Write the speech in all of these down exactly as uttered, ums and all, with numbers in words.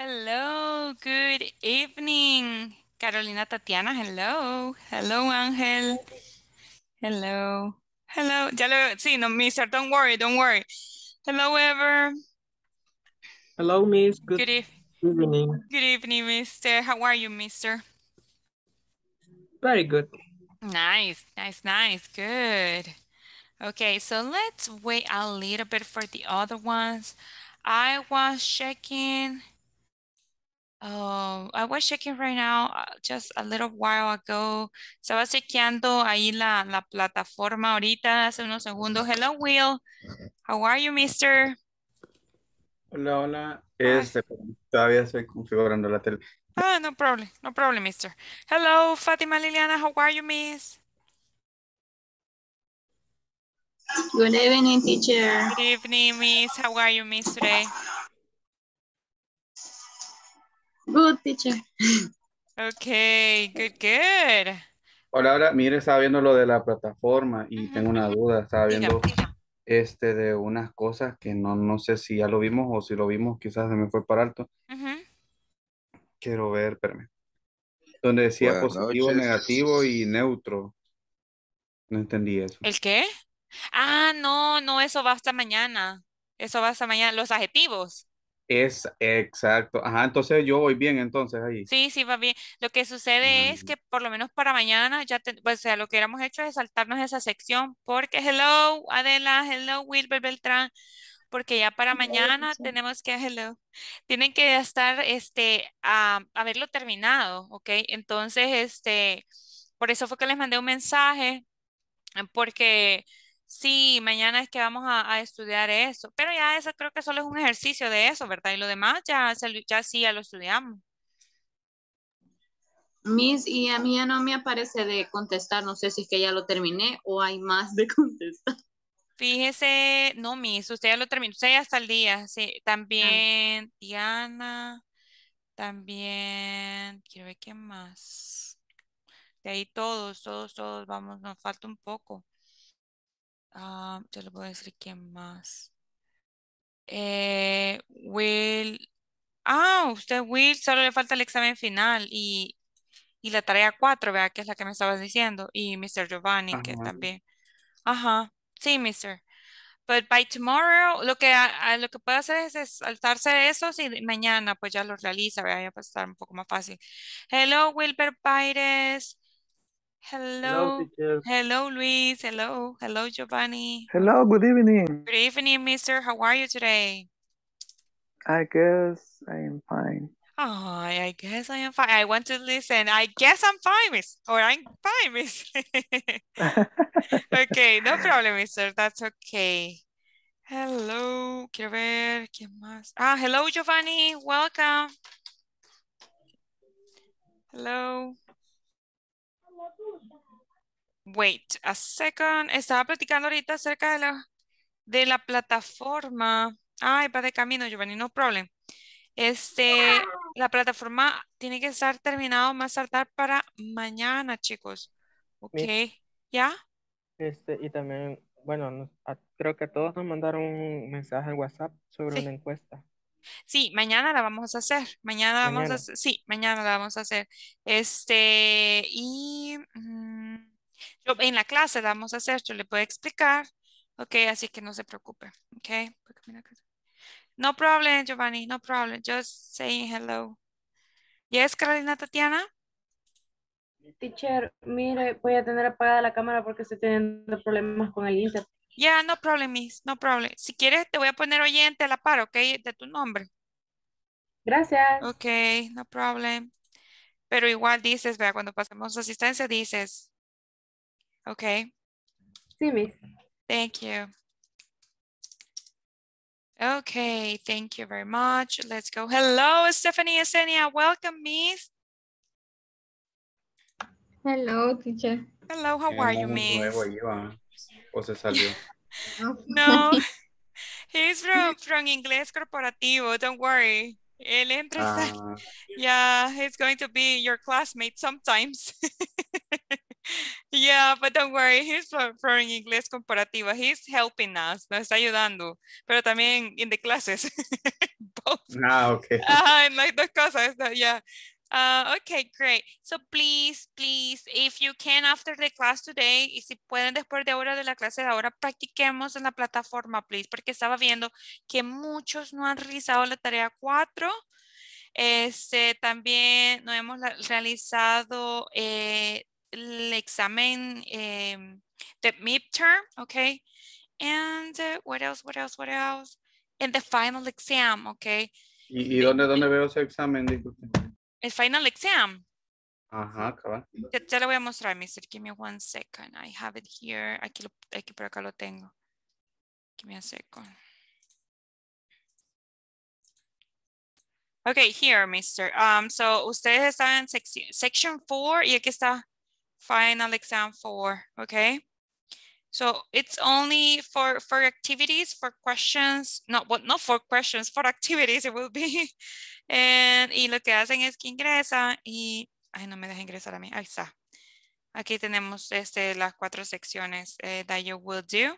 Hello, good evening. Carolina Tatiana, hello. Hello, Ángel. Hello. Hello. Ya lo, sí, no, mister, don't worry, don't worry. Hello, Ever. Hello, miss. Good, good, e good evening. Good evening, mister. How are you, mister? Very good. Nice, nice, nice. Good. Okay, so let's wait a little bit for the other ones. I was checking. Oh, I was checking right now, just a little while ago. Estaba chequeando ahí la, la plataforma ahorita, hace unos segundos. Hello, Will. How are you, mister? Hola, hola. Este, todavía estoy configurando la tele. Ah, no problem. No problem, mister. Hello, Fátima Liliana. How are you, miss? Good evening, teacher. Good evening, miss. How are you, miss, today? Good, teacher. Okay, good, good. Hola, hola. Mire, estaba viendo lo de la plataforma y uh-huh. tengo una duda. Estaba viendo mira, mira. este de unas cosas que no, no sé si ya lo vimos o si lo vimos, quizás se me fue para alto. Uh-huh. Quiero ver, espérame. Donde decía Buenas positivo, noches. negativo y neutro. No entendí eso. ¿El qué? Ah, no, no, eso va hasta mañana. Eso va hasta mañana. Los adjetivos. Es exacto. Ajá, entonces yo voy bien entonces ahí. Sí, sí, va bien. Lo que sucede mm. es que por lo menos para mañana, ya te, o sea, lo que hubiéramos hecho es saltarnos esa sección porque, hello, Adela, hello, Wilber Beltrán, porque ya para mañana hello. tenemos que, hello, tienen que estar, este, a, haberlo terminado, ¿ok? Entonces, este, por eso fue que les mandé un mensaje, porque... Sí, mañana es que vamos a, a estudiar eso, pero ya eso creo que solo es un ejercicio de eso, ¿verdad? Y lo demás ya, ya sí, ya lo estudiamos. Miss, y a mí ya no me aparece de contestar, no sé si es que ya lo terminé o hay más de contestar. Fíjese, no, Miss, usted ya lo terminó, usted ya está al día, sí, también ah. Diana, también, quiero ver quién más. De ahí todos, todos, todos, vamos, nos falta un poco. Uh, yo le voy a decir quién más. Eh, Will. Ah, usted, Will, solo le falta el examen final y, y la tarea cuatro, vea, que es la que me estabas diciendo. Y mister Giovanni, uh-huh. que también. Ajá, sí, mister. But by tomorrow, lo que, a, a, lo que puede hacer es, es saltarse de eso y mañana pues ya lo realiza, vea, ya va a estar un poco más fácil. Hello, Wilber Pires. Hello, hello, hello, Luis, hello, hello, Giovanni. Hello, good evening. Good evening, mister. How are you today? I guess I am fine. Oh, I guess I am fine. I want to listen. I guess I'm fine, miss. Or I'm fine, miss. Okay, no problem, mister. That's okay. Hello, quiero ver, ¿quién más? Ah, hello, Giovanni. Welcome. Hello. Wait a second. Estaba platicando ahorita acerca de la, de la plataforma. Ay, va de camino, Giovanni, no problem. Este, la plataforma tiene que estar terminado más tardar para mañana, chicos. Ok, Miss, ¿ya? Este, y también, bueno, nos, a, creo que a todos nos mandaron un mensaje en WhatsApp sobre sí. una encuesta. Sí, mañana la vamos a hacer. Mañana, mañana. vamos a hacer. Sí, mañana la vamos a hacer. Este, y mmm, yo, en la clase la vamos a hacer. Yo le puedo explicar. Ok, así que no se preocupe. Ok. No problem, Giovanni. No problem. Just saying hello. Yes, Carolina Tatiana. Teacher, mire, voy a tener apagada la cámara porque estoy teniendo problemas con el internet. Ya, yeah, no problem, miss, no problem. Si quieres, te voy a poner oyente a la par, ¿ok? De tu nombre. Gracias. Ok, no problem. Pero igual dices, vea, cuando pasemos asistencia dices. Ok. Sí, miss. Thank you. Ok, thank you very much. Let's go. Hello, Stephanie Yesenia. Welcome, miss. Hello, teacher. Hello, how are you, miss? ¿O se salió? No, he's from, from Ingles Corporativo, don't worry. Él entra, ah. yeah, he's going to be your classmate sometimes. Yeah, but don't worry, he's from, from Ingles Corporativo. He's helping us, nos está ayudando, pero también in the classes. Both. Ah, okay. Uh, and like those cosas, yeah. Uh, okay, great. So please, please, if you can after the class today, y si pueden después de ahora de la clase de ahora, practiquemos en la plataforma, please, porque estaba viendo que muchos no han realizado la tarea cuatro. Este, también no hemos realizado eh, el examen eh, the midterm, okay? And uh, what else, what else, what else? And the final exam, okay? ¿Y, y dónde, dónde veo ese examen? El final exam. Ajá, cabal. Ya, ya lo voy a mostrar, mister. Give me one second. I have it here. Aquí, lo, aquí por acá lo tengo. Give me a second. Okay, here, mister. Um, so, ustedes están en section, section four y aquí está final exam four, okay? So, it's only for, for activities, for questions, no, but not for questions, for activities it will be. And, y lo que hacen es que ingresan y, ay, no me deja ingresar a mí, ahí está. Aquí tenemos este, las cuatro secciones eh, that you will do.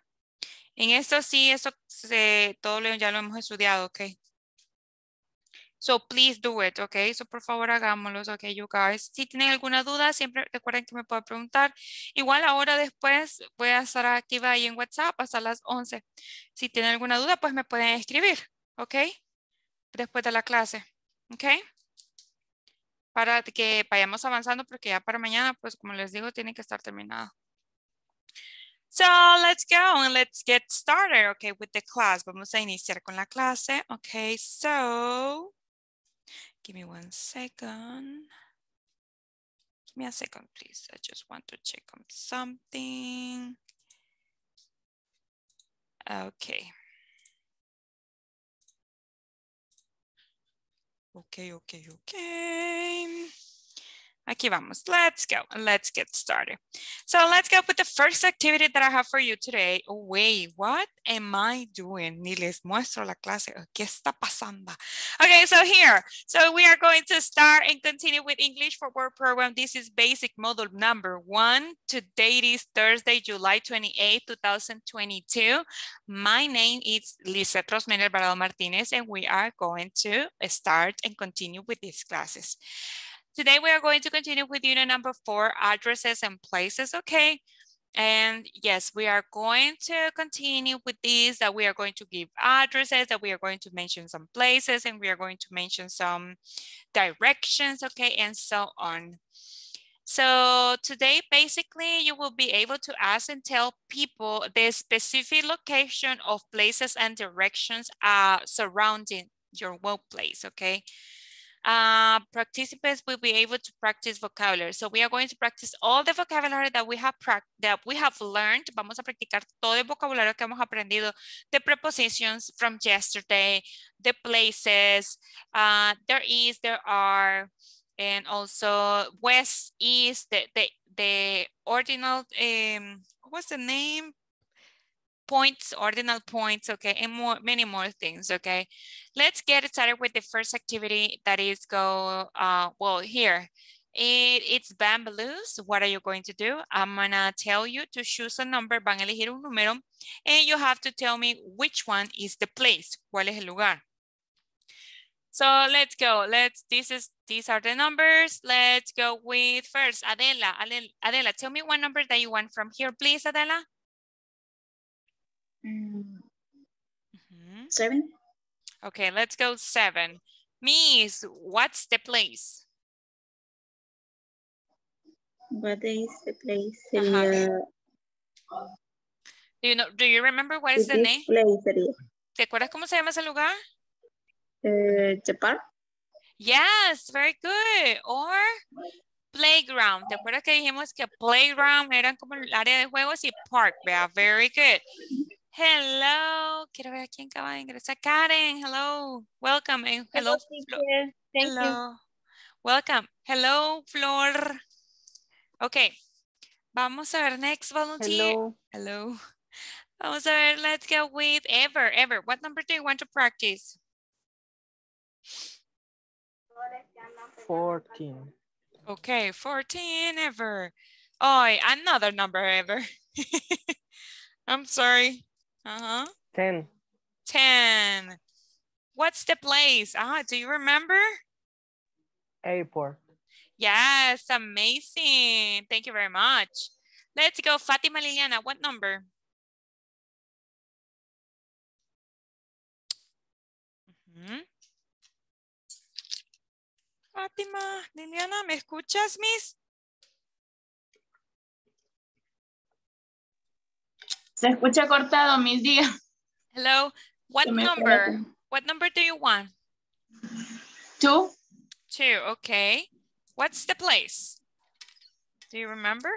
En esto sí, eso se, todo lo, ya lo hemos estudiado, okay? So please do it, okay? So por favor hagámoslos, okay, you guys. Si tienen alguna duda, siempre recuerden que me pueden preguntar. Igual ahora después voy a estar activa ahí en WhatsApp hasta las once. Si tienen alguna duda, pues me pueden escribir, okay? Después de la clase, okay? Para que vayamos avanzando porque ya para mañana, pues como les digo, tiene que estar terminado. So let's go and let's get started, okay, with the class. Vamos a iniciar con la clase, okay? So... Give me one second. Give me a second, please. I just want to check on something. Okay. Okay, okay, okay. Aquí vamos. Let's go. Let's get started. So let's go with the first activity that I have for you today. Oh, wait, what am I doing? Ni les muestro la clase. ¿Qué está pasando? Okay, so here. So we are going to start and continue with English for Work program. This is basic module number one. Today is Thursday, July twenty-eighth, two thousand twenty-two. My name is Lizeth Rosmene Alvarado Martinez, and we are going to start and continue with these classes. Today, we are going to continue with unit number four, addresses and places, okay? And yes, we are going to continue with these, that we are going to give addresses, that we are going to mention some places, and we are going to mention some directions, okay, and so on. So today, basically, you will be able to ask and tell people the specific location of places and directions uh, surrounding your workplace, okay? Uh, participants will be able to practice vocabulary. So we are going to practice all the vocabulary that we have that we have learned. Vamos a practicar todo el vocabulario que hemos aprendido. The prepositions from yesterday, the places, uh, there is, there are, and also west, east, the the, the ordinal, um, what's the name? Points, ordinal points, okay, and more, many more things, okay. Let's get started with the first activity that is go, uh, well, here. It, it's bamboos. What are you going to do? I'm gonna tell you to choose a number, van a elegir un número, and you have to tell me which one is the place, cuál es el lugar. So let's go, let's, this is, these are the numbers. Let's go with first, Adela. Adela, tell me one number that you want from here, please, Adela. Mm-hmm. Seven. Okay, let's go seven. Miss, what's the place? What is the place? Uh-huh. uh, do you know? Do you remember what is the name? Place, ¿te acuerdas cómo se llama ese lugar? Uh, the park. Yes, very good. Or playground. ¿Te acuerdas que dijimos que playground eran como el área de juegos y park? Vea, very good. Hello. Quiero ver a quién acaba de ingresar. Karen, hello. Welcome. And hello. Hello. Thank hello. You. Welcome. Hello, Flor. Okay. Vamos a ver next volunteer. Hello. Hello. Vamos a ver. Let's go with Ever. Ever, what number do you want to practice? fourteen. Okay, fourteen, Ever. Oh, another number ever. I'm sorry. Uh-huh. Ten. Ten. What's the place? Ah, do you remember? Airport. Yes, amazing. Thank you very much. Let's go, Fátima Liliana, what number? Mm-hmm. Fátima Liliana, ¿me escuchas, Miss? Se escucha cortado, Miss Dia. Hello. What number? Correcto. What number do you want? Two. Two, okay. What's the place? Do you remember?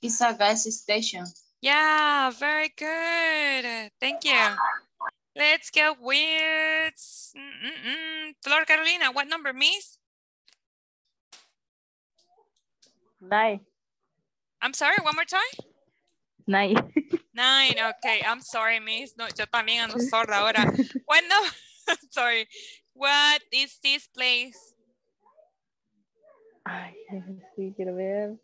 It's a gas station. Yeah, very good. Thank you. Let's go with mm -mm -mm. Flor Carolina. What number, Miss? Nine. I'm sorry, one more time? Nine. Nine, okay. I'm sorry, Miss. No, yo también ando sorda ahora. What no? Sorry. What is this place? Ay, sí, quiero ver.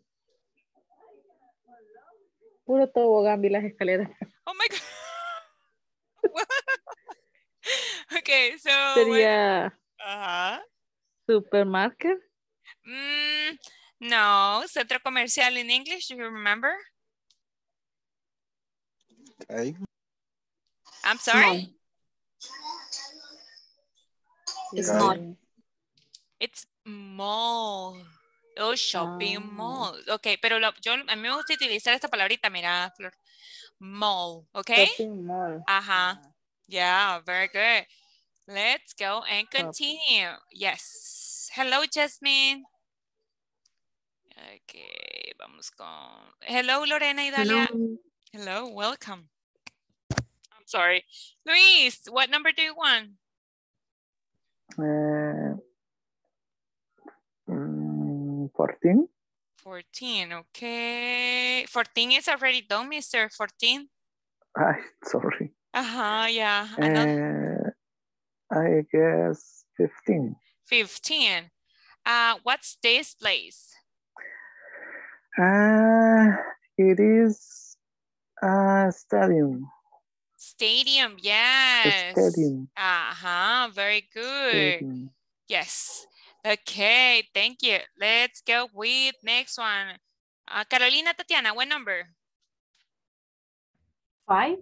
Puro tobogán, vi las escaleras. Oh my God. Okay, so. Sería. Uh-huh. Supermarket? Mm, no, centro comercial in English, do you remember? Okay. I'm sorry? It's not. It's mall. Oh, shopping um. mall. Ok, pero lo, yo, a mí me gusta utilizar esta palabrita, mira, Flor. Mall, ok? Shopping mall. Ajá. Uh-huh. Yeah, very good. Let's go and continue. Shopping. Yes. Hello, Jasmine. Ok, vamos con... Hello, Lorena Idalia. Hello. Hello, welcome. I'm sorry. Luis, what number do you want? Uh, um, fourteen. fourteen, okay. fourteen is already done, Mister fourteen. I, sorry. Uh-huh, yeah. Another... Uh, I guess fifteen. fifteen. Uh, what's this place? Uh, it is... Uh, stadium. Stadium, yes. The stadium. Uh-huh, very good. Stadium. Yes. Okay, thank you. Let's go with next one. Uh, Carolina Tatiana, what number? Five.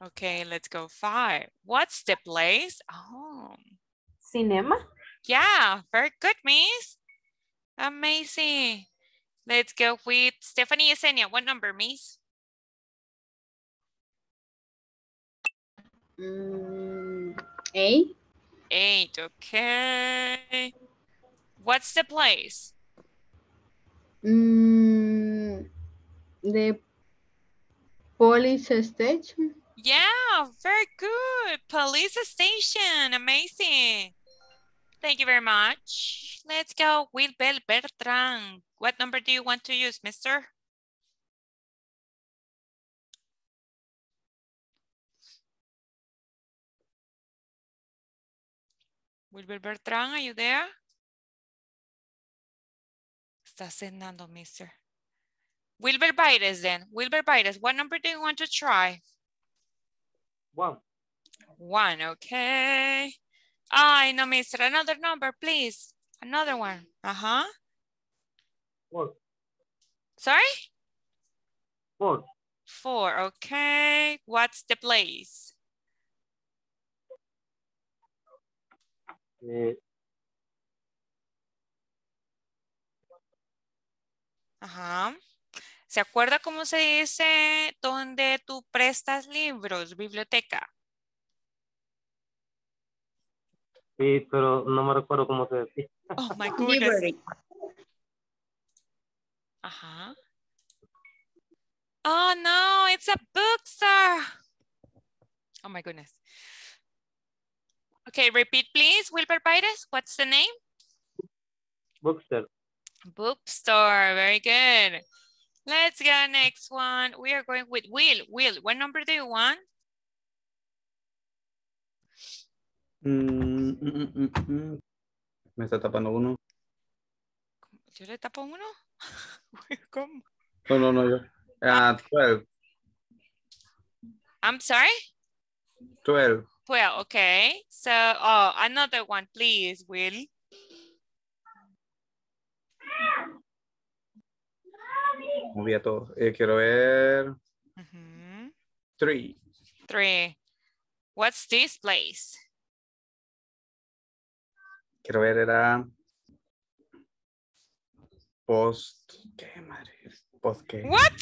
Okay, let's go five. What's the place? Oh. Cinema. Yeah, very good, Miss. Amazing. Let's go with Stephanie Yesenia. What number, Miss? Eight. Eight, okay. What's the place? Mm, the police station. Yeah, very good. Police station, amazing. Thank you very much. Let's go with Wilber Beltrán. What number do you want to use, mister? Wilber Beltrán, are you there? Está cenando, mister. Wilber Pires, then. Wilber Pires, what number do you want to try? One. One, okay. I know, mister. Another number, please. Another one. Uh-huh. Four. Sorry? Four. Four, okay. What's the place? Ajá. ¿Se acuerda cómo se dice donde tú prestas libros, biblioteca? Sí, pero no me recuerdo cómo se decía. Oh my goodness. Ajá. Oh no, it's a bookstore. Oh my goodness. Okay, repeat please, Wilber Pires, what's the name? Bookstore. Bookstore, very good. Let's go next one. We are going with Will. Will, what number do you want? Mm, mm, mm, mm. Me está tapando uno. ¿Yo le tapo uno? ¿Cómo? No, no, no. Uh, twelve. I'm sorry? twelve. twelve, okay. So, oh, another one, please, Will. Moví a todos. Eh, quiero ver. Mm-hmm. Three. Three. What's this place? Quiero ver, era post. ¿Qué madre? Post qué. What?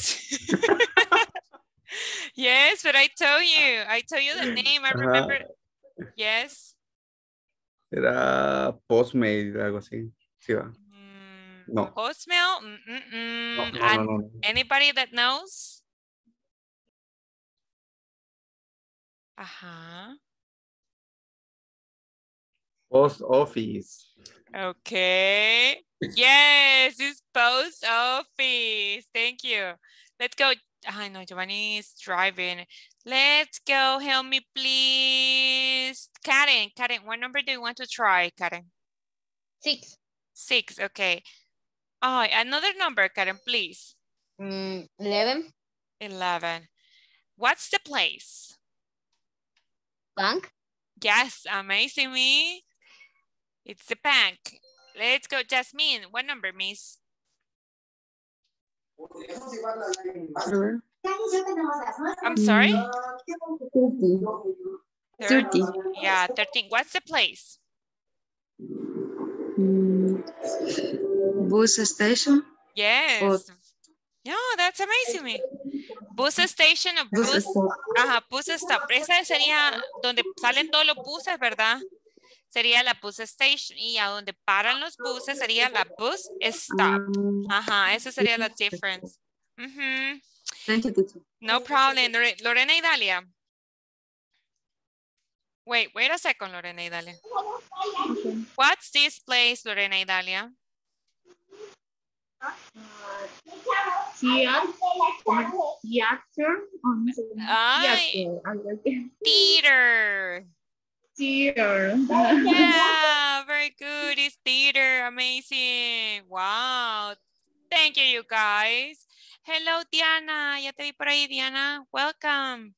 Yes, but I told you. I told you the name. I remember. Uh, yes. Era Postmail, algo así. Sí, va. No. Postmail? Mm -mm. No, no, no, no, no. Anybody that knows? Uh-huh. Post office. Okay. Yes, it's post office. Thank you. Let's go. I know Giovanni is driving. Let's go. Help me, please. Karen, Karen, what number do you want to try, Karen? Six. Six, okay. Oh, another number, Karen, please. Mm, eleven. Eleven. What's the place? Bank. Yes, amazing me. It's the bank. Let's go, Jasmine. What number, miss? I'm sorry? thirty. Yeah, thirteen. What's the place? Bus station? Yes. Or... Yeah, that's amazing me. Bus station o bus. Bus stop. Ajá, bus stop. Esa sería donde salen todos los buses, ¿verdad? Sería la bus station y a donde paran los buses sería la bus stop. Ajá, esa sería la difference. Mm-hmm. Thank you, teacher. No problem. Lorena Idalia. Wait, wait a second, Lorena Idalia. Okay. What's this place, Lorena Idalia? Theater. Theater. Theater. Yeah, very good. It's theater. Amazing. Wow. Thank you, you guys. Hello, Diana. Ya te vi por ahí, Diana. Welcome.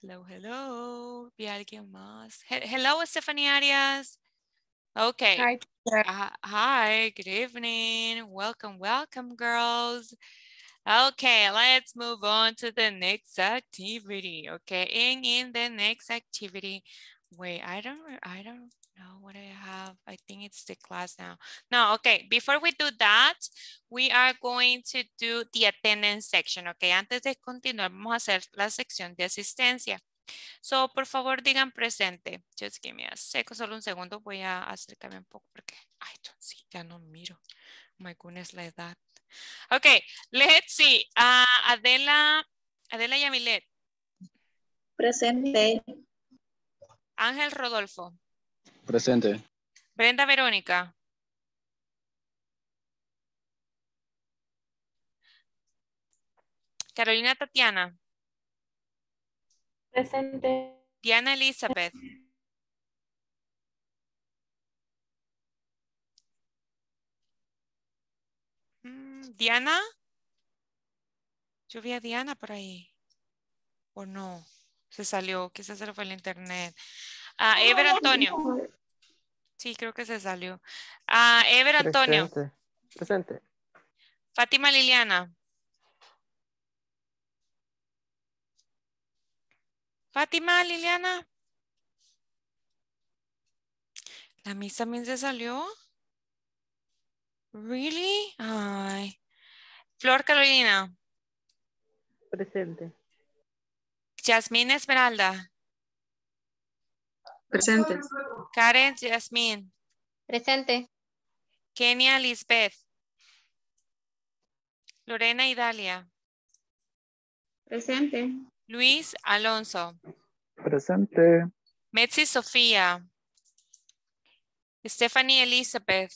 Hello, hello. Vi alguien más. He hello, Stephanie Arias. Okay. Hi. Uh, hi. Good evening. Welcome, welcome, girls. Okay, let's move on to the next activity. Okay, and in the next activity, wait, I don't, I don't know what I have. I think it's the class now. No, okay, before we do that, we are going to do the attendance section, okay? Antes de continuar, vamos a hacer la sección de asistencia. So, por favor, digan presente. Just give me a second, solo un segundo, voy a acercarme un poco porque, I don't see, ya no miro. My goodness, la edad. Okay, let's see. Uh, Adela, Adela Yamilet. Presente. Ángel Rodolfo. Presente. Brenda Verónica. Carolina Tatiana. Presente. Diana Elizabeth. Diana. Yo vi a Diana por ahí. ¿O no? Se salió, quizás se lo fue el internet. Uh, Ever Antonio. Sí, creo que se salió. Uh, Ever Antonio. Presente. Presente. Fátima Liliana. Fátima Liliana. La misa también se salió. Really? Ay. Flor Carolina. Presente. Jasmine Esmeralda. Presente. Karen Jasmine. Presente. Kenia Lisbeth. Lorena Idalia. Presente. Luis Alonso. Presente. Metzi Sofía. Stephanie Elizabeth.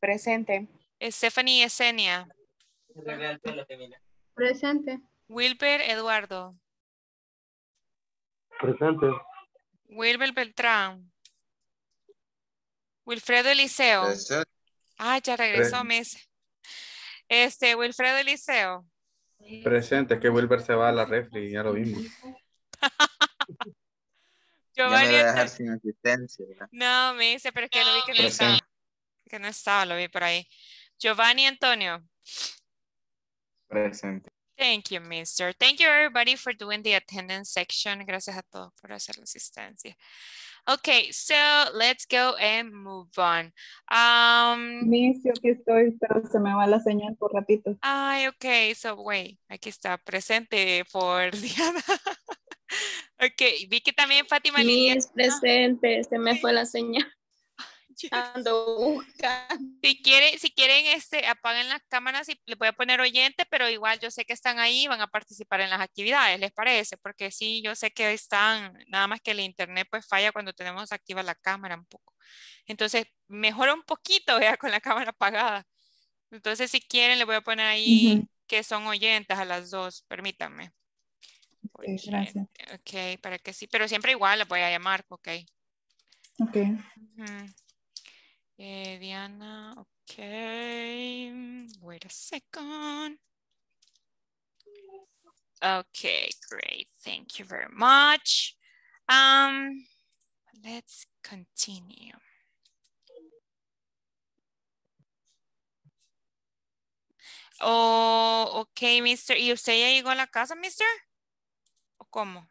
Presente. Stephanie Yesenia. Presente. Wilber Eduardo. Presente. Wilber Beltrán. Wilfredo Eliseo. Presente. Ah, ya regresó, Messi. Este, Wilfredo Eliseo. Presente, es que Wilber se va a la refri, ya lo vimos. Giovanni me voy a dejar sin asistencia, ¿verdad? No, me dice, pero es que lo vi que no presente. Estaba. Que no estaba, lo vi por ahí. Giovanni Antonio. Presente. Thank you, mister. Thank you, everybody, for doing the attendance section. Gracias a todos por hacer la asistencia. Okay, so let's go and move on. Um, Miss, yo aquí estoy, pero se me va la señal por ratito. Ay, okay, so wait, aquí está presente por Diana. Okay, Vicky también, Fátima Liliana. Miss, presente, se me fue la señal. Yes. Ando buscando. Si quieren, si quieren este, apaguen las cámaras y les voy a poner oyente, pero igual yo sé que están ahí, van a participar en las actividades, ¿les parece? Porque sí, yo sé que están, nada más que el internet pues falla cuando tenemos activa la cámara un poco. Entonces, mejora un poquito, vea, con la cámara apagada. Entonces, si quieren, les voy a poner ahí uh-huh. que son oyentes a las dos, permítanme. Okay, gracias. Ok, para que sí, pero siempre igual les voy a llamar, ok. Ok. Uh-huh. Eh, Diana, okay, wait a second. Okay, great, thank you very much. Um, let's continue. Oh, okay, mister, ¿y usted ya llegó a la casa, mister? ¿O cómo?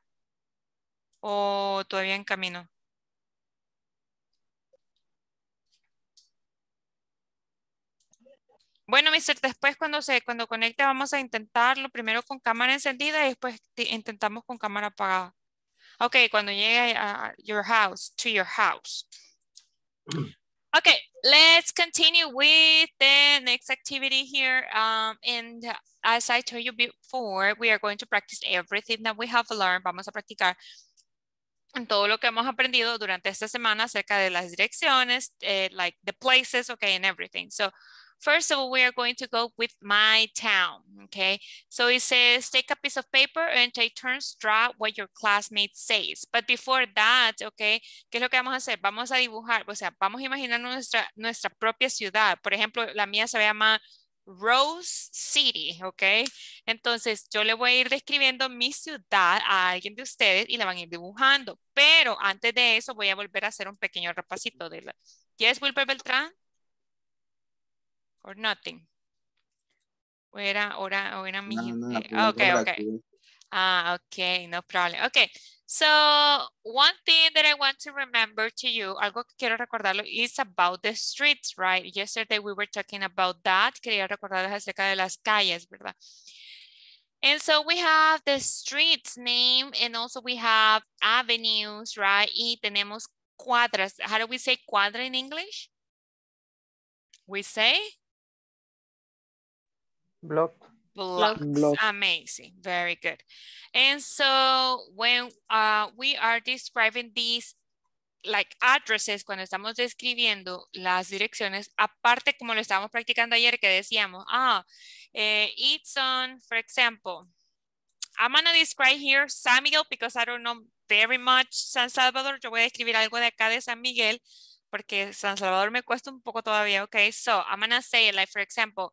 ¿O todavía en camino? Bueno, mister, después cuando se cuando conecte vamos a intentarlo primero con cámara encendida y después intentamos con cámara apagada. Ok, cuando llegue a your house, to your house. Ok, let's continue with the next activity here. Um, and as I told you before, we are going to practice everything that we have learned. Vamos a practicar en todo lo que hemos aprendido durante esta semana acerca de las direcciones, eh, like the places, okay, and everything. So, first of all, we are going to go with my town, okay? So it says, take a piece of paper and take turns draw what your classmate says. But before that, okay, ¿qué es lo que vamos a hacer? Vamos a dibujar, o sea, vamos a imaginar nuestra, nuestra propia ciudad. Por ejemplo, la mía se llama Rose City, okay? Entonces, yo le voy a ir describiendo mi ciudad a alguien de ustedes y la van a ir dibujando. Pero antes de eso, voy a volver a hacer un pequeño repasito de la... ¿Yes, Wilber Beltrán? Or nothing. O era, or, or era mi... no, no, no, okay, no, okay. Ah, okay, no problem. Okay, so one thing that I want to remember to you, algo que quiero recordarlo, is about the streets, right? Yesterday we were talking about that. Quería recordarles acerca de las calles, ¿verdad? And so we have the streets name and also we have avenues, right? Y tenemos cuadras. How do we say cuadra in English? We say... Block. Blocks. Block. Amazing. Very good. And so when uh, we are describing these like addresses, cuando estamos describiendo las direcciones, aparte como lo estábamos practicando ayer que decíamos, ah, eh, it's on, for example, I'm going to describe here San Miguel because I don't know very much San Salvador. Yo voy a describir algo de acá de San Miguel porque San Salvador me cuesta un poco todavía. Okay, so I'm going to say like, for example,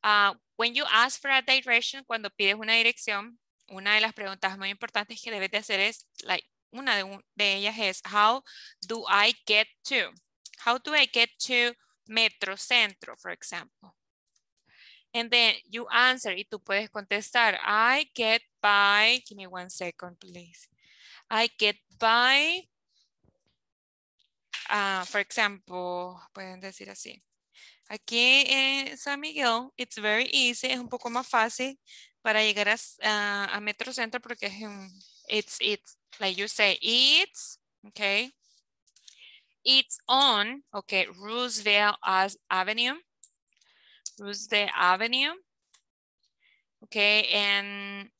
Uh, when you ask for a direction, cuando pides una dirección, una de las preguntas muy importantes que debes de hacer es, like, una de, un, de ellas es, how do I get to? How do I get to Metrocentro, for example? And then you answer, y tú puedes contestar, I get by, give me one second, please. I get by, uh, for example, pueden decir así. Aquí en San Miguel, it's very easy, es un poco más fácil para llegar a, uh, a Metrocentro porque es un, it's, it's, like you say, it's, okay, it's on, okay, Roosevelt Avenue, Roosevelt Avenue, okay, and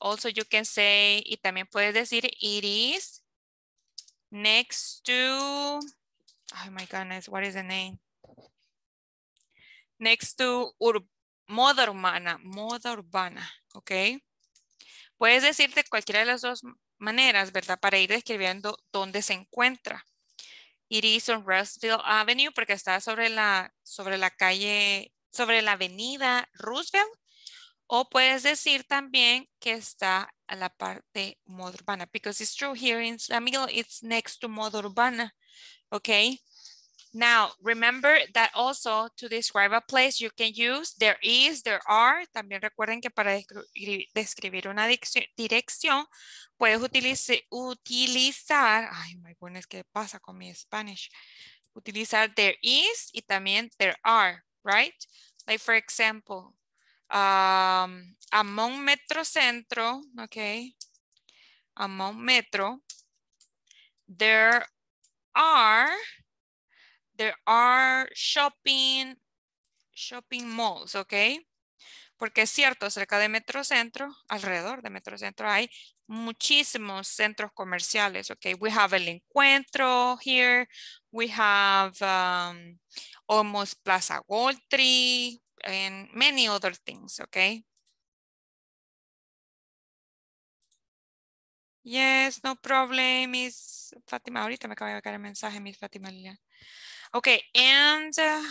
also you can say, y también puedes decir, it is next to, oh my goodness, what is the name? Next to Ur- Moda Urbana, Moda Urbana, ok. Puedes decirte cualquiera de las dos maneras, ¿verdad? Para ir describiendo dónde se encuentra. It is on Roosevelt Avenue, porque está sobre la, sobre la calle sobre la avenida Roosevelt, o puedes decir también que está a la parte Moda Urbana, because it's true here in San Miguel, it's next to Moda Urbana, okay? Now, remember that also to describe a place you can use there is, there are. También recuerden que para describir una dirección puedes utilice, utilizar, ay, my goodness, ¿qué pasa con mi Spanish? Utilizar there is y también there are, right? Like for example, um, among Metro Centro, okay, among Metro, there are, there are shopping, shopping malls, ¿ok? Porque es cierto, cerca de Metrocentro, alrededor de Metrocentro hay muchísimos centros comerciales, ¿ok? We have El Encuentro here, we have um, almost Plaza Goldtree, and many other things, ¿ok? Yes, no problem, Miss Fátima. Ahorita me acaba de llegar el mensaje, Miss Fátima Liliana. Ok, and, uh,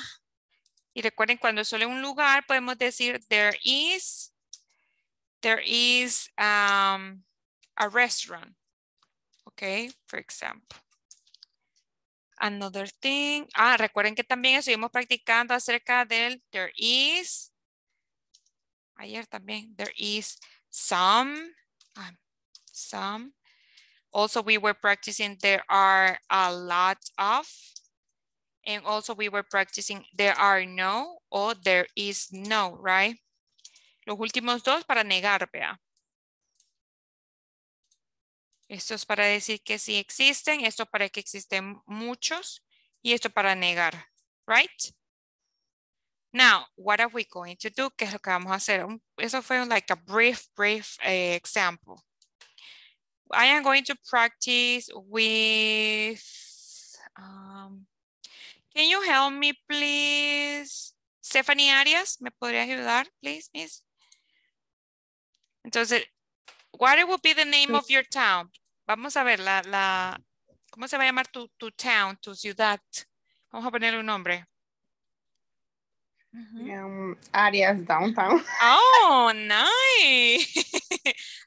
y recuerden cuando solo en un lugar podemos decir there is, there is um, a restaurant. Ok, for example. Another thing. Ah, recuerden que también estuvimos practicando acerca del there is. Ayer también, there is some. Ah, some. Also we were practicing there are a lot of. And also we were practicing there are no or there is no, right? Los últimos dos para negar, vea. Esto es para decir que sí existen, esto para que existen muchos y esto para negar, right? Now, what are we going to do? ¿Qué es lo que vamos a hacer? Eso fue like a brief, brief uh, example. I am going to practice with... Um, Can you help me, please? Stephanie Arias, ¿me podría ayudar, please, miss? Entonces, what would be the name of your town? Vamos a ver, la, la, ¿cómo se va a llamar tu, tu town, tu ciudad? Vamos a ponerle un nombre. Um, Arias Downtown. Oh, nice.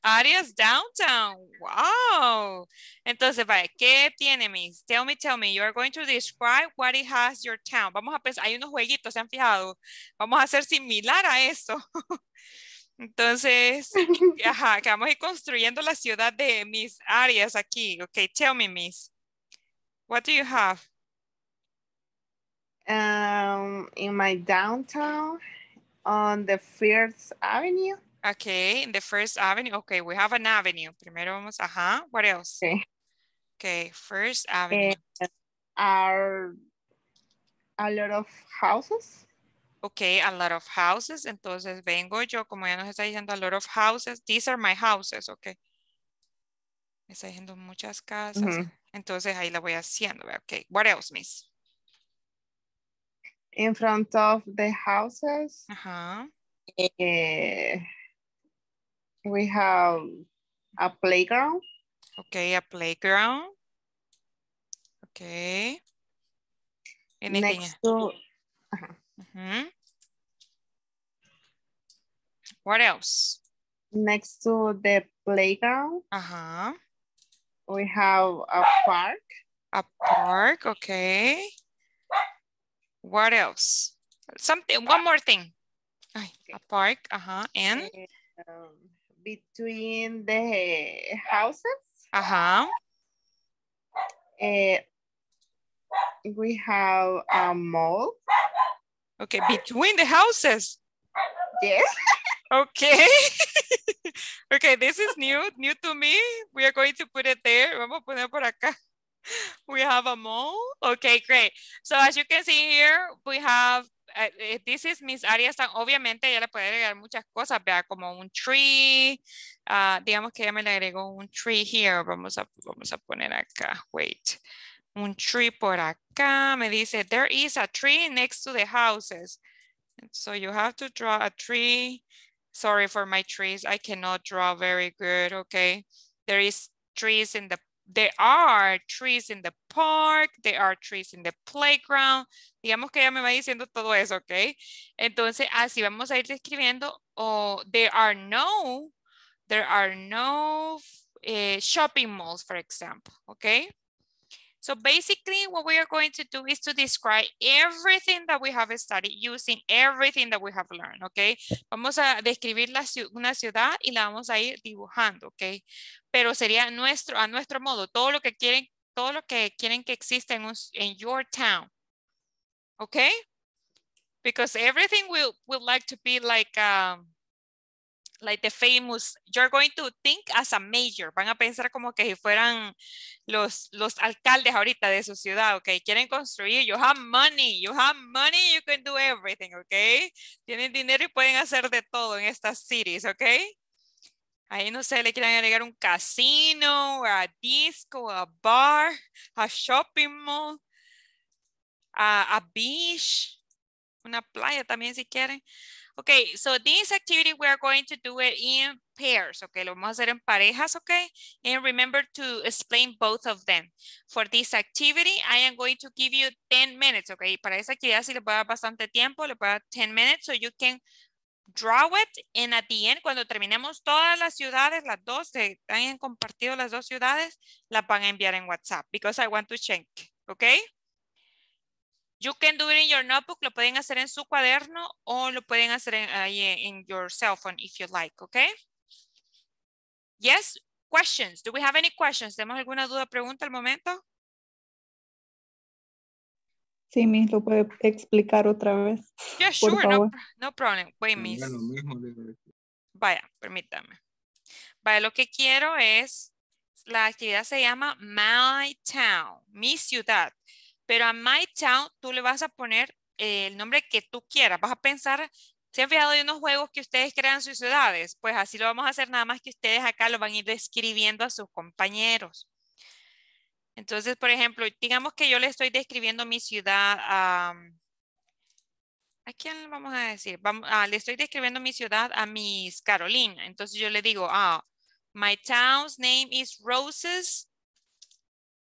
Arias Downtown. Wow. Entonces, vaya, ¿qué tiene, Miss? Tell me, tell me. You are going to describe what it has your town. Vamos a pensar, hay unos jueguitos, ¿se han fijado? Vamos a hacer similar a eso. Entonces, ajá, que vamos a ir construyendo la ciudad de Miss Arias aquí. Okay, tell me, Miss. What do you have? Um, in my downtown on the First Avenue. Okay, in the First Avenue. Okay, we have an avenue. Primero vamos, ajá. What else? Okay, okay, First Avenue. Uh, are a lot of houses. Okay, a lot of houses. Entonces vengo yo, como ya nos está diciendo a lot of houses. These are my houses, okay. Me está diciendo muchas casas. Mm-hmm. Entonces ahí la voy haciendo. Okay, what else, Miss? In front of the houses, uh-huh. uh, we have a playground. Okay, a playground. Okay. Anything? Next to, uh-huh. Uh-huh. What else? Next to the playground, uh-huh. we have a park. A park, okay. What else? Something, one more thing. Ay, a park, uh-huh, and? Um, between the houses. Uh-huh. Uh, we have a mall. Okay, between the houses. Yes. Okay. Okay, this is new, new to me. We are going to put it there. Vamos a poner por acá. We have a mall. Okay, great. So as you can see here, we have, uh, this is Miss Arias. Obviamente ella le puede agregar muchas cosas, vea, como un tree. Uh, digamos que ella me le agregó un tree here. Vamos a, vamos a poner acá, wait. Un tree por acá. Me dice, there is a tree next to the houses. So you have to draw a tree. Sorry for my trees. I cannot draw very good, okay. There is trees in the There are trees in the park, there are trees in the playground. Digamos que ella me va diciendo todo eso, ¿ok? Entonces, así vamos a ir describiendo. Oh, there are no, there are no uh, shopping malls, for example, okay? So basically what we are going to do is to describe everything that we have studied using everything that we have learned, okay? Vamos a describir la, una ciudad y la vamos a ir dibujando, okay? Pero sería nuestro, a nuestro modo, todo lo que quieren, todo lo que quieren que exista en, un, en your town, okay? Because everything will, will like to be like, um, like the famous, you're going to think as a mayor. Van a pensar como que si fueran los, los alcaldes ahorita de su ciudad, okay? Quieren construir, you have money, you have money, you can do everything, okay? Tienen dinero y pueden hacer de todo en estas cities, okay? Ahí no sé, le quieren agregar un casino, a disco, a bar, a shopping mall, a, a beach, una playa también si quieren. Okay, so this activity we are going to do it in pairs, okay? Lo vamos a hacer en parejas, okay? And remember to explain both of them. For this activity, I am going to give you ten minutes, okay? Para esa actividad si les voy a dar bastante tiempo, les voy a dar ten minutes, so you can draw it. And at the end, cuando terminemos todas las ciudades, las dos, que hayan compartido las dos ciudades, las van a enviar en WhatsApp, because I want to check, okay? You can do it in your notebook, lo pueden hacer en su cuaderno o lo pueden hacer en, ahí en your cell phone if you like, okay? Yes, questions. Do we have any questions? ¿Tenemos alguna duda, pregunta al momento? Sí, Miss, lo puede explicar otra vez. Yeah, sure, no, no problem. Wait, Miss. Vaya, permítame. Vaya, lo que quiero es, la actividad se llama My Town, mi ciudad. Pero a My Town tú le vas a poner el nombre que tú quieras. Vas a pensar, ¿se han fijado de unos juegos que ustedes crean sus ciudades? Pues así lo vamos a hacer, nada más que ustedes acá lo van a ir describiendo a sus compañeros. Entonces, por ejemplo, digamos que yo le estoy describiendo mi ciudad a... ¿A quién le vamos a decir? Vamos, ah, le estoy describiendo mi ciudad a Miss Carolina. Entonces yo le digo, ah, my town's name is Roses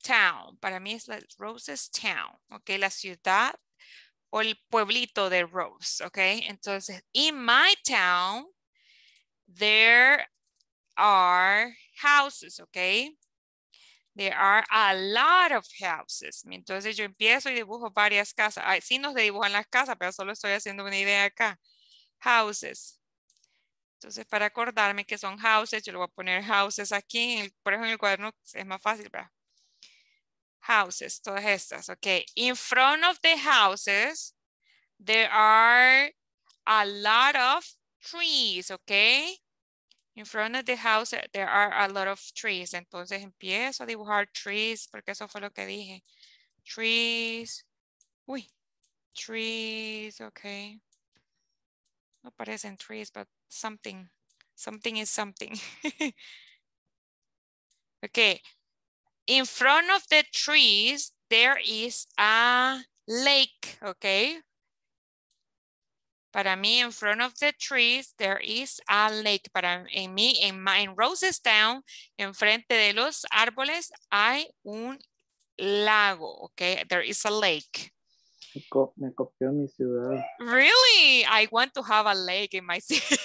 Town. Para mí es la Roses Town, ok, la ciudad o el pueblito de Rose, ok. Entonces, in my town, there are houses, ok. There are a lot of houses. Entonces yo empiezo y dibujo varias casas. Ay, sí nos dibujan las casas, pero solo estoy haciendo una idea acá. Houses. Entonces, para acordarme que son houses, yo le voy a poner houses aquí. En el, por ejemplo, en el cuaderno es más fácil, ¿verdad? Houses, todas estas, okay. In front of the houses, there are a lot of trees, okay. In front of the house, there are a lot of trees. Entonces empiezo a dibujar trees, porque eso fue lo que dije. Trees, uy, trees, okay. No parecen trees, but something, something is something. Okay. In front of the trees, there is a lake, okay? Para mí, in front of the trees, there is a lake. Para en mí, en, en Roses Town, enfrente de los árboles, hay un lago, okay? There is a lake. Me copió mi ciudad. Really? I want to have a lake in my city.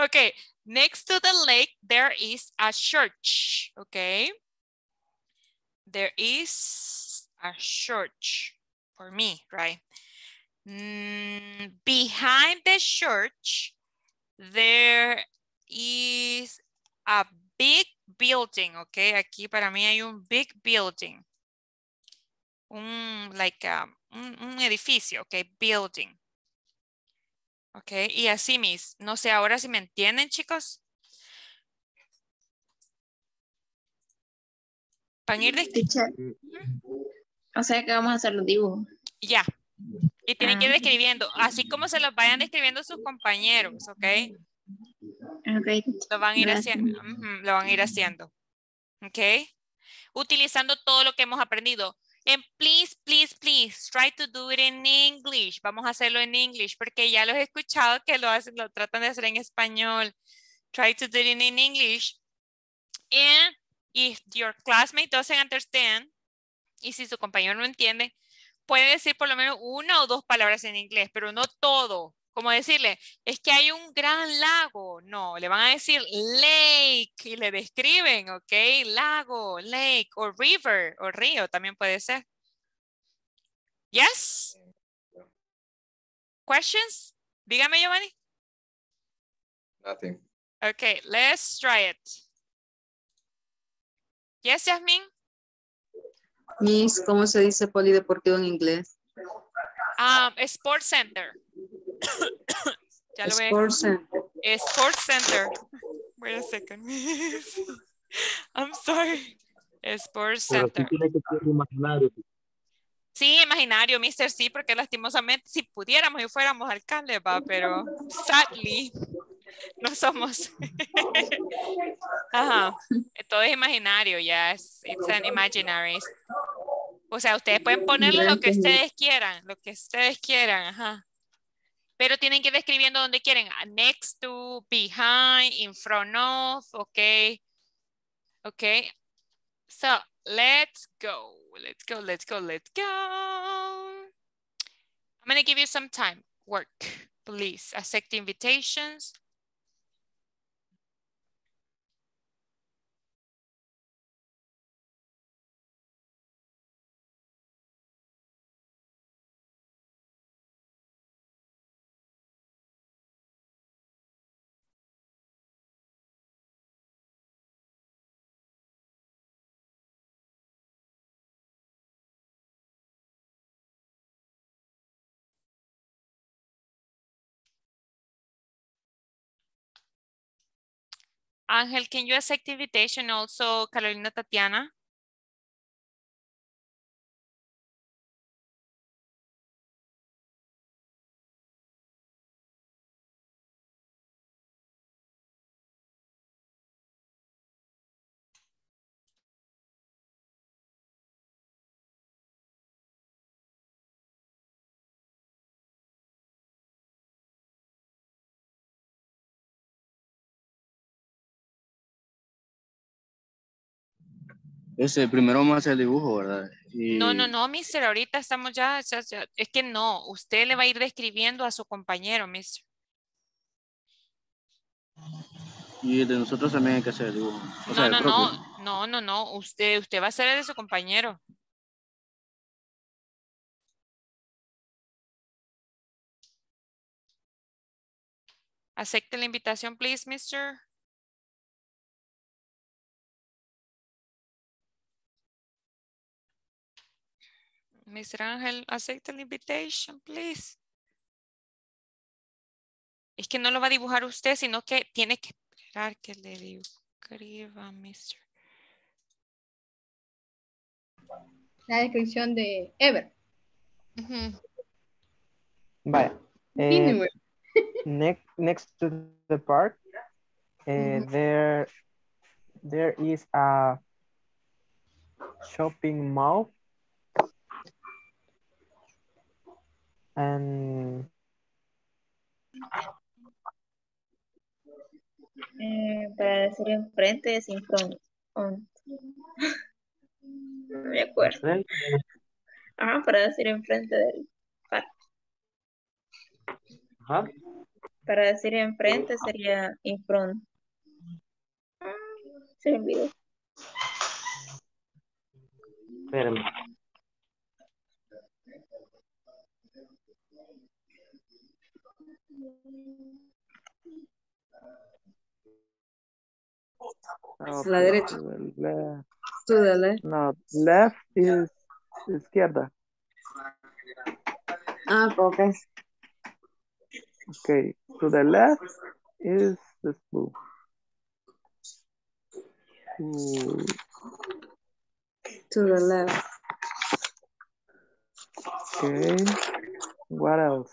Okay, next to the lake, there is a church, okay? There is a church for me, right? Mm, behind the church, there is a big building, okay? Aquí para mí hay un big building. Un, like a, un, un edificio, okay? Building. Okay, y así mis, no sé ahora si me entienden, chicos. O sea que vamos a hacer los dibujos. Ya. Yeah. Y tienen ah. que ir describiendo, así como se los vayan describiendo sus compañeros, ¿ok? Okay. Lo van a ir Gracias. haciendo. Uh-huh. Lo van a ir haciendo. ¿Ok? Utilizando todo lo que hemos aprendido. And please, please, please, try to do it in English. Vamos a hacerlo en English porque ya los he escuchado que lo, hacen, lo tratan de hacer en español. Try to do it in English. And If your classmate doesn't understand, y si su compañero no entiende, puede decir por lo menos una o dos palabras en inglés, pero no todo. Como decirle, es que hay un gran lago. No, le van a decir lake y le describen, ¿ok? Lago, lake, o river, o río también puede ser. Yes? Questions? Dígame, Giovanni. Nothing. Okay, let's try it. Yes, Jasmine? Miss, ¿cómo se dice polideportivo en inglés? Um, Sports Center. Ya lo Sports Center. Sports Center. Wait a second. I'm sorry. Sports Center. Sí, imaginario, mister, sí, porque lastimosamente si pudiéramos y fuéramos alcaldes, va, pero sadly no somos. Ajá. Todo es imaginario, ya. Yes. It's an imaginary. O sea, ustedes pueden ponerle lo que ustedes quieran, lo que ustedes quieran, ajá. Pero tienen que ir escribiendo donde quieren. Next to, behind, in front of, ok. Ok. So, let's go. Let's go, let's go, let's go. I'm going to give you some time. Work, please. Accept invitations. Ángel, can you accept invitation also, Carolina Tatiana? Ese primero más el dibujo, ¿verdad? Y... No, no, no, mister. Ahorita estamos ya, ya, ya. Es que no. Usted le va a ir describiendo a su compañero, mister. Y de nosotros también hay que hacer el dibujo. O no, sea, no, el no. No, no, no. Usted, usted va a hacer el de su compañero. Acepte la invitación, please, mister. mister Ángel, accept the invitation, please. Es que no lo va a dibujar usted, sino que tiene que esperar que le escriba, mister. La descripción de Ever. Uh-huh. Vale. Eh, next, next to the park, eh, uh-huh. there, there is a shopping mall. And eh, para decir enfrente es in front. On. No me acuerdo. Ajá, para decir enfrente del parque. Ajá. Para decir enfrente sería in front. Ah, se me olvidó. Espérame. No, la derecha. Left. To the left. No, left is izquierda. Ah, okay. Okay, to the left is the blue. Ooh. To the left. Okay, what else?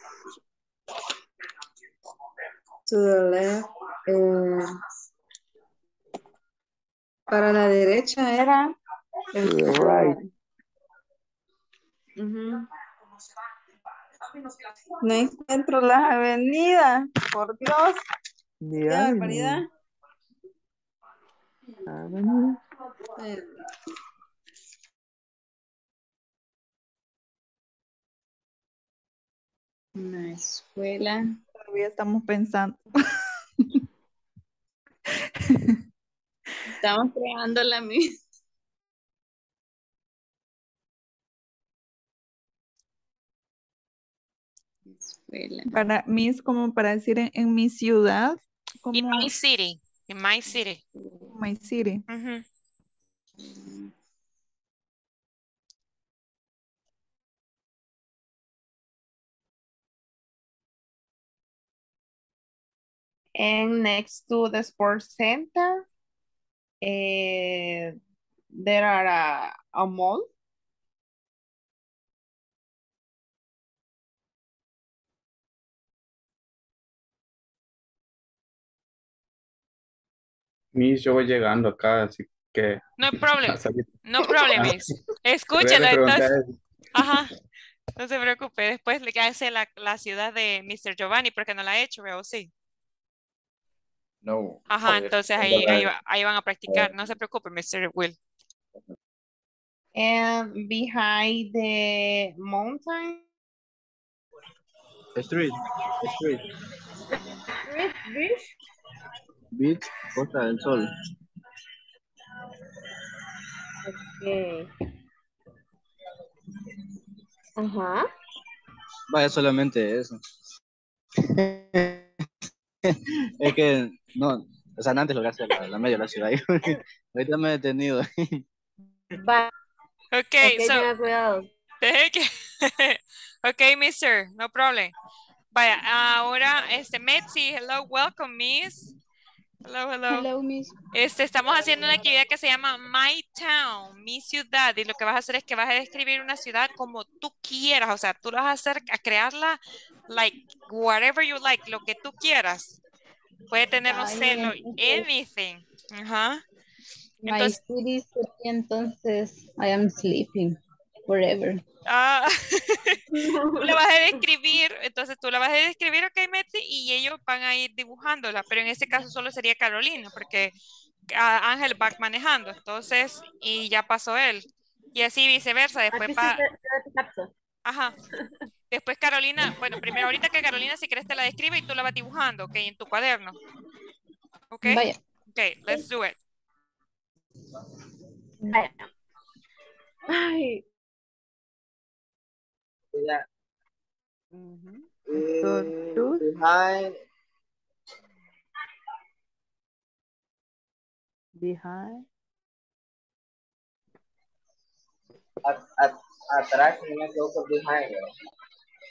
To the left. Um, para la derecha era... To the right. Uh-huh. No encuentro las avenidas. Por Dios. Qué barbaridad. Um, una escuela. Todavía estamos pensando. Estamos creando la misma. Escuela. Para mí es como para decir en, en mi ciudad. Como... In my city. In my city. My city. Uh-huh. And next to the sports center, uh, there are a, a mall. Miss, yo voy llegando acá, así que... No problem, no problem, Miss. Escúchala, entonces. Ajá. No se preocupe, después le hace la, la ciudad de mister Giovanni, porque no la ha he hecho, veo, sí. No. Ajá, entonces ahí, ahí, ahí van a practicar. No se preocupe, mister Will. And behind the mountain. Street. Street. Street, beach. Beach, Costa del Sol. Ok. Ajá. Vaya, solamente eso. Es que no, o sea, antes lo que hace la, la media de la ciudad. Ahorita me he detenido. But, okay, okay, so well. Okay, mister, no problem. Vaya, ahora este Metzi, hello, welcome, miss. Hello, hello. Hello, miss. Este, estamos haciendo una actividad que se llama My Town, mi ciudad, y lo que vas a hacer es que vas a describir una ciudad como tú quieras, o sea, tú lo vas a hacer a crearla like whatever you like, lo que tú quieras. Puede tener, no sé, anything. Ajá. Uh-huh. Entonces, my city, entonces I am sleeping forever. Ah, tú la vas a describir, entonces tú la vas a describir, ok, Metzi, y ellos van a ir dibujándola, pero en este caso solo sería Carolina, porque Ángel va manejando, entonces, y ya pasó él, y así viceversa, después pa... Ajá, después Carolina, bueno, primero ahorita que Carolina, si quieres te la describe y tú la vas dibujando, ok, en tu cuaderno, ok, Vaya. Ok, let's do it. Vaya. Ay. Yeah. Mm-hmm. So, behind, behind, at, at, atrás, behind.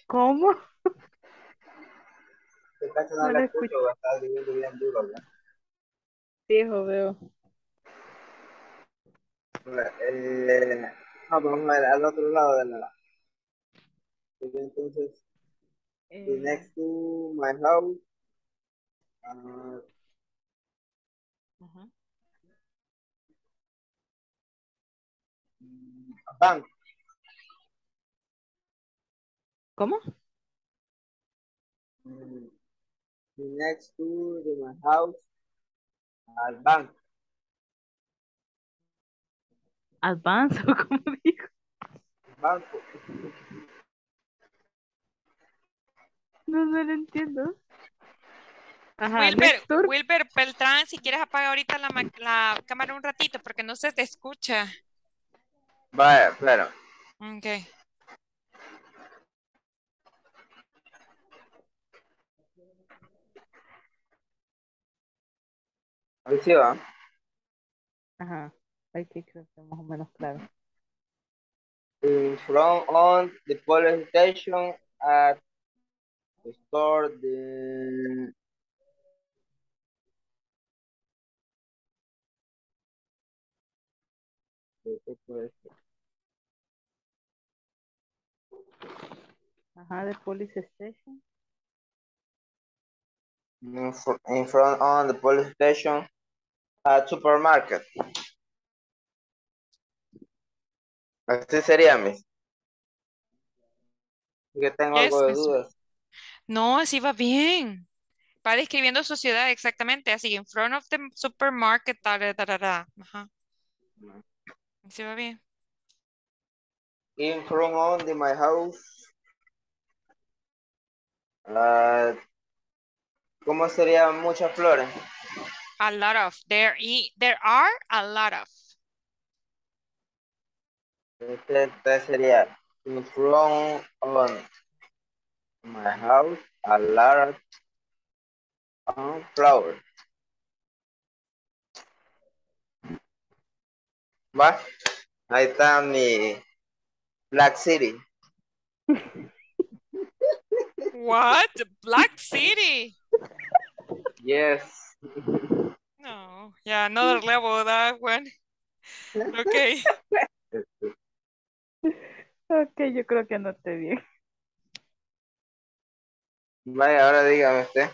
¿Cómo? Se casi no la escucho, va a estar viviendo bien duro, ¿verdad? Sí, hijo, veo. El, no, vamos a ver al otro lado de la... Entonces, eh, the next to my house, uh, uh-huh. A bank. ¿Cómo? The next to the, my house, a bank. Advance, ¿cómo digo? Banco. No, no lo entiendo. Ajá, Wilber, Wilber Beltrán, si quieres apaga ahorita la, la cámara un ratito porque no se te escucha. Vaya, claro. Ok. Ahí sí va. Ajá, ahí sí creo que más o menos claro. In front on the police station at store the Ajá, the police station. In, for, in front on the police station at supermarket. Así sería, mis. Yo tengo yes, algo de dudas. No, así va bien. Para escribiendo sociedad, exactamente. Así, in front of the supermarket, tal, tal, tal. Ajá. ¿Sí va bien? In front of the, my house. Uh, ¿Cómo sería muchas flores? A lot of. There, i, there are a lot of. Este sería in front of my house, a lot of. Uh, flower. Va, ahí está mi Black City. What? Black City? Yes. No, yeah, another level that one. Okay. Okay, yo creo que anoté bien. Vaya, ahora dígame usted.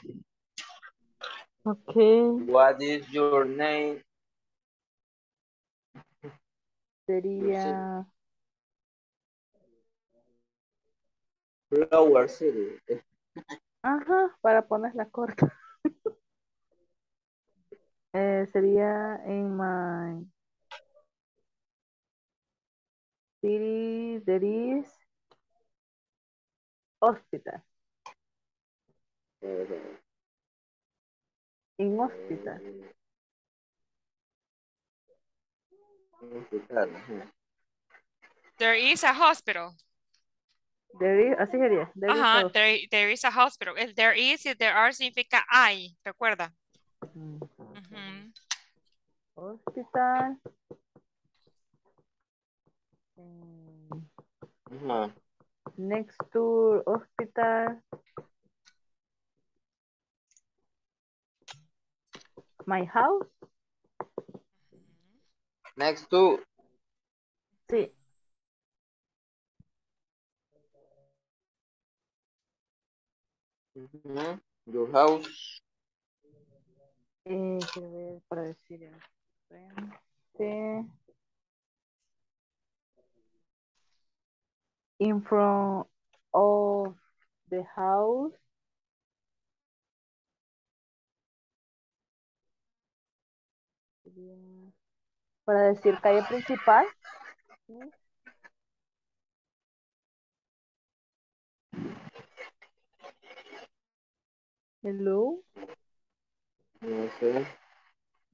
Okay. What is your name? Sería Flower City. Ajá, para poner la corta. eh, sería in my city there is hospital. Okay. In hospital. There is a hospital. There is, así sería. There, uh-huh, is there, there is a hospital. If there is, if there are, significa hay. Recuerda. Mm-hmm. Mm-hmm. Hospital. Mm-hmm. Next to hospital. My house. Next to. Sí. Mm-hmm. Your house. Eh, quiero ver para decir. In front of the house. Para decir calle principal. Hello. No sé.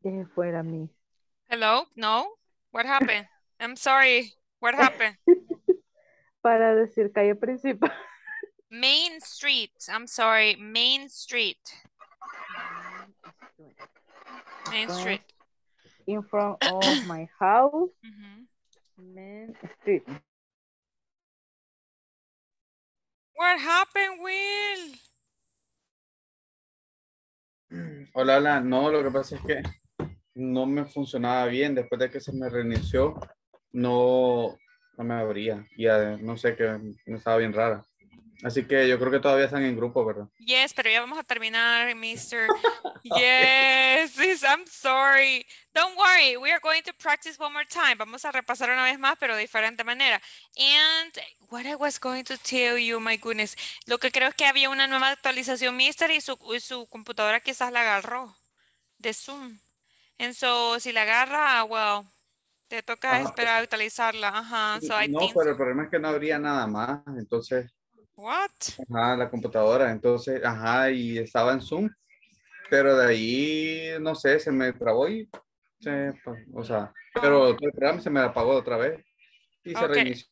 Deje fuera a mí. Hello, no. What happened? I'm sorry. What happened? Para decir calle principal. Main Street. I'm sorry. Main Street. Main Street. In front of my house, mm-hmm. Main Street. What happened, Will? Hola, hola. No, lo que pasa es que no me funcionaba bien. Después de que se me reinició, no, no me abría. Ya no sé, que me estaba bien rara. Así que yo creo que todavía están en grupo, ¿verdad? Yes, pero ya vamos a terminar, mister. Yes, yes, I'm sorry. Don't worry, we are going to practice one more time. Vamos a repasar una vez más, pero de diferente manera. And what I was going to tell you, my goodness. Lo que creo es que había una nueva actualización, mister, y su, y su computadora quizás la agarró de Zoom. And so, si la agarra, well... Te toca ah, esperar actualizarla. Ajá. Uh-huh. So no, I think... pero el problema es que no habría nada más, entonces... What? Ajá, la computadora, entonces, ajá, y estaba en Zoom, pero de ahí, no sé, se me trabó y, se, pues, o sea, pero todo el programa se me apagó otra vez y okay. Se reinició.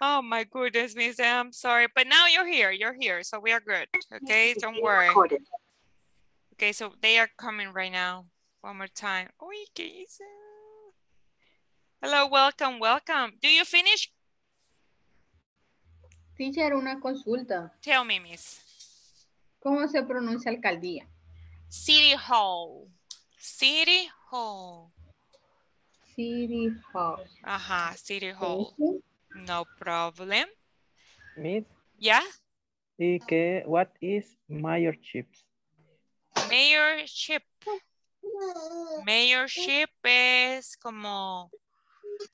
Oh my goodness, miss, I'm sorry, but now you're here, you're here, so we are good, okay, don't worry. Okay, so they are coming right now, one more time. Uy, ¿qué hice? Hello, welcome, welcome. Do you finish? Teacher, una consulta. Tell me, miss. ¿Cómo se pronuncia alcaldía? City Hall. City Hall. City Hall. Ajá, City Hall. ¿Sí? No problem. Miss. Yeah. ¿Y qué? What is mayorship? Mayorship. Mayorship es como...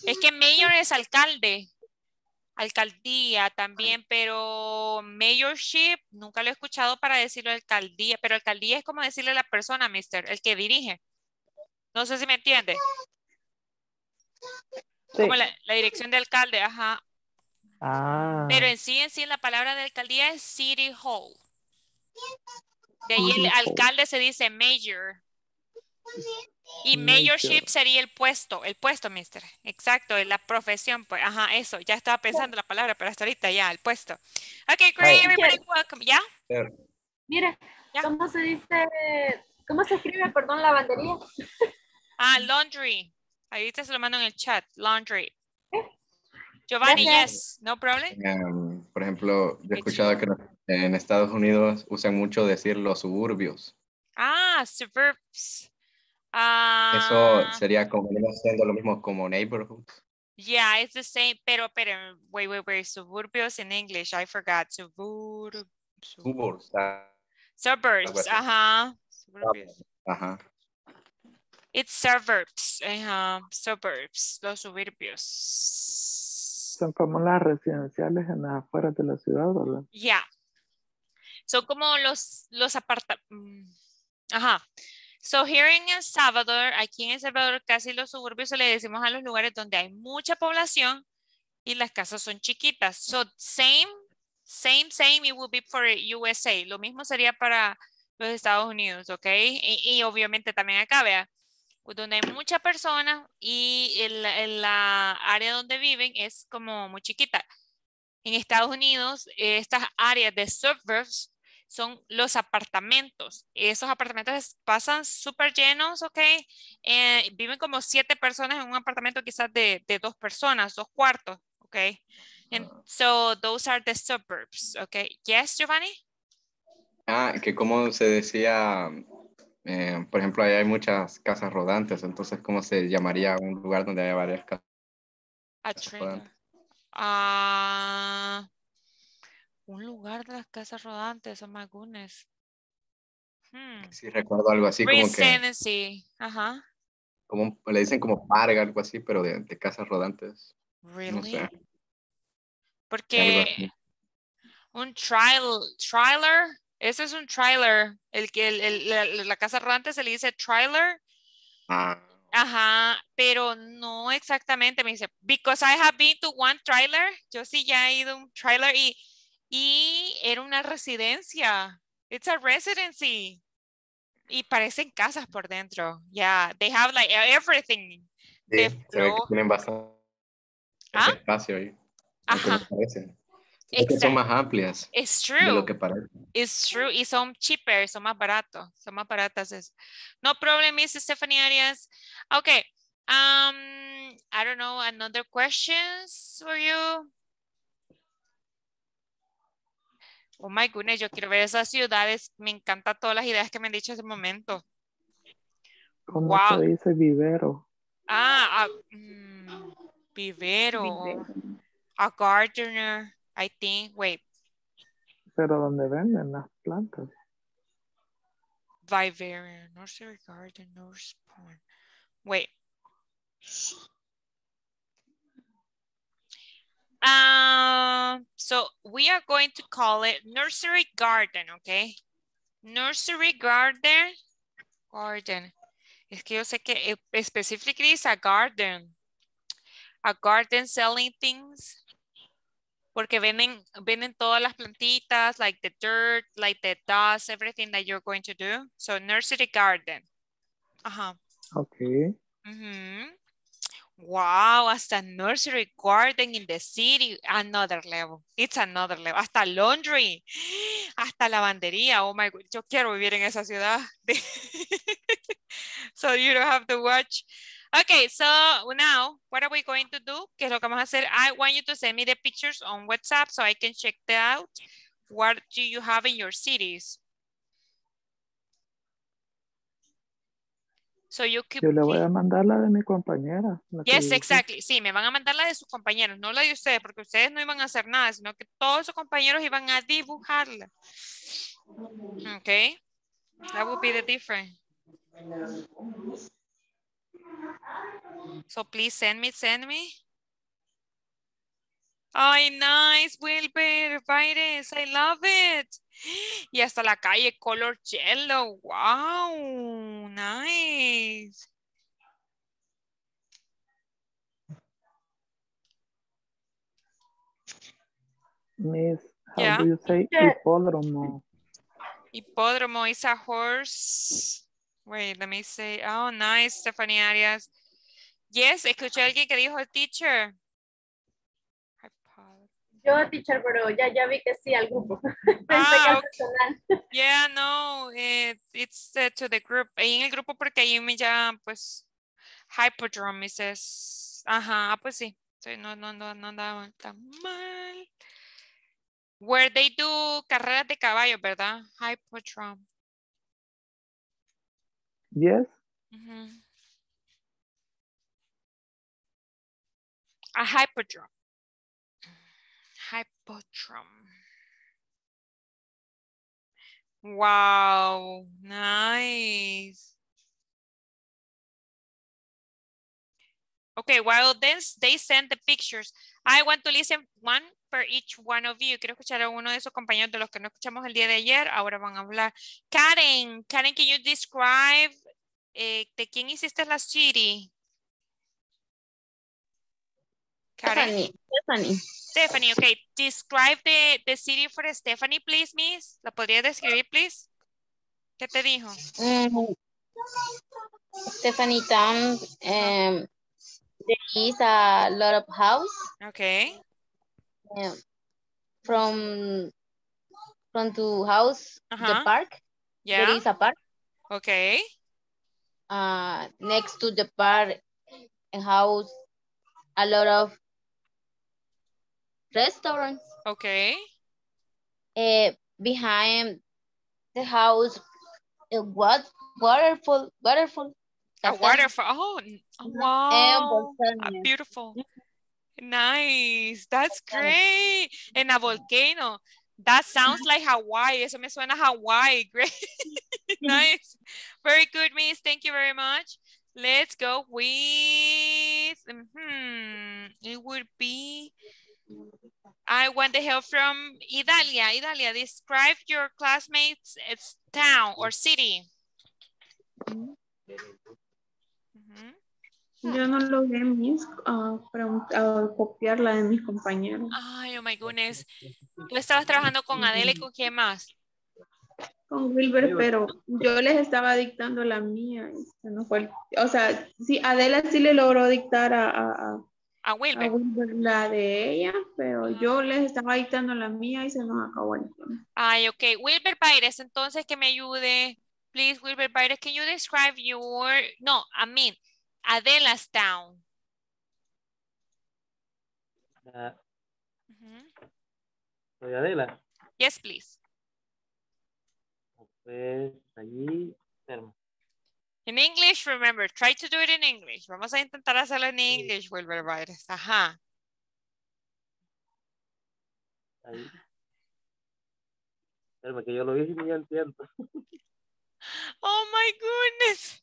Es que mayor es alcalde. alcaldía también, pero mayorship, nunca lo he escuchado para decirlo alcaldía, pero alcaldía es como decirle a la persona, mister, el que dirige. No sé si me entiende. Sí. Como la, la dirección de alcalde, ajá. Ah. Pero en sí, en sí, en la palabra de alcaldía es City Hall. De ahí el alcalde se dice mayor. Y mayorship sería el puesto, el puesto, mister. Exacto, la profesión, pues, ajá, eso. Ya estaba pensando la palabra, pero hasta ahorita ya, el puesto. Ok, great, everybody, welcome. ¿Ya? Yeah. Mira, yeah. ¿Cómo se dice, cómo se escribe, perdón, lavandería? Ah, laundry. Ahorita se lo mando en el chat, laundry. Giovanni, yes, no problem. Um, por ejemplo, yo he escuchado que en Estados Unidos usan mucho decir los suburbios. Ah, suburbs. Uh, Eso sería como siendo lo mismo como neighborhoods. Yeah, it's the same, pero, pero, wait, wait, wait, suburbios in English, I forgot, Subur, sub suburbs. Uh, suburbs, ajá. Suburbs. Ajá. It's suburbs, ajá, suburbs, los suburbios. Son como las residenciales en las afueras de la ciudad, ¿verdad? Yeah. Son como los, los apartamentos, ajá. So here in El Salvador, aquí en El Salvador casi los suburbios le decimos a los lugares donde hay mucha población y las casas son chiquitas. So same, same, same it would be for U S A. Lo mismo sería para los Estados Unidos, ¿ok? Y, y obviamente también acá, vea, donde hay muchas personas y el, el, la área donde viven es como muy chiquita. En Estados Unidos, estas áreas de suburbs son los apartamentos. Esos apartamentos pasan súper llenos, ¿ok? Eh, viven como siete personas en un apartamento quizás de, de dos personas, dos cuartos, ¿ok? And so those are the suburbs, ¿ok? Yes, Giovanni? Ah, que como se decía, eh, por ejemplo, ahí hay muchas casas rodantes, entonces, ¿cómo se llamaría un lugar donde haya varias casas? A trailer. Ah... Uh... Un lugar de las casas rodantes, oh my goodness. Hmm. Sí, recuerdo algo así Residency. Como que... Ajá. Como, le dicen como parga, algo así, pero de, de casas rodantes. Really? No sé. Porque un trial, trailer, ese es un trailer. El que el, el, la, la casa rodante se le dice trailer. Ah. Ajá, pero no exactamente, me dice. Because I have been to one trailer. Yo sí ya he ido a un trailer y... Y era una residencia. It's a residency. Y parecen casas por dentro. Yeah, they have like everything. Sí, se ve que tienen bastante ¿Ah? espacio ahí. Ajá. Que son más amplias. It's true. De lo que parece. It's true. Y son cheaper, son más baratos. Son más baratas. Eso. No problem, Miss Stephanie Arias. Okay. Um, I don't know, another questions for you? Oh my goodness, yo quiero ver esas ciudades. Me encantan todas las ideas que me han dicho hace un momento. ¿Cómo wow. se dice vivero? Ah, a, mm, vivero. vivero. A gardener, I think. Wait. Pero ¿dónde venden las plantas? Vivero, nursery garden, nurse pond. Wait. Um, so we are going to call it nursery garden, okay? Nursery garden, garden. Es que yo sé que specifically is a garden. A garden selling things. Porque venden, venden todas las plantitas, like the dirt, like the dust, everything that you're going to do. So nursery garden. Uh-huh. Okay. Mm-hmm. Wow, hasta nursery garden in the city, another level. It's another level. Hasta laundry, hasta lavandería. Oh my God, yo quiero vivir en esa ciudad. So you don't have to watch. Okay, so now what are we going to do? ¿Qué es lo que vamos a hacer? I want you to send me the pictures on WhatsApp so I can check that out. What do you have in your cities? So you keep... Yo le voy a mandar la de mi compañera. Yes, exactly. Sí, me van a mandar la de sus compañeros, no la de ustedes, porque ustedes no iban a hacer nada, sino que todos sus compañeros iban a dibujarla. Okay. That would be the difference. So please send me, send me. Ay, nice, Wilber Pires. I love it. Y hasta la calle color yellow. Wow, nice. Miss, how yeah. do you say hipódromo? Hipódromo is a horse. Wait, let me say. Oh, nice, Stephanie Arias. Yes, escuché a alguien que dijo teacher. Yo, teacher, pero ya, ya vi que sí al grupo. Ah, okay. Yeah, no, it, it's uh, to the group. En el grupo porque ahí me llaman, pues, hypodrome, dices. Ajá, pues sí. No, no, no, no andaba tan mal. Where they do carreras de caballo, ¿verdad? Hypodrome. Yes. Uh-huh. A hypodrome. Hypodrome. Wow, nice. Okay, while then they send the pictures. I want to listen one per each one of you. Quiero escuchar a uno de esos compañeros de los que no escuchamos el día de ayer. Ahora van a hablar. Karen, Karen, can you describe eh, de quién hiciste la city? Karen. Stephanie. Stephanie, okay. Describe the, the city for Stephanie, please, miss. ¿La podría describir, please? ¿Qué te dijo? Um, Stephanie Town, um, there is a lot of house. Okay. Um, from, from to house, uh-huh. the park. Yeah. There is a park. Okay. Uh, next to the park, a house, a lot of restaurants. Okay. Uh, behind the house, a what waterfall? Waterfall. A waterfall. Oh, wow! Beautiful. Nice. That's great. And a volcano. That sounds like Hawaii. Eso me suena a Hawaii. Great. Nice. Very good, miss. Thank you very much. Let's go with. Hmm. It would be. I want the help from Idalia. Idalia, describe your classmates' it's town or city. Mm-hmm. Yo no logré mis uh, uh, copiar la de mis compañeros. Ay, oh my goodness. Tú estabas trabajando con Adele y con quién más. Con Wilber, pero yo les estaba dictando la mía. Se nos fue. O sea, sí, Adela sí le logró dictar a. a, a A Wilber. A Wilber, la de ella, pero uh-huh. yo les estaba dictando la mía y se nos acabó el tema. Ay, ok. Wilber Pires, entonces que me ayude. Please, Wilber Pires, can you describe your, no, I mean, Adela's town. Uh, uh-huh. Soy Adela. Yes, please. Pues allí, termo. In English, remember, try to do it in English. Vamos a intentar hacerlo en English, Wilber Pires. Ajá. Ahí. Espérame que yo lo hice y ya entiendo. Oh my goodness.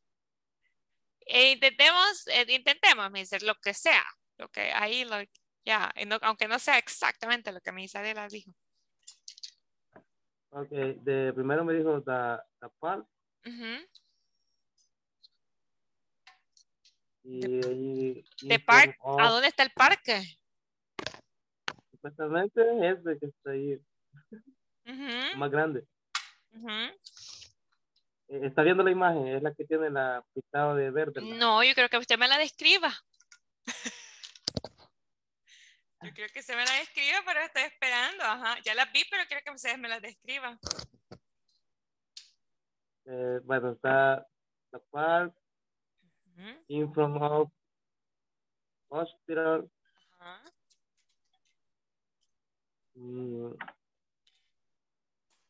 E intentemos, e intentemos, me dice, lo que sea. Lo que ahí, lo, ya, yeah, no, aunque no sea exactamente lo que me dice Adela dijo. Ok, de, primero me dijo the, the park. Uh-huh. Y, y, ¿de parque? Oh, ¿a dónde está el parque? Supuestamente es de que está ahí. Uh-huh. Más grande. Uh-huh. Está viendo la imagen, es la que tiene la pintada de verde. ¿No? No, yo creo que usted me la describa. Yo creo que se me la describa, pero estoy esperando. Ajá. Ya la vi, pero quiero que ustedes me la describan. Eh, bueno, está la parque. In from of hospital. Uh-huh. Mm.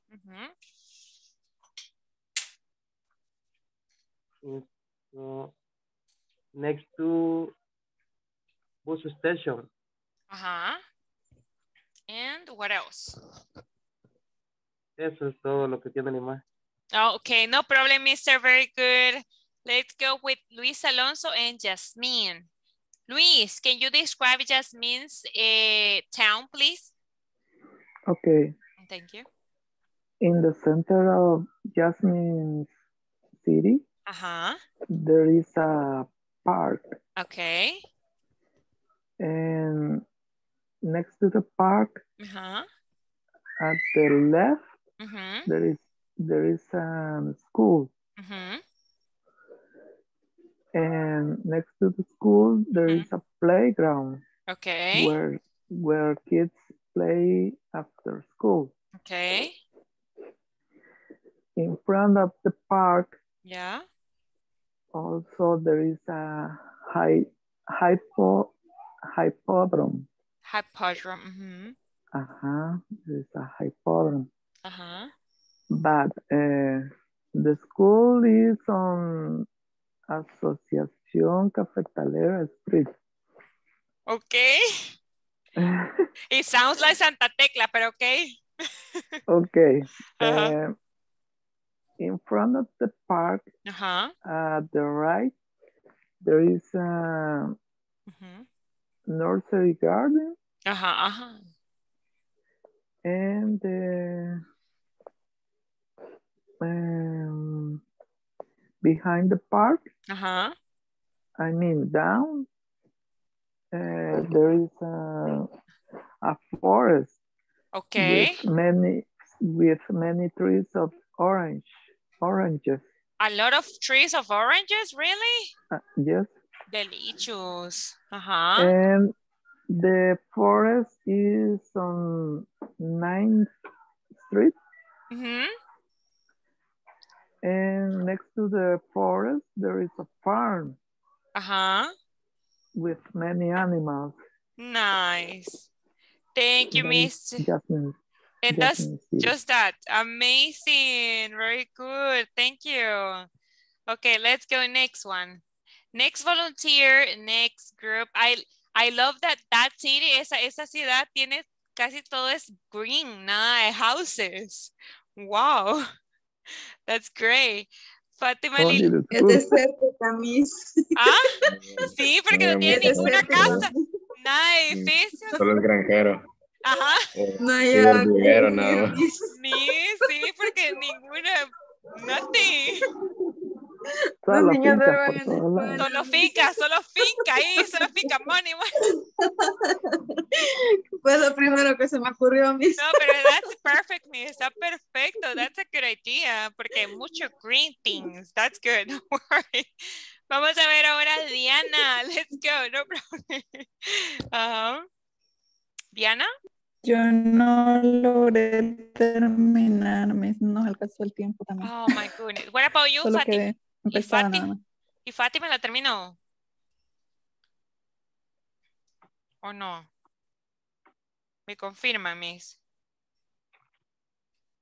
Uh-huh. In, uh, next to bus station. Uh-huh. And what else? Eso es todo lo que tiene la imagen. Oh, okay, no problem, mister Very good. Let's go with Luis Alonso and Jasmine. Luis, can you describe Jasmine's uh, town, please? Okay. Thank you. In the center of Jasmine's city, uh-huh, there is a park. Okay. And next to the park, uh-huh, at the left, uh-huh, there is there is a school. Uh-huh. And next to the school, there uh-huh. is a playground. Okay. Where where kids play after school. Okay. In front of the park, yeah, also there is a high hypo hypodrome. Hypodrome. Mm-hmm. Uh-huh. There is a hypodrome. Uh-huh. But uh, the school is on Asociación Cafetalera Street. Okay. It sounds like Santa Tecla, but okay. Okay. Uh-huh. Uh, in front of the park, uh-huh, at the right, there is a uh-huh. nursery garden. Uh-huh, uh-huh. And uh, um, behind the park, uh-huh, I mean down, uh, there is a, a forest. Okay. With many with many trees of orange, oranges. A lot of trees of oranges, really? Uh, yes. Delicious. Uh-huh. And the forest is on ninth street. Mm-hmm. And next to the forest, there is a farm. Uh-huh. With many animals. Nice. Thank you, Miss Jasmine. And that's just that. Amazing. Very good. Thank you. Okay, let's go next one. Next volunteer, next group. I I love that that city, esa, esa ciudad tiene casi todo es green, nice houses. Wow. That's great. Fátima Liliana. Es desértica, Miss. Ah, sí, porque no tiene ninguna casa. Nada de edificios. Solo el granjero. Ajá. Eh, no hay dinero, nada más. Sí, sí, porque ninguna, nothing. Los niños no van a escuela. Solo finca, solo finca ahí, solo finca, money, money. Fue lo primero que se me ocurrió, Miss. No, pero that's perfect, Miss. Está perfecto. That's a good idea. Porque hay mucho green things. That's good. Don't worry. Vamos a ver ahora Diana. Let's go. No problem. Uh-huh. Diana. Yo no logré terminar. Nos alcanzó el tiempo también. Oh, my goodness. What about you, Fátima? ¿Y Fátima? ¿Y Fátima la terminó? ¿O no? Me confirma, Miss.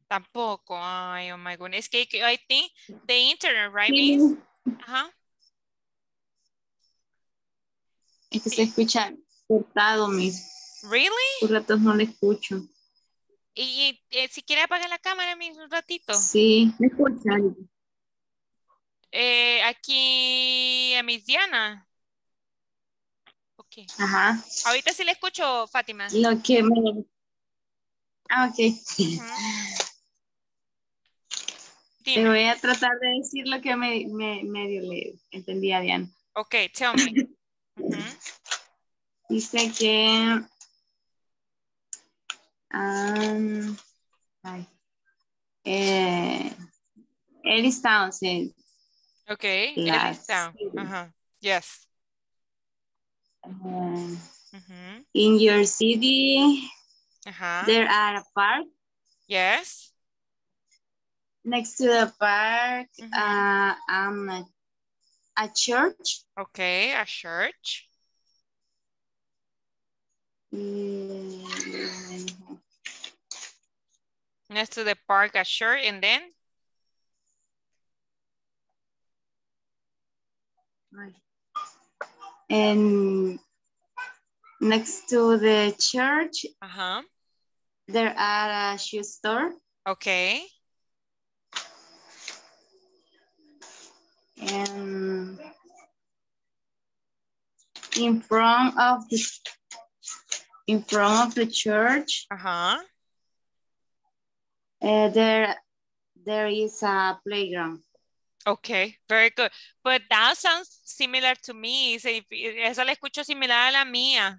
Tampoco. Ay, oh, my goodness. Es que I think the internet, right, Miss? Ajá. Es que se escucha cortado, Miss. ¿Really? Por ratos no le escucho. Y, y, y si quiere apagar la cámara, Miss, un ratito. Sí, me escuchan. Eh, aquí a Miss Diana. Ok. Ajá. Ahorita sí le escucho, Fátima. Lo que me... Ah, ok. Uh-huh. Te voy a tratar de decir lo que me, me, medio le entendí a Diana. Ok, tell me. Uh-huh. Dice que um, ay, eh, Ellis Town says. Okay, Ellis Town. Uh-huh. Yes. Uh, mm-hmm. In your city, uh-huh, there are a park. Yes. Next to the park, mm-hmm, uh, um, a, a church. Okay, a church. Next to the park, a shirt, and then? And next to the church, uh-huh, there are a shoe store. Okay. And in front of the in front of the church. Uh-huh. Uh, there, there is a playground. Okay, very good. But that sounds similar to me. Esa la escucho similar a la mía.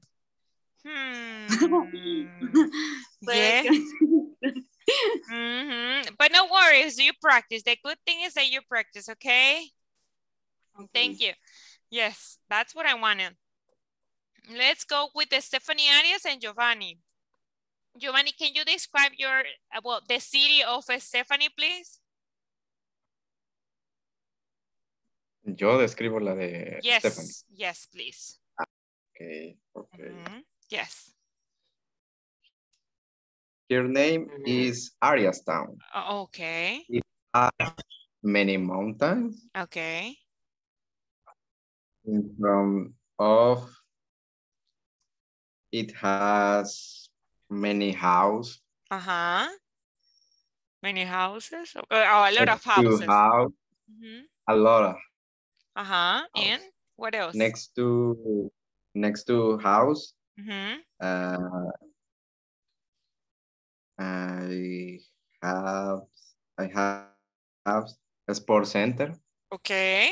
Hmm. Yeah. Mm-hmm. But no worries, you practice. The good thing is that you practice, okay? Okay. Thank you. Yes, that's what I wanted. Let's go with Stephanie Arias and Giovanni. Giovanni, can you describe your, well, the city of Stephanie, please? Yo describo la de yes, Stephanie. Yes, please. Okay, okay. Mm-hmm. Yes. Her name mm-hmm. is Arias Town. Okay. It has many mountains. Okay. In front of it has many houses. Uh-huh. Many houses. Oh, a lot of houses. House, mm-hmm. A lot of. Uh-huh. And what else? Next to next to house. Mm-hmm. Uh I have I have, have a sports center. Okay.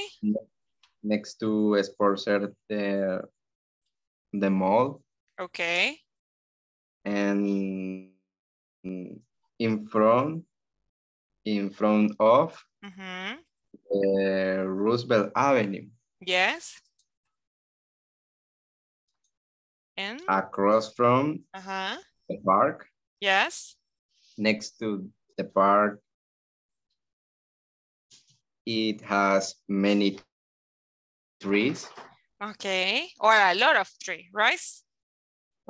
Next to a sports center, the mall. Okay. And in front, in front of mm-hmm. uh, Roosevelt Avenue. Yes. And across from uh-huh. the park. Yes. Next to the park, it has many trees. Okay, or a lot of trees, right?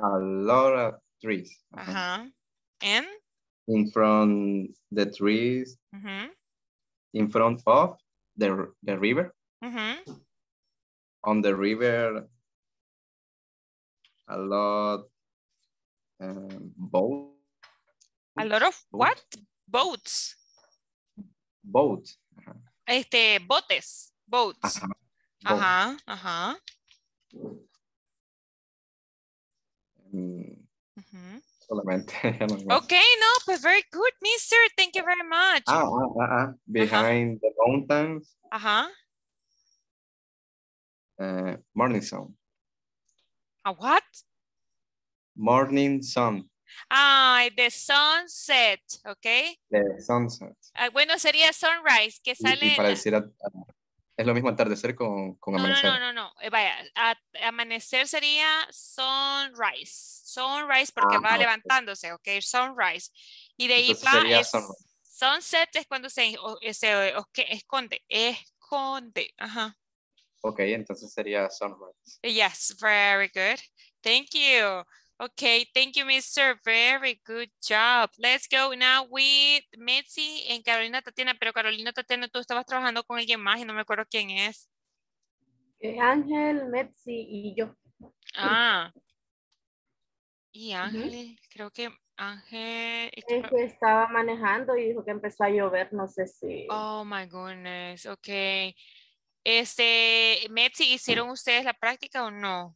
A lot of trees. Uh-huh. Uh-huh. And? In front the trees, mm-hmm. in front of the, the river. Mm-hmm. On the river, a lot um, boat. A lot of what? Boats. Boats. Uh-huh. Este, botes, boats. Uh-huh. Boat. Uh-huh, uh-huh. Mm-hmm. Okay, no, but very good, mister. Thank you very much. Uh, uh, uh, behind uh-huh. the mountains. Uh-huh. Uh, morning sun. A what? Morning sun. Ah, the sunset, okay. The sunset. Ah, bueno, sería sunrise, que sale... Y, y para decir a, a, es lo mismo atardecer con, con no, amanecer. No, no, no, no. Eh, vaya, a, amanecer sería sunrise. Sunrise porque ah, va okay. levantándose, ok, sunrise. Y de ahí va, es, sunset es cuando se, o, se o, que esconde, esconde, ajá. Ok, entonces sería sunrise. Yes, very good. Thank you. Ok, thank you, mister. Very good job. Let's go now with Metzi and Carolina Tatiana. Pero Carolina Tatiana, tú estabas trabajando con alguien más y no me acuerdo quién es. Ángel, Metzi y yo. Ah. Y Ángel, uh-huh. creo que Ángel... Es que estaba manejando y dijo que empezó a llover, no sé si... Oh, my goodness. Ok. Este, Metzi, ¿hicieron ustedes la práctica o no?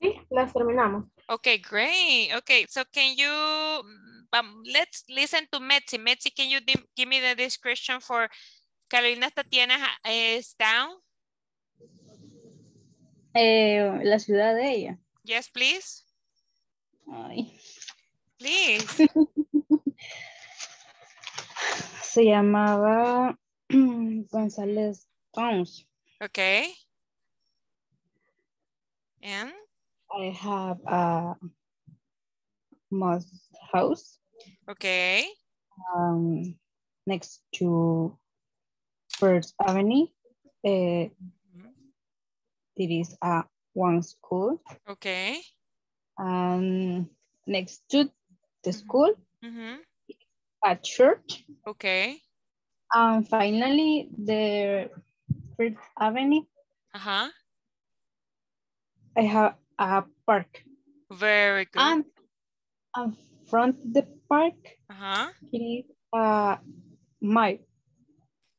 Sí, las terminamos. Okay, great. Okay, so can you, um, let's listen to Metzi. Metzi, can you give me the description for Carolina Tatiana is down? Eh, la ciudad de ella. Yes, please. Ay. Please. Se llamaba González Towns. Okay. And? I have a mosque house. Okay. Um, next to First Avenue, uh, there is a one school. Okay. Um, next to the school, mm-hmm. a church. Okay. And finally, the First Avenue. Uh huh. I have a park. Very good. And in front of the park, uh-huh. it is a mall.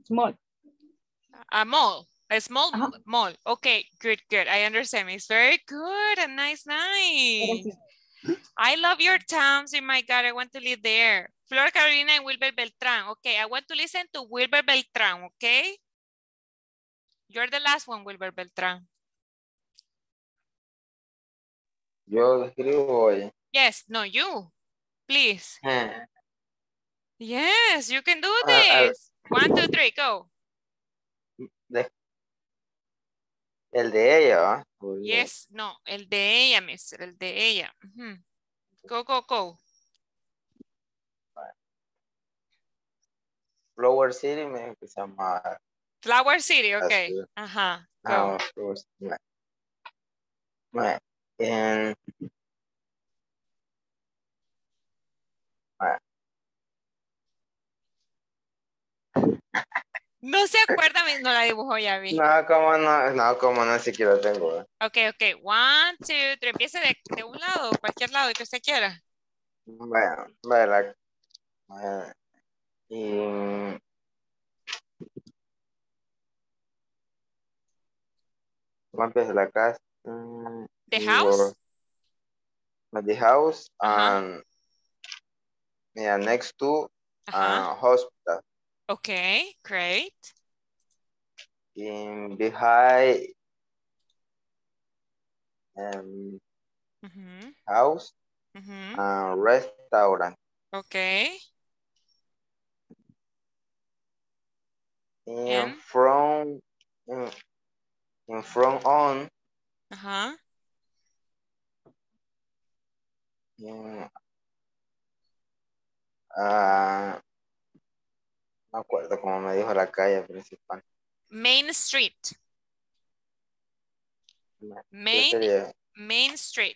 Small. A mall. A small uh-huh. mall. Okay, good, good. I understand. It's very good and nice, nice. I love your towns. Oh my God, I want to live there. Flor Carolina and Wilber Beltrán. Okay, I want to listen to Wilber Beltrán, okay? You're the last one, Wilber Beltrán. Yo escribo. Yes, no, you. Please. Hmm. Yes, you can do this. Uh, uh, One, two, three, go. The, el de ella. Yes, no, el de ella, mister, el de ella. Mm-hmm. Go, go, go. Flower City me empezamos. Flower City, okay. Ajá. Uh-huh. Go. No, Flower City. No se acuerda, no la dibujó ya bien. No, como no, no, como no, si quiero tengo. Ok, ok, one, two, three, empiece de, de un lado, cualquier lado que usted quiera. Bueno, bueno, bueno. Y... ¿Cuánto es la casa? The house? The house, and... Yeah, next to uh, uh-huh. hospital. Okay, great. In behind um, mm-hmm. house mm-hmm. uh, restaurant. Okay. In yeah. front, in, in front on. Uh huh. Yeah. Uh, no acuerdo como me dijo la calle principal. Main Street. Main, sería, Main Street.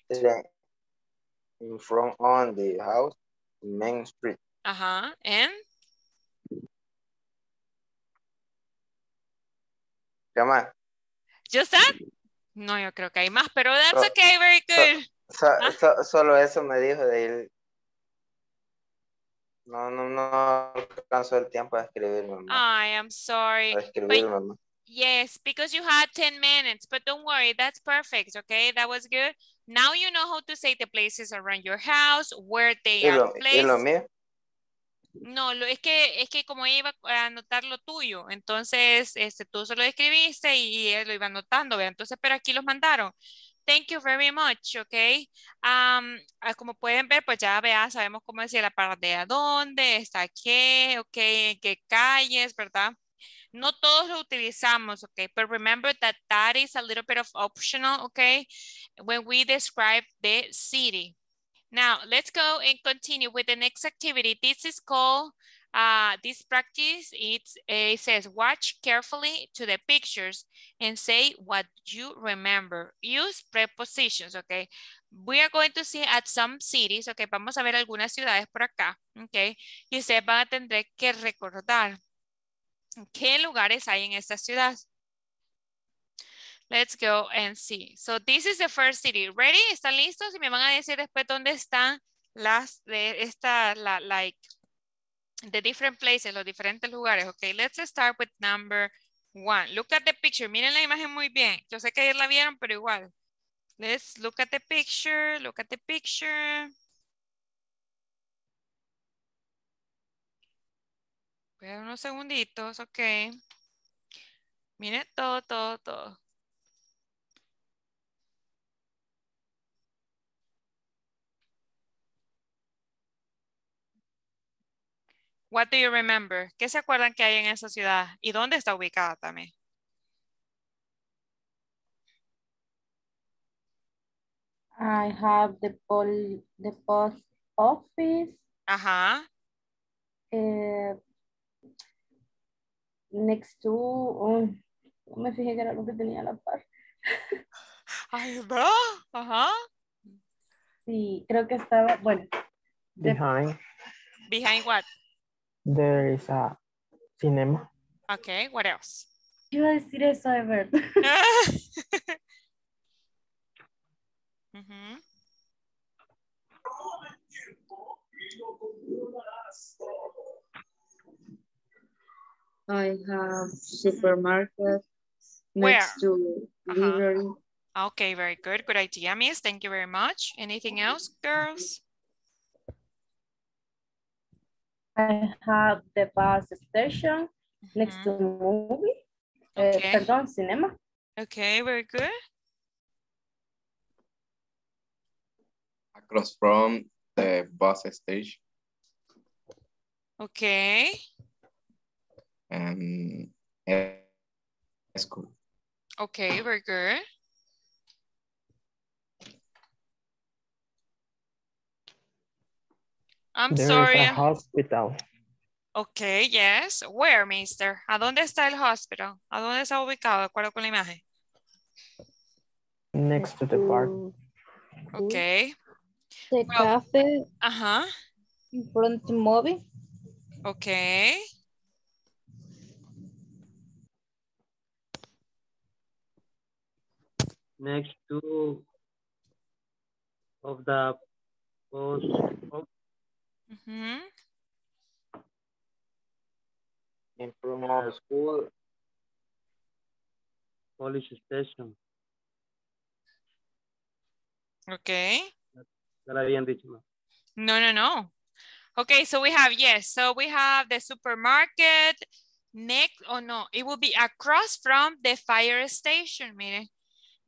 In front on the house, Main Street. Ajá, uh-huh. And? ¿Qué más? ¿Just that? No, yo creo que hay más, pero that's so, okay, very good. So, so, ¿Ah? so, solo eso me dijo de ir. No, no, no alcanzó el tiempo de escribir, mamá. I am sorry. De escribir, but, mamá. Yes, because you had ten minutes, but don't worry, that's perfect, okay? That was good. Now you know how to say the places around your house, where they are placed. ¿Y lo mío? No, lo, es, que, es que como ella iba a anotar lo tuyo, entonces este, tú solo escribiste y él lo iba anotando, ¿ve? Entonces, pero aquí los mandaron. Thank you very much, ok. Um, como pueden ver, pues ya vea, sabemos cómo decir la parte de a dónde, está qué, ok, en qué calles, ¿verdad? No todos lo utilizamos, ok, but remember that that is a little bit of optional, ok, when we describe the city. Now, let's go and continue with the next activity. This is called, uh, this practice, it's, it says, watch carefully to the pictures and say what you remember. Use prepositions, okay? We are going to see at some cities, okay? Vamos a ver algunas ciudades por acá, okay? Y ustedes van a tener que recordar qué lugares hay en esta ciudad. Let's go and see. So this is the first city. Ready? ¿Están listos? Y me van a decir después dónde están las de esta, la, like, the different places, los diferentes lugares. Okay, let's start with number one. Look at the picture. Miren la imagen muy bien. Yo sé que ayer la vieron, pero igual. Let's look at the picture. Look at the picture. Espera unos segunditos. Okay. Miren todo, todo, todo. What do you remember? ¿Qué se acuerdan que hay en esa ciudad? ¿Y dónde está ubicada también? I have the, pol the post office. Ajá. Uh, next to... Oh, no me fijé que era lo que tenía a la par. Ay, bro. Ajá. Sí, creo que estaba... Bueno. Behind. The, behind what? There is a cinema. Okay, what else? Iba a decir eso, Ever. mm-hmm. I have supermarket. next Where? to library. Uh-huh. Okay, very good. Good idea, miss. Thank you very much. Anything else, girls? I have the bus station mm-hmm. next to movie. Okay. Uh, pardon, cinema. Okay, very good. Across from the bus station. Okay. Um, school. Okay, very good. I'm there sorry. Is a hospital. Okay, yes. Where, mister? ¿A dónde está el hospital? ¿A dónde está ubicado? De acuerdo con la imagen. Next to the park. Okay. The well, cafe. Uh-huh. In front of the movie. Okay. Next to of the post. Mm-hmm. In front of the school, police station. Okay. No, no, no. Okay, so we have, yes, so we have the supermarket next, oh no, it will be across from the fire station, miren.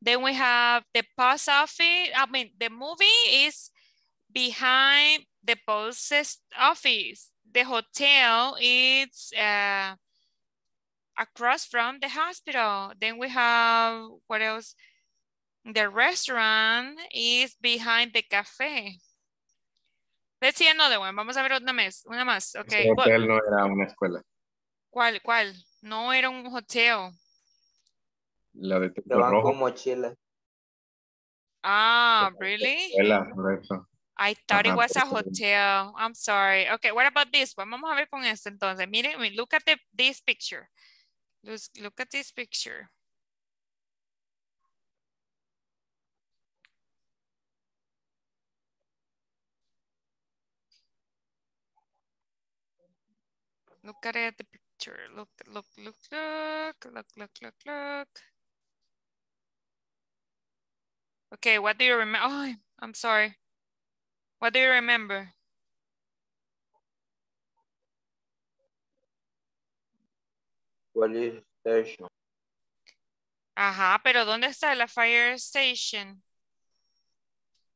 Then we have the post office, I mean, the movie is behind the post office. The hotel is uh, across from the hospital. Then we have, what else? The restaurant is behind the cafe. Let's see another one. Vamos a ver una más. Una más. Okay. Ese hotel no era una escuela. ¿Cuál? ¿Cuál? No era un hotel. La de Teco Rojo. Mochila. Ah, really? Escuela, correcto. I thought it was a hotel. I'm sorry. Okay, what about this one? Vamos a ver con esto entonces. Miren, look at the, this picture. Let's look at this picture. Look at it, the picture. Look, look, look, look, look, look, look, look. Okay, what do you remember? Oh, I'm sorry. What do you remember? Police station. Ajá, pero ¿dónde está la fire station?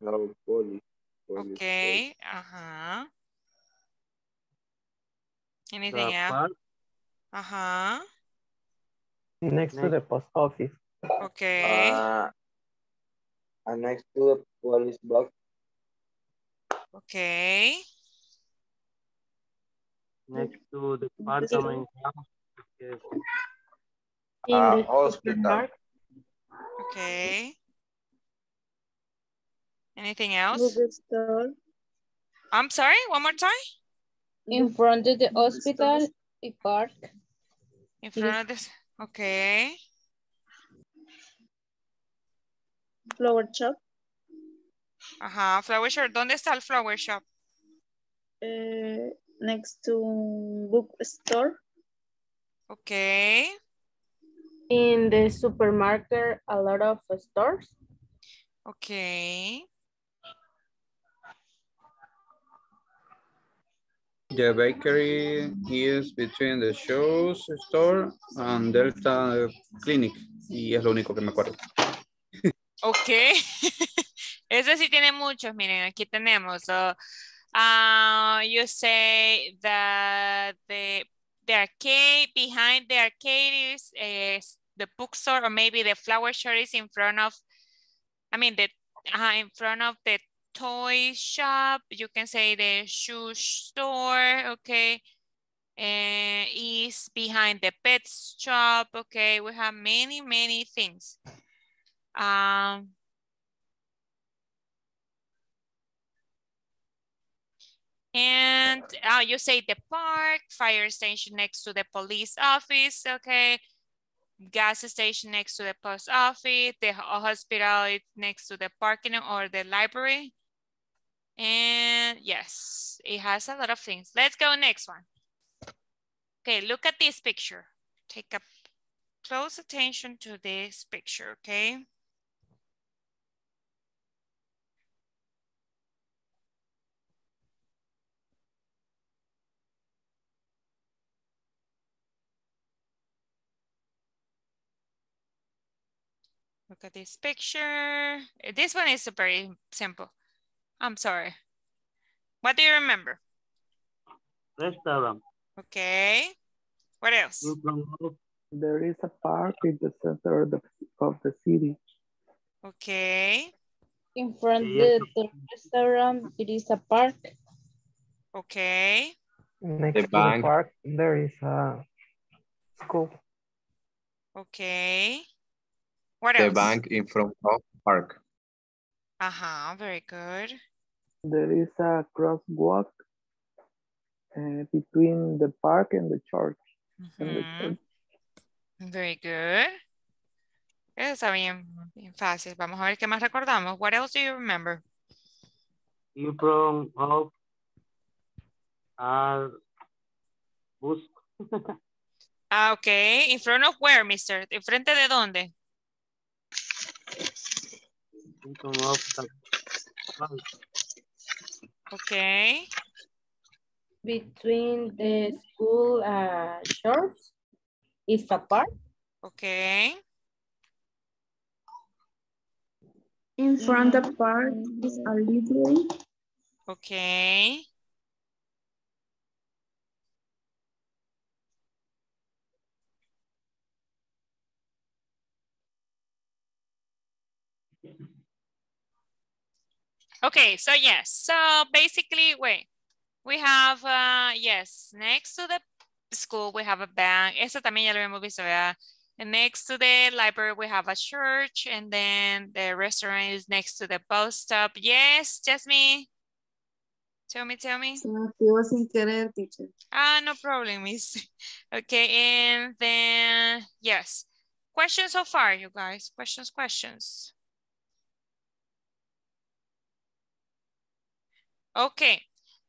No, police. Police okay, station. Ajá. Anything the else? Park. Ajá. Next, next to the post office. Okay. Uh, and next to the police box. Okay. Next to the apartment house. Uh, hospital. Okay. Anything else? I'm sorry, one more time. In front of the hospital, a park. In front of this, okay. Flower shop. Ajá, flower shop. ¿Dónde está el flower shop? Uh, next to bookstore. Okay. In the supermarket, a lot of stores. Okay. The bakery is between the shoes store and Delta Clinic. Y es lo único que me acuerdo. Ok. Eso sí tiene muchos. Miren, aquí tenemos. So, uh, you say that the, the arcade, behind the arcade is, is the bookstore, or maybe the flower shop is in front of, I mean, the uh, in front of the toy shop, you can say the shoe store, okay, and is behind the pet shop, okay, we have many, many things. Um, and uh, you say the park, fire station next to the police office, okay, gas station next to the post office, the hospital is next to the parking or the library. And yes, it has a lot of things. Let's go next one. Okay, look at this picture. Take a close attention to this picture, okay? Look at this picture. This one is very simple. I'm sorry. What do you remember? Restaurant. Okay. What else? There is a park in the center of the, of the city. Okay. In front of the, the restaurant, it is a park. Okay. Next the to bank. The park, there is a school. Okay. What else? The bank in front of the park. Uh-huh, very good. There is a crosswalk uh, between the park and the church. Mm-hmm. and the church. Very good. Eso está bien, bien fácil. Vamos a ver qué más recordamos. What else do you remember? In front of a bus. Ah, okay. In front of where, mister? ¿En frente de dónde? Okay. Between the school uh, church is a park. Okay. In front of the park is a library. Okay. Okay, so yes, so basically, wait, we have, uh, yes, next to the school, we have a bank. Eso también ya lo hemos visto, ¿verdad? And next to the library, we have a church, and then the restaurant is next to the bus stop. Yes, Jasmine? Tell me, tell me. Se me activó sin querer, teacher. Ah, no problem, miss. Okay, and then, yes. Questions so far, you guys? Questions, questions. Okay,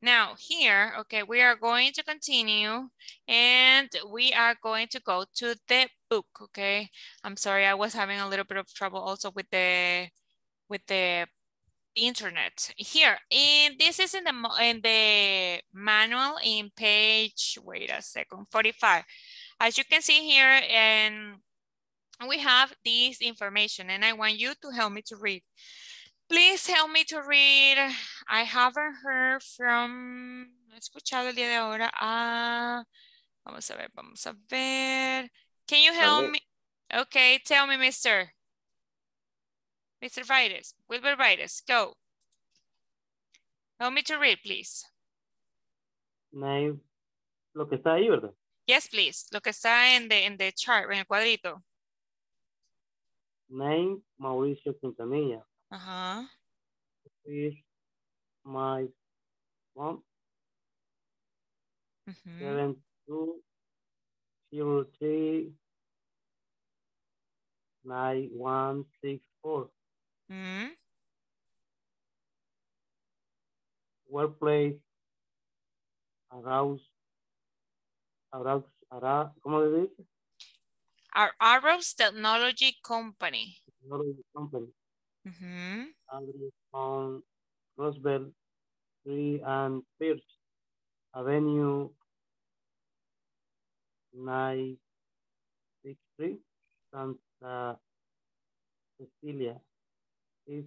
now here, okay, we are going to continue and we are going to go to the book, okay? I'm sorry, I was having a little bit of trouble also with the with the internet here. And this is in the, in the manual in page, wait a second, forty-five. As you can see here, and we have this information and I want you to help me to read. Please help me to read. I haven't heard from, no he escuchado el día de ahora. Ah, vamos a ver, vamos a ver. Can you help Hello. me? Okay, tell me, mister. Mister Vitus, Wilber Vitus, go. Help me to read, please. No, lo que está ahí, ¿verdad? Yes, please. Lo que está en the, in the chart, en el cuadrito. Name, Mauricio Quintanilla. Uh-huh. Is my mom. Mm-hmm. Seven two zero three nine one six four. Mm-hmm. Workplace arouse arouse arouse ¿cómo se dice? Our Arouse Technology Company. Technology Company. Mm-hmm. Address on Roosevelt, three and Pierce Avenue, nine six three, Santa Cecilia. Is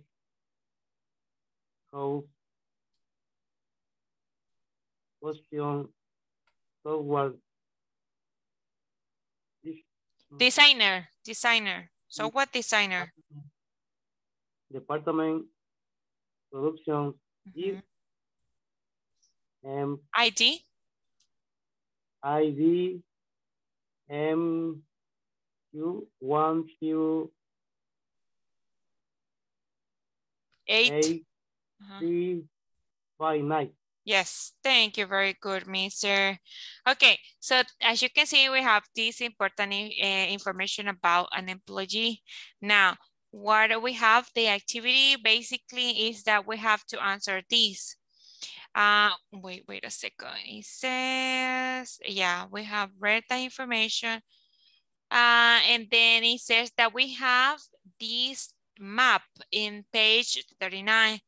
called Question Software Designer. Designer. So what designer? Department production is mm-hmm. I D I D M Q one zero eight by nine. Yes, thank you. Very good, mister. Okay, so as you can see, we have this important uh, information about an employee. Now, what do we have? The activity basically is that we have to answer these. Uh, wait, wait a second. It says, yeah, we have read the information. Uh, and then it says that we have this map in page thirty-nine.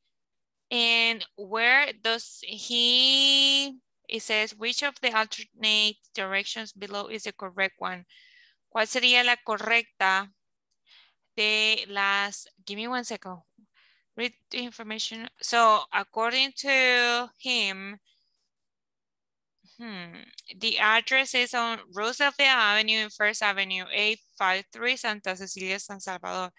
And where does he, it says, which of the alternate directions below is the correct one? ¿Cuál sería la correcta de las, give me one second, read the information. So according to him, hmm, the address is on Roosevelt Avenue and First Avenue, eight five three Santa Cecilia, San Salvador.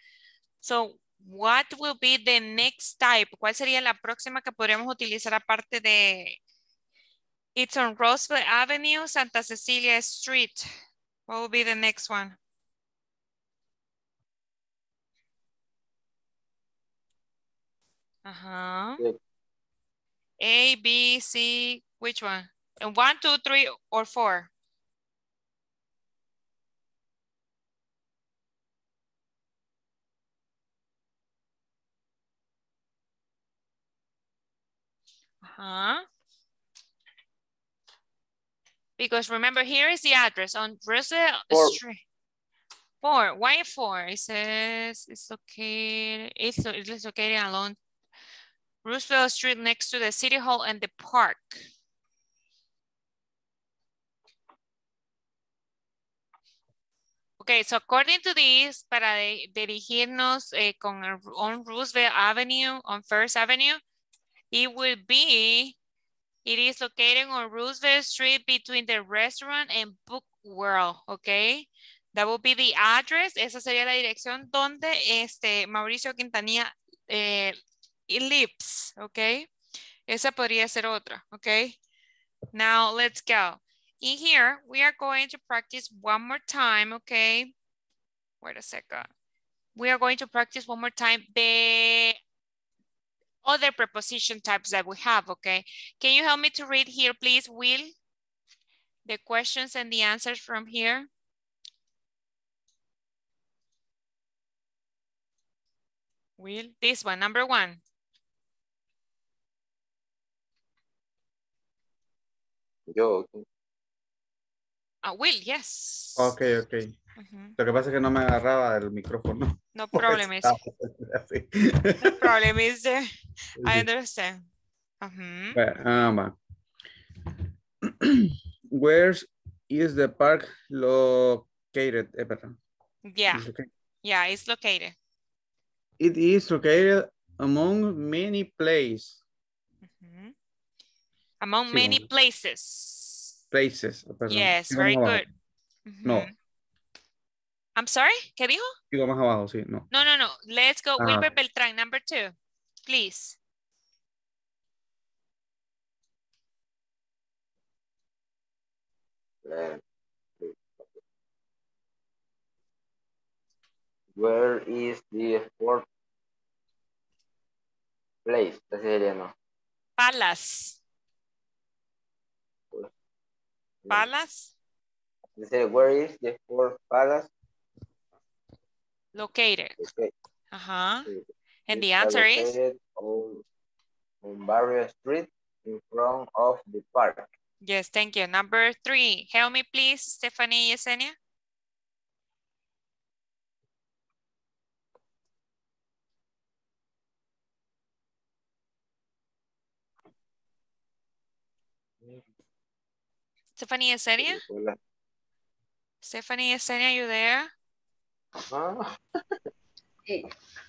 So what will be the next type? ¿Cuál sería la próxima que podríamos utilizar aparte de it's on Roosevelt Avenue, Santa Cecilia Street? What will be the next one? Uh-huh. Yeah. A, B, C, which one? And one, two, three, or four? Uh-huh. Because remember, here is the address on Roosevelt Street. Four. Why four? It says it's located, it's, it's located along Roosevelt Street next to the City Hall and the park. Okay, so according to this, para de, dirigirnos eh, con, on Roosevelt Avenue, on First Avenue, it would be, it is located on Roosevelt Street between the restaurant and Book World, okay? That would be the address. Esa sería la dirección donde este Mauricio Quintanilla eh, lives, okay? Esa podría ser otra, okay? Now, let's go. In here, we are going to practice one more time, okay? Wait a second. We are going to practice one more time the other preposition types that we have, okay? Can you help me to read here, please, Will? The questions and the answers from here. Will, this one, number one. Yo, okay. Ah, Will, yes. Ok, ok. Uh-huh. Lo que pasa es que no me agarraba el micrófono. No problem, is. No problem, is there. I understand. Uh-huh. Well, um, where is the park located? Yeah, it's located. Yeah, it's located. It is located among many places. Uh-huh. Among sí, many bueno. places. Places. Perdón. Yes, Sigo very good. Mm-hmm. No. I'm sorry, ¿qué dijo? Digo más abajo, sí, no. No, no, no. Let's go, ah. Wilber Beltrán, number two, please. Where is the fourth place? Palace. Palace. They say, where is the fourth palace located? Okay. Uh huh. And it's the answer is on, on Barrio Street in front of the park. Yes, thank you. Number three. Help me, please, Stephanie Yesenia. Stephanie Yesenia? Stephanie Yesenia, you there? Uh-huh.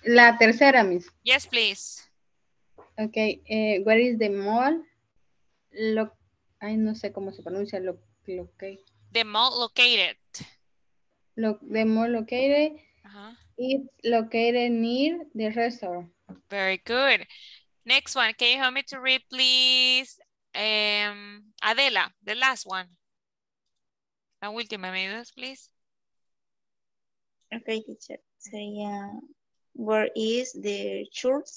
La tercera, Miss. Yes, please. Okay, uh, where is the mall? Lo Ay, no sé cómo se pronuncia. Lo okay. The mall located. Lo the mall located. Uh-huh. It's located near the restaurant. Very good. Next one. Can you help me to read, please? Um, Adela, the last one. La última, me dos, please. Okay, teacher. So, yeah. Where is the church?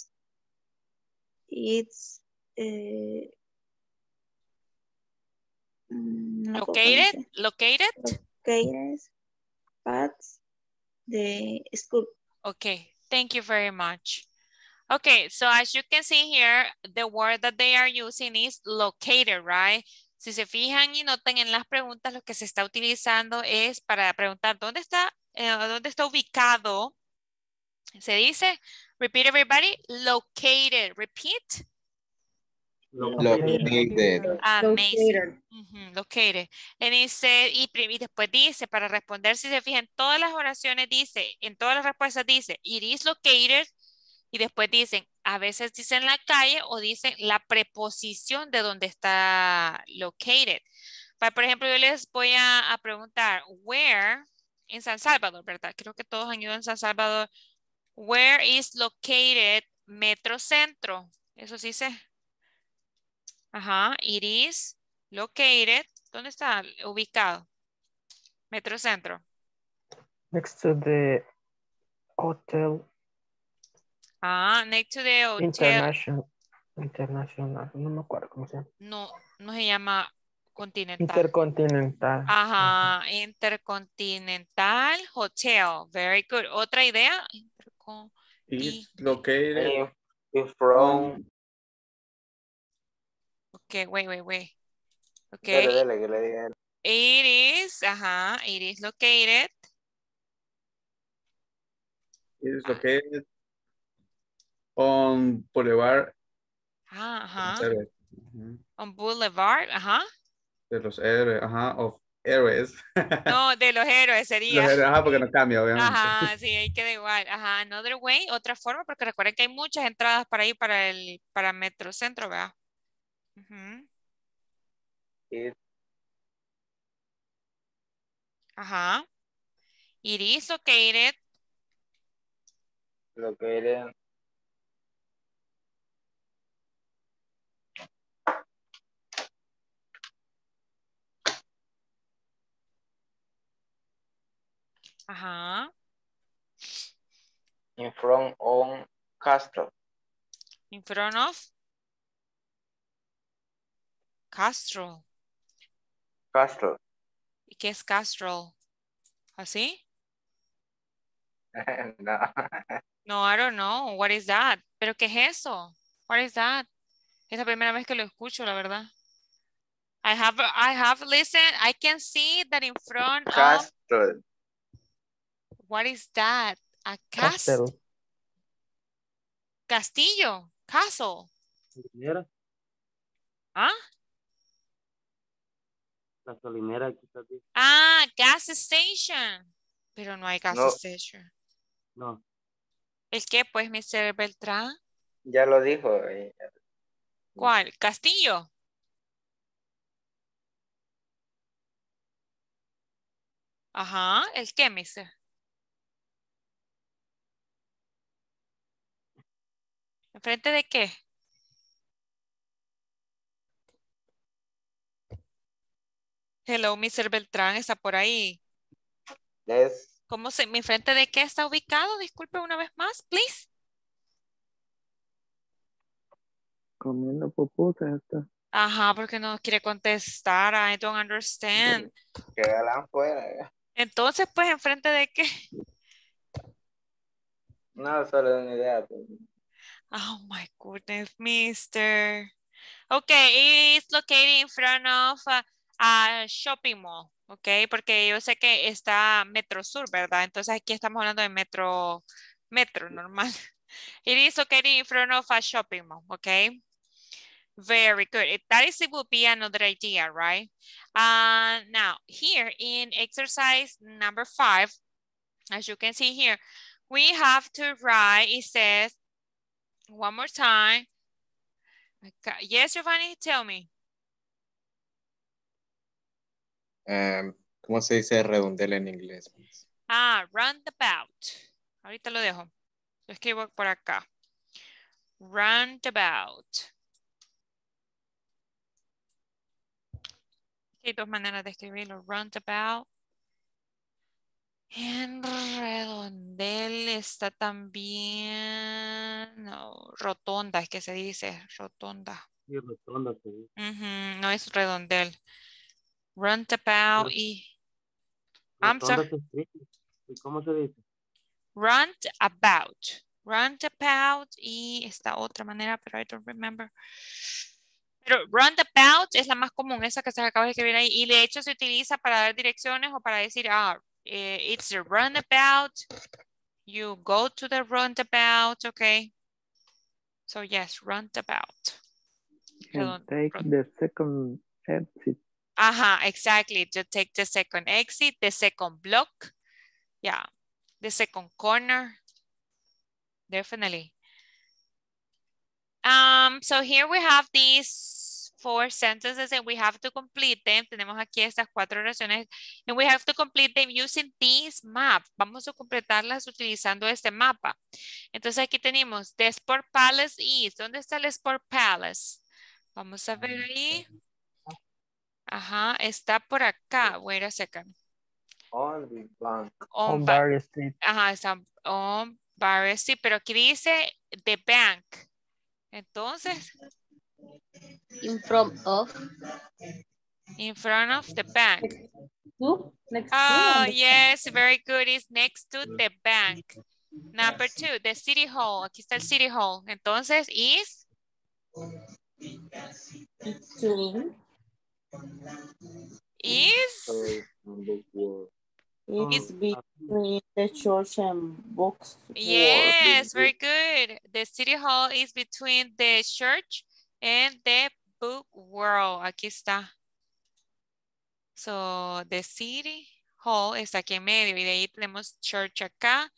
It's uh, located, located, located at the school. Okay, thank you very much. Okay, so as you can see here, the word that they are using is located, right? Si se fijan y notan en las preguntas, lo que se está utilizando es para preguntar dónde está, eh, dónde está ubicado. Se dice, repeat everybody, located. Repeat. Located. Amazing. Uh-huh. Located. And it said, y, y después dice, para responder, si se fijan, todas las oraciones dice, en todas las respuestas dice, it is located. Y después dicen, a veces dicen la calle o dicen la preposición de donde está located. Para, por ejemplo, yo les voy a, a preguntar, where, en San Salvador, ¿verdad? Creo que todos han ido en San Salvador. Where is located Metro Centro? Eso sí sé. Ajá, it is located. ¿Dónde está ubicado? Metro Centro. Next to the hotel. Ah, next to the hotel. International. International. No me acuerdo cómo se llama. No, no se llama Continental. Intercontinental. Ajá, Intercontinental Hotel. Very good. ¿Otra idea? Intercon is located in from. Okay, wait, wait, wait. Okay. Dale, dale, dale. It is, ajá, it is located. It is located. On Boulevard. Ajá. Uh -huh. uh -huh. On Boulevard, ajá. Uh -huh. De los héroes, ajá, uh -huh. Of héroes. No, de los héroes sería. Los héroes, ajá, porque no cambia, obviamente. Ajá, sí, ahí queda igual. Ajá, another way, otra forma, porque recuerden que hay muchas entradas para ir para el para Metro Centro, ¿verdad? Uh -huh. It... Ajá. It is located. Located. Ajá. In front of Castro. In front of Castro. Castro. ¿Y qué es Castro? ¿Así? No. No, I don't know. What is that? ¿Pero qué es eso? What is that? Es la primera vez que lo escucho, la verdad. I have, I have listened. I can see that in front Castro. Of... Castro. What is that? A castle. Castillo. Castle. Gasolinera. ¿Ah? Gasolinera. Ah, gas station. Pero no hay gas no. station. No. ¿El qué, pues, mister Beltrán? Ya lo dijo. ¿Cuál? Castillo. Ajá. ¿El qué, mister? ¿Enfrente de qué? Hello, mister Beltrán, está por ahí. Yes. ¿Cómo se, mi frente de qué está ubicado? Disculpe una vez más, please. Comiendo pupusa está. Ajá, porque no quiere contestar. I don't understand. Quédala afuera. Entonces, pues, ¿enfrente de qué? No, solo una idea. Pero... Oh my goodness, mister. Okay, it's located in front of a, a shopping mall. Okay, porque yo sé que está Metro Sur, ¿verdad? Entonces aquí estamos hablando de Metro, Metro normal. It is located in front of a shopping mall. Okay, very good. It, that is, it would be another idea, right? Uh, now, here in exercise number five, as you can see here, we have to write, it says, one more time. Okay. Yes, Giovanni, tell me. Um, ¿Cómo se dice redondel en inglés? Ah, roundabout. Ahorita lo dejo. Lo escribo por acá. Roundabout. Hay dos maneras de escribirlo. Roundabout. En redondel está también, no, rotonda, es que se dice, rotonda. Sí, rotonda, sí. Uh-huh, no es redondel. Roundabout y... I'm sorry. ¿Cómo se dice? Roundabout. Roundabout y esta otra manera, pero I don't remember. Pero roundabout es la más común, esa que se acaba de escribir ahí. Y de hecho se utiliza para dar direcciones o para decir, ah, eh, it's the roundabout. You go to the roundabout, okay. So yes, roundabout. And take round. the second exit. Aha, uh-huh, exactly. You take the second exit, the second block. Yeah, the second corner. Definitely. Um, so here we have these four sentences and we have to complete them. Tenemos aquí estas cuatro oraciones and we have to complete them using this map. Vamos a completarlas utilizando este mapa. Entonces aquí tenemos the Sport Palace is. ¿Dónde está el Sport Palace? Vamos a ver ahí. Ajá, está por acá. Wait a second. On the bank. On, on Bar Street. Ajá, está on Bar Street, pero aquí dice the bank. Entonces, in front of, in front of the bank. Next, next oh, to yes, very good. It's next to the bank. Number two, the city hall. Aquí está el city hall. Entonces, is is It's between the church and box. Yes, very good. The city hall is between the church and the book world. Aquí está. So, the city hall está aquí en medio. Y de ahí tenemos church acá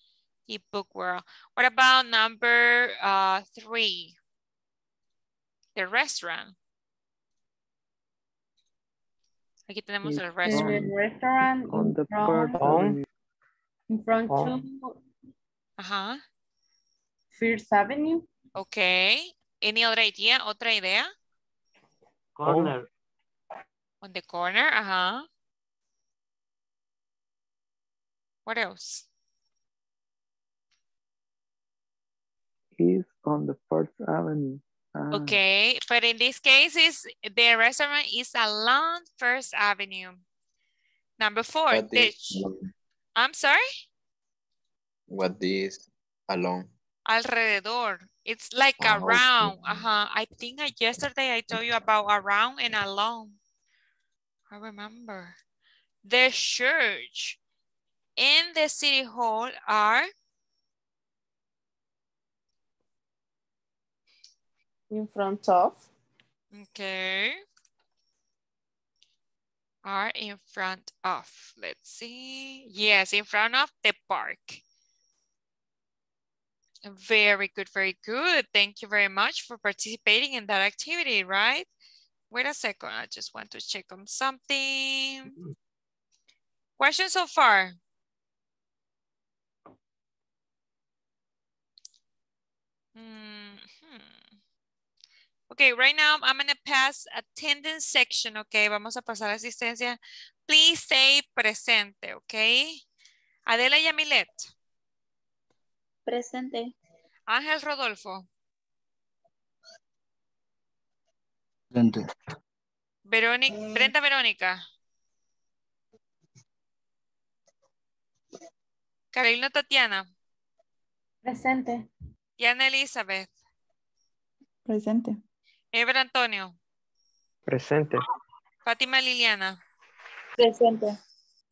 y book world. What about number uh, three? The restaurant. Aquí tenemos el restaurant. The restaurant on the front, in front of uh-huh. First Avenue. Okay. Any other idea? Otra idea? Corner. On the corner. Ajá. Uh-huh. What else? He's on the First Avenue. Ah. Okay, but in this case, is the restaurant is along First Avenue. Number four. The, I'm sorry? What is along? Alrededor. It's like oh, around. Okay. Uh-huh. I think I, yesterday I told you about around and along. I remember. The church and the city hall are in front of. Okay. Are in front of. Let's see. Yes, in front of the park. Very good, very good. Thank you very much for participating in that activity, right? Wait a second. I just want to check on something. Questions so far? Mm-hmm. Okay, right now I'm going to pass attendance section, okay? Vamos a pasar asistencia. Please say presente, okay? Adela Yamilet. Presente. Ángel Rodolfo. Presente. Verónica, Brenda Verónica. Carolina Tatiana. Presente. Diana Elizabeth. Presente. Ever Antonio. Presente. Fátima Liliana. Presente.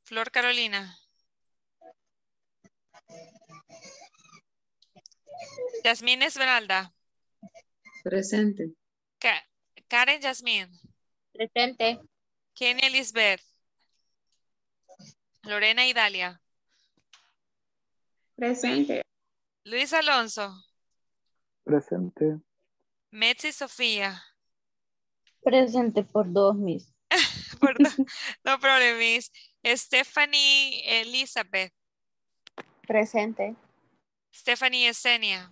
Flor Carolina. Jasmine Esmeralda. Presente. Ka Karen Jasmine. Presente. Kenia Lisbeth. Lorena Idalia. Presente. Luis Alonso. Presente. Metzi Sofía. Presente por dos, Miss. por dos. No problem, Miss. Stephanie Elizabeth. Presente. Stephanie Yesenia.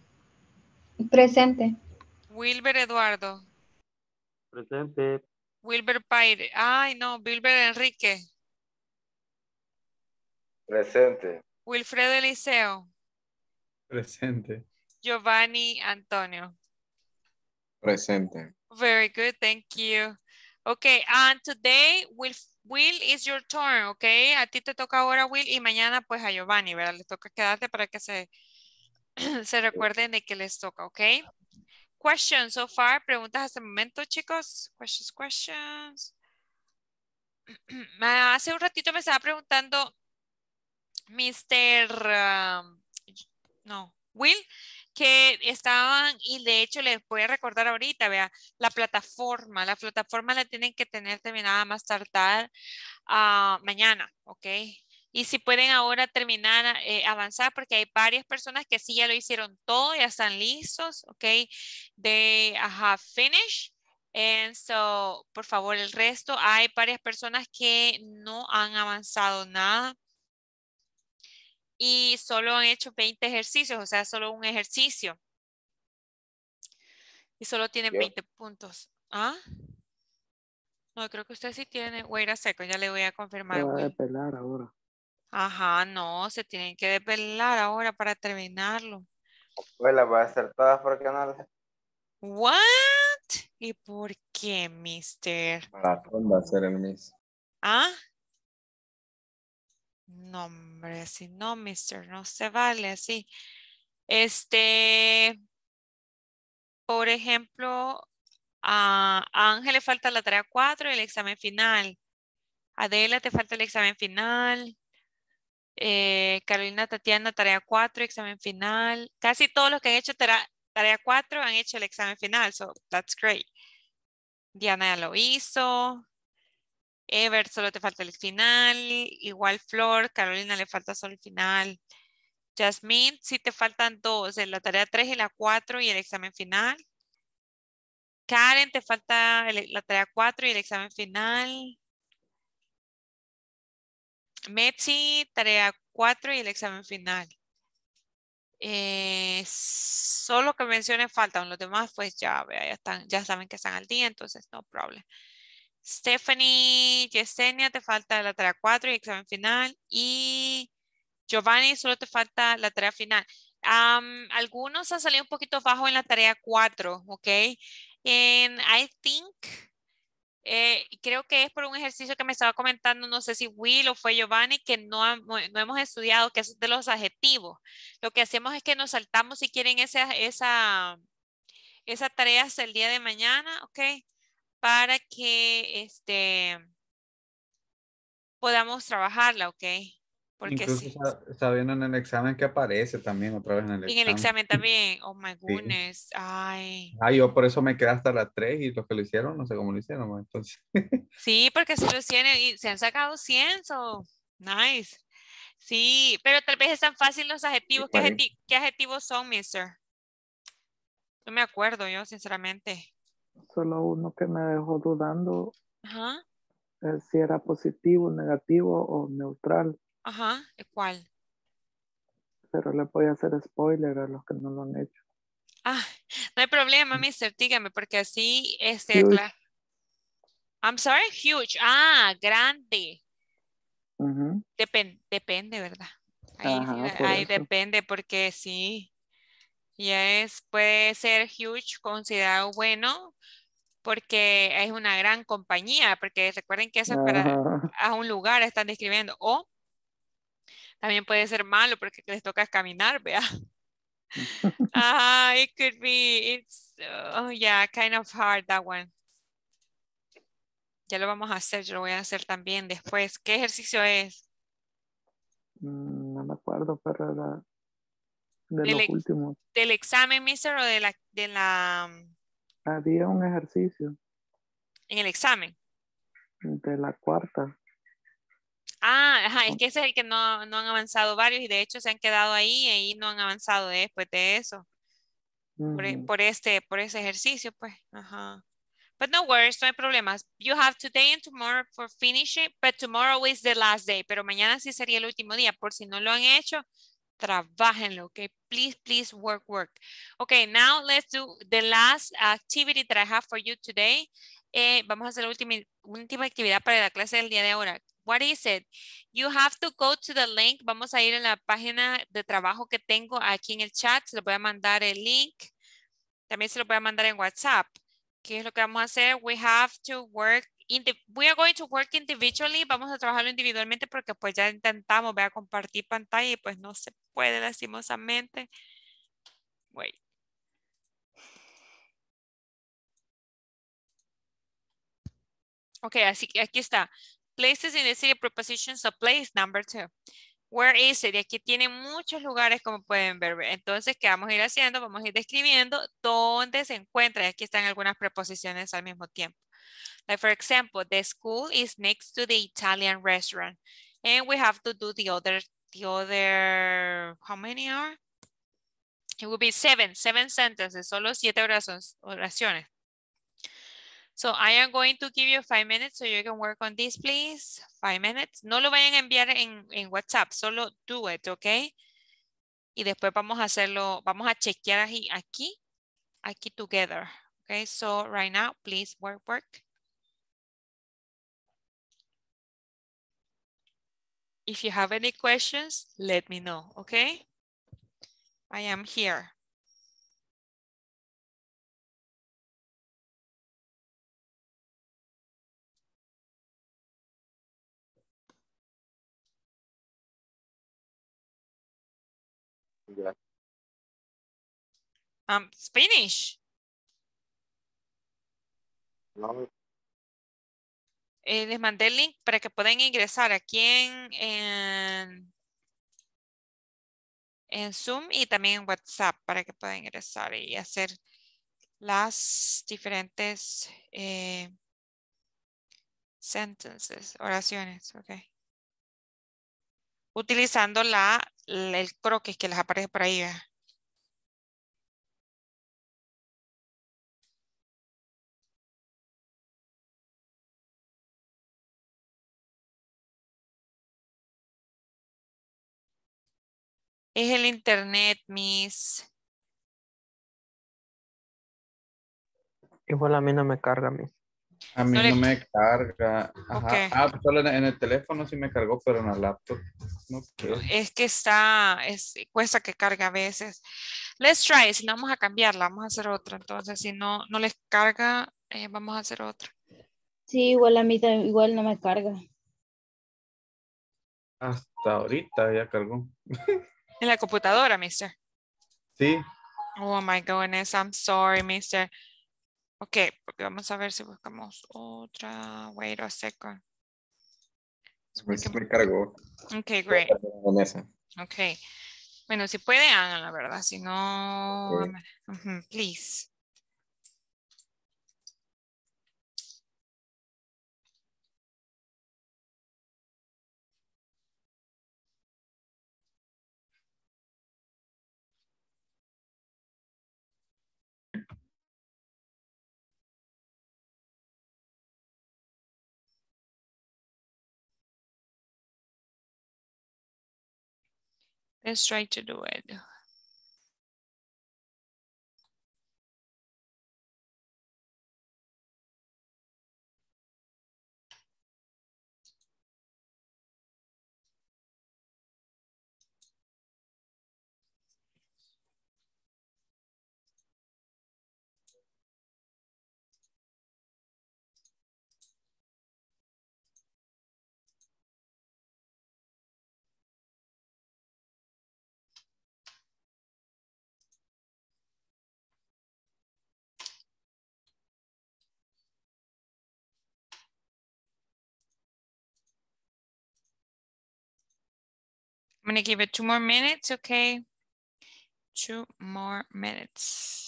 Presente. Wilber Eduardo. Presente. Wilber Pires. Ay, no. Wilber Enrique. Presente. Wilfredo Eliseo. Presente. Giovanni Antonio. Presente. Very good, thank you. Okay, and today, Will, Will is your turn, okay? A ti te toca ahora, Will, y mañana, pues, a Giovanni, ¿verdad? Le toca quedarte para que se, se recuerden de que les toca, okay? Questions so far, preguntas hasta el momento, chicos. Questions, questions. Hace un ratito me estaba preguntando mister Um, no, Will, que estaban, y de hecho les voy a recordar ahorita, vea, la plataforma, la plataforma la tienen que tener terminada más tardar uh, mañana, ok. Y si pueden ahora terminar, eh, avanzar, porque hay varias personas que sí ya lo hicieron todo, ya están listos, ok. They have finished. And so, por favor, el resto, hay varias personas que no han avanzado nada. Y solo han hecho veinte ejercicios, o sea, solo un ejercicio. Y solo tiene veinte puntos. ¿Ah? No, creo que usted sí tiene. Wait a second, ya le voy a confirmar. Se va a desvelar ahora. Ajá, no, se tienen que desvelar ahora para terminarlo. Pues las va a hacer todas porque no las... ¿What? ¿Y por qué, mister? Maratón va a ser el mismo. ¿Ah? No, hombre, así no, mister, no se vale así. Este, por ejemplo, a Ángel le falta la tarea cuatro y el examen final. Adela, te falta el examen final. Eh, Carolina Tatiana, tarea cuatro, examen final. Casi todos los que han hecho tarea cuatro han hecho el examen final, so that's great. Diana ya lo hizo. Ever, solo te falta el final. Igual Flor, Carolina le falta solo el final. Jasmine, sí te faltan dos, la tarea tres y la cuatro y el examen final. Karen, te falta el, la tarea cuatro y el examen final. Metzi, tarea cuatro y el examen final. Eh, solo que mencioné faltan, los demás pues ya, ya, están, ya saben que están al día, entonces no problem. Stephanie Yesenia, te falta la tarea cuatro y examen final. Y Giovanni, solo te falta la tarea final. Um, algunos han salido un poquito bajo en la tarea cuatro, ok. And I think, eh, creo que es por un ejercicio que me estaba comentando, no sé si Will o fue Giovanni, que no, no hemos estudiado, que es de los adjetivos. Lo que hacemos es que nos saltamos, si quieren, esa, esa, esa tarea hasta el día de mañana, ok. Para que este podamos trabajarla, ¿ok? Porque incluso sí. Está viendo en el examen que aparece también otra vez en el examen. En el examen también. Oh my goodness. Sí. Ay. Ay, yo por eso me quedé hasta las tres y los que lo hicieron, no sé cómo lo hicieron. Entonces. Sí, porque se lo tienen y se han sacado cien, so nice. Sí, pero tal vez es tan fácil los adjetivos. ¿Qué, adjeti ¿Qué adjetivos son, mister? No me acuerdo yo, sinceramente. Solo uno que me dejó dudando. Ajá. Eh, si era positivo, negativo o neutral. Ajá, ¿cuál? Pero le voy a hacer spoiler a los que no lo han hecho. Ah, no hay problema, mister, dígame, porque así este la... I'm sorry, huge. Ah, grande. Uh-huh. Depen depende, ¿verdad? Ahí, ajá, sí, ahí depende, porque sí. Ya es, puede ser huge, considerado bueno, porque es una gran compañía, porque recuerden que eso es para a un lugar, están describiendo. O también puede ser malo, porque les toca caminar, vea. Ah, uh, it could be, it's, oh yeah, kind of hard that one. Ya lo vamos a hacer, yo lo voy a hacer también después. ¿Qué ejercicio es? No me acuerdo, pero era... De del, los últimos. ¿Del examen, mister, o de la, de la... Había un ejercicio. ¿En el examen? De la cuarta. Ah, ajá, es que ese es el que no, no han avanzado varios y de hecho se han quedado ahí y ahí no han avanzado después de eso. Mm. Por, por, este, por ese ejercicio, pues. Ajá. But no worries, no hay problemas. You have today and tomorrow for finishing, but tomorrow is the last day. Pero mañana sí sería el último día. Por si no lo han hecho, trabajenlo, okay? Please, please work, work. Okay, now let's do the last activity that I have for you today. Eh, vamos a hacer la última, última actividad para la clase del día de ahora. What is it? You have to go to the link. Vamos a ir en la página de trabajo que tengo aquí en el chat. Se lo voy a mandar el link. También se lo voy a mandar en WhatsApp. ¿Qué es lo que vamos a hacer? We have to work. The, we are going to work individually. Vamos a trabajarlo individualmente porque pues ya intentamos, voy a compartir pantalla y pues no se puede lastimosamente. Wait. Ok, así que aquí está. Places in the city prepositions of place number two. Where is it? Y aquí tiene muchos lugares como pueden ver. Entonces, ¿qué vamos a ir haciendo? Vamos a ir describiendo dónde se encuentra. Y aquí están algunas preposiciones al mismo tiempo. Like for example, the school is next to the Italian restaurant. And we have to do the other, the other, how many are? It will be seven, seven sentences, solo siete oraciones. So I am going to give you five minutes so you can work on this, please. Five minutes. No lo vayan a enviar en, en WhatsApp, solo do it, okay? Y después vamos a hacerlo, vamos a chequear aquí, aquí, aquí together. Okay, so right now, please work, work. If you have any questions, let me know, okay? I am here. Yeah. Um, Spanish. No. Eh, les mandé el link para que puedan ingresar aquí en, en, en Zoom y también en WhatsApp para que puedan ingresar y hacer las diferentes eh, sentences, oraciones, okay. Utilizando la, el croquis que les aparece por ahí. ¿Eh? Es el internet, Miss. Igual a mí no me carga, Miss. A mí no, le... no me carga. Ajá. Okay. Ah, solo en el teléfono sí me cargó, pero en la laptop no quiero. Es que está, es, cuesta que carga a veces. Let's try, si no vamos a cambiarla, vamos a hacer otra. Entonces, si no, no les carga, eh, vamos a hacer otra. Sí, igual a mí igual no me carga. Hasta ahorita ya cargó. En la computadora, mister. Sí. Oh my goodness, I'm sorry, mister. Ok, porque vamos a ver si buscamos otra. Wait a second. Me can... cargó. Ok, great. Ok. Bueno, si puede, hagan la verdad. Si no, okay. uh-huh, please. Let's try to do it. I'm going to give it two more minutes, okay? Two more minutes.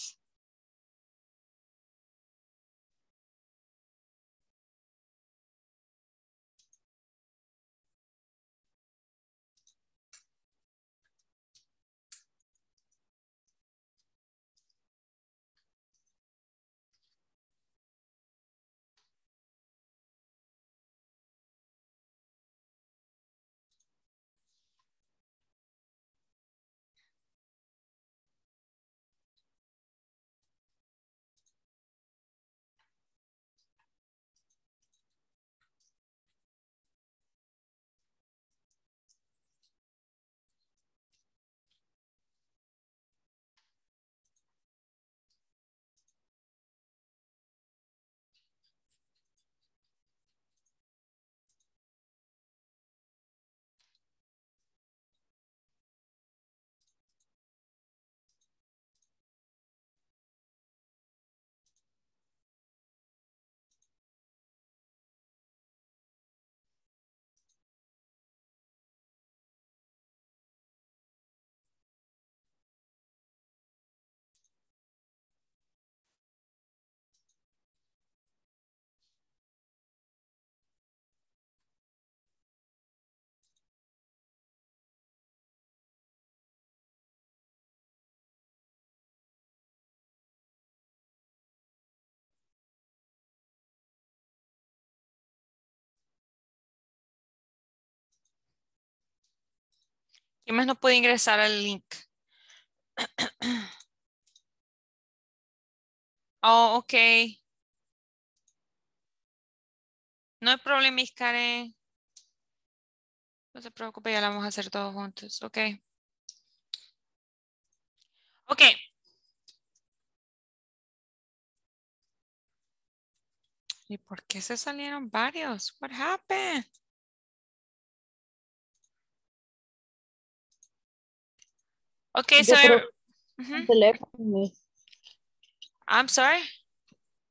¿Qué más no puede ingresar al link? Oh, ok. No hay problema, Karen. No se preocupe, ya lo vamos a hacer todos juntos. Ok. Ok. ¿Y por qué se salieron varios? What happened? Okay, so uh-huh. Teléfono. I'm sorry.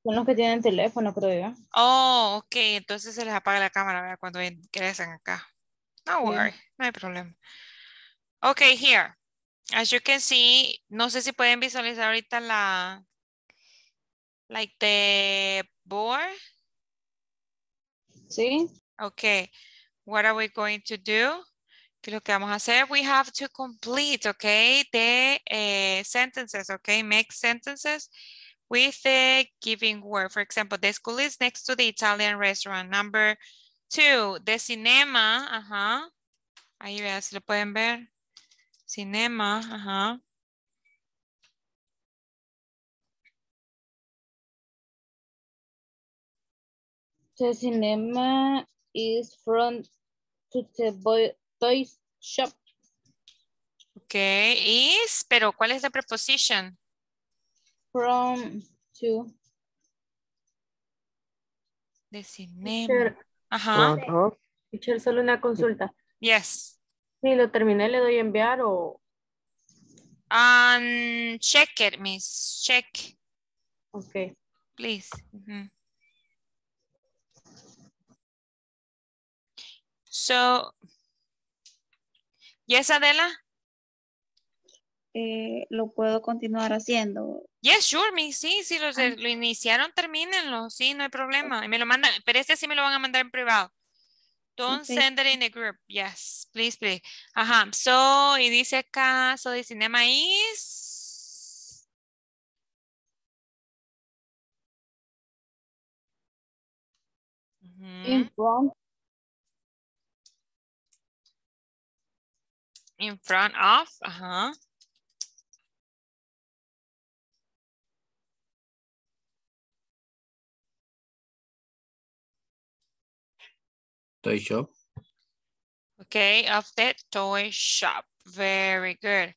Son los que tienen teléfono, creo yo. Oh, ok. Entonces se les apaga la cámara, ¿verdad? Cuando ingresan acá. No worry, yeah. No hay problema. Okay, here. As you can see, no sé si pueden visualizar ahorita la, like the board. Sí. Okay. What are we going to do? ¿Qué es lo que vamos a hacer? We have to complete, okay, the uh, sentences, okay, make sentences with the giving word. For example, the school is next to the Italian restaurant. Number two, the cinema, ajá. Ahí vean si lo pueden ver. Cinema, ajá. The cinema is from to the boy. Toy shop. Ok, is, pero ¿cuál es la preposición? From to. De cinema. Ajá. Uh-huh. Teacher, solo una consulta. Yes. Si lo terminé, le doy a enviar o. Um, check it, miss. Check. Ok. Please. Uh-huh. So. Yes, Adela? Eh, lo puedo continuar haciendo. Yes, sure, me. Sí, sí, los de, lo iniciaron, termínenlo. Sí, no hay problema. Y me lo mandan, pero este sí me lo van a mandar en privado. Don't okay. Send it in the group. Yes, please, please. Ajá, so, y dice acá, so the cinema is... In front. In front of, uh-huh. Toy shop. Okay, of the toy shop. Very good.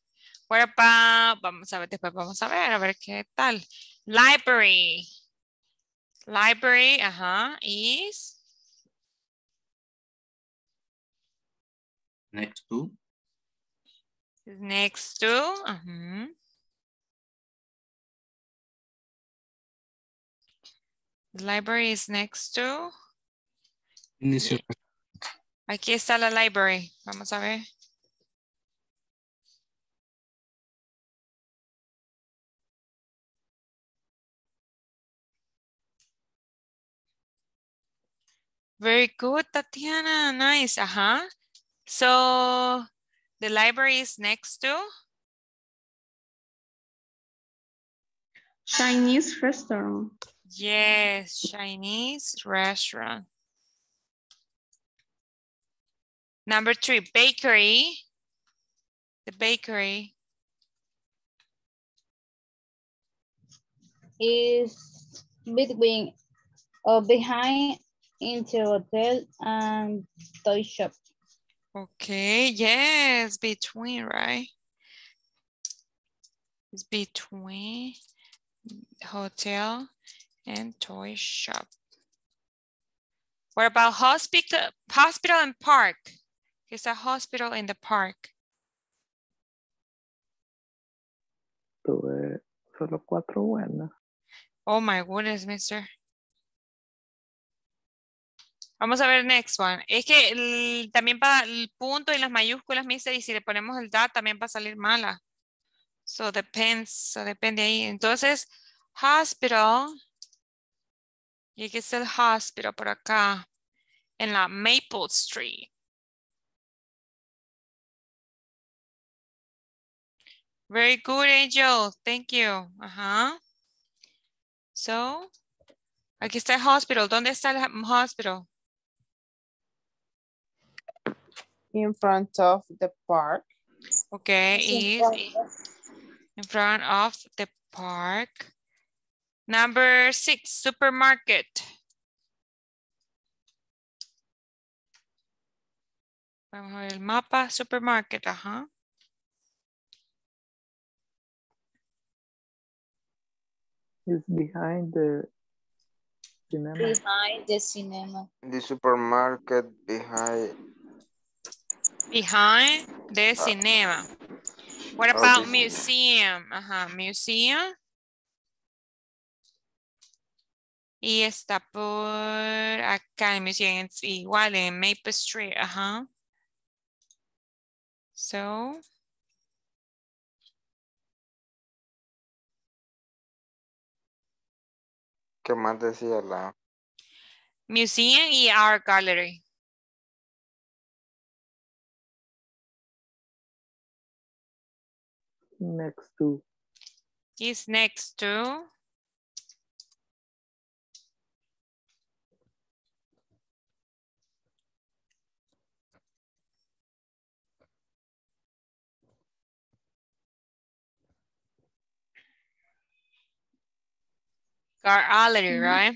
What about, vamos a ver, después vamos a ver, a ver qué tal. Library. Library, uh-huh, is? Next to. Next to, uh-huh. The library is next to. Inicio. Aquí está la library. Vamos a ver. Very good, Tatiana. Nice. Ajá. Uh-huh. So. The library is next to? Chinese restaurant. Yes, Chinese restaurant. Number three, bakery. The bakery. Is between or behind into hotel and toy shop. Okay, yes, between, right? It's between hotel and toy shop. What about hospital, hospital and park? It's a hospital in the park. Tuve solo cuatro buenas. Oh my goodness, mister. Vamos a ver next one. Es que el, también para el punto y las mayúsculas, mister, y si le ponemos el dot también va a salir mala. So depends, so depende ahí. Entonces, hospital. Y aquí está el hospital por acá. En la Maple Street. Very good, Angel. Thank you. Ajá. So, aquí está el hospital. ¿Dónde está el hospital? In front of the park. Okay, is in front of the park. Number six, supermarket. Vamos a ver el mapa, supermarket, ajá. It's behind the cinema. Behind the cinema. The supermarket behind. Behind the cinema. What about oh, museum? Ajá, museum. Y está por acá en museum. Es igual en Maple Street. Ajá. So. ¿Qué más decía la? Museum y art gallery. Next to. Is next to. Gallery, right?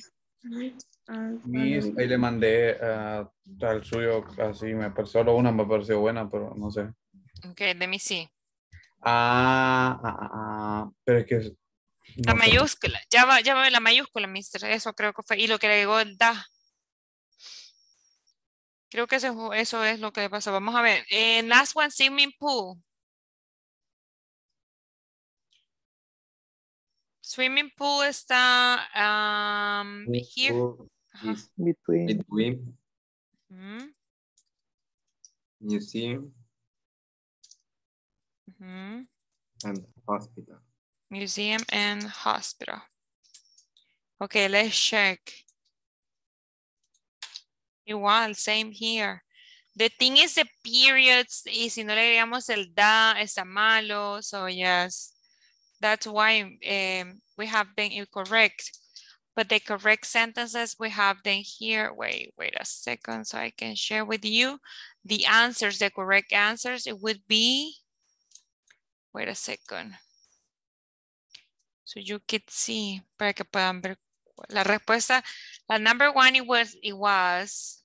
Miss, ahí le mandé uh, al suyo, así me pareció, solo una me pareció buena, pero no sé. Ok, let me see. Ah, ah, ah, pero es que... No la mayúscula, ya va, ya va la mayúscula, mister, eso creo que fue, y lo que agregó el da. Creo que eso, eso es lo que le pasó, vamos a ver. Eh, last one, swimming pool. Swimming pool está um, here. Uh-huh. Between. Between. Mm-hmm. Museum. Mm-hmm. And hospital. Museum and hospital. Okay, let's check. Igual, same here. The thing is the periods, y si no le agregamos el da, está malo, so yes. That's why um, we have them incorrect, but the correct sentences we have them here. Wait, wait a second, so I can share with you the answers, the correct answers. It would be, wait a second. So you could see, para que puedan ver la respuesta. La number one, it was, it was,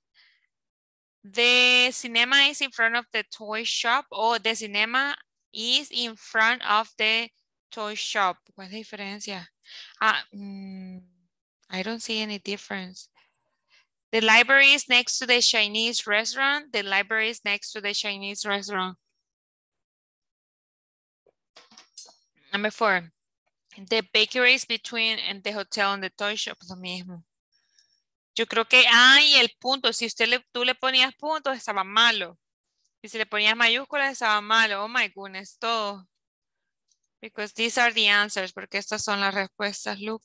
the cinema is in front of the toy shop, or the cinema is in front of the toy shop. ¿Cuál es la diferencia? Ah, mm, I don't see any difference. The library is next to the Chinese restaurant. The library is next to the Chinese restaurant. Number four. The bakery is between and the hotel and the toy shop. Lo mismo. Yo creo que hay ah, el punto. Si usted le, tú le ponías puntos, estaba malo. Y si le ponías mayúsculas, estaba malo. Oh my goodness, todo. Because these are the answers, porque estas son las respuestas, look.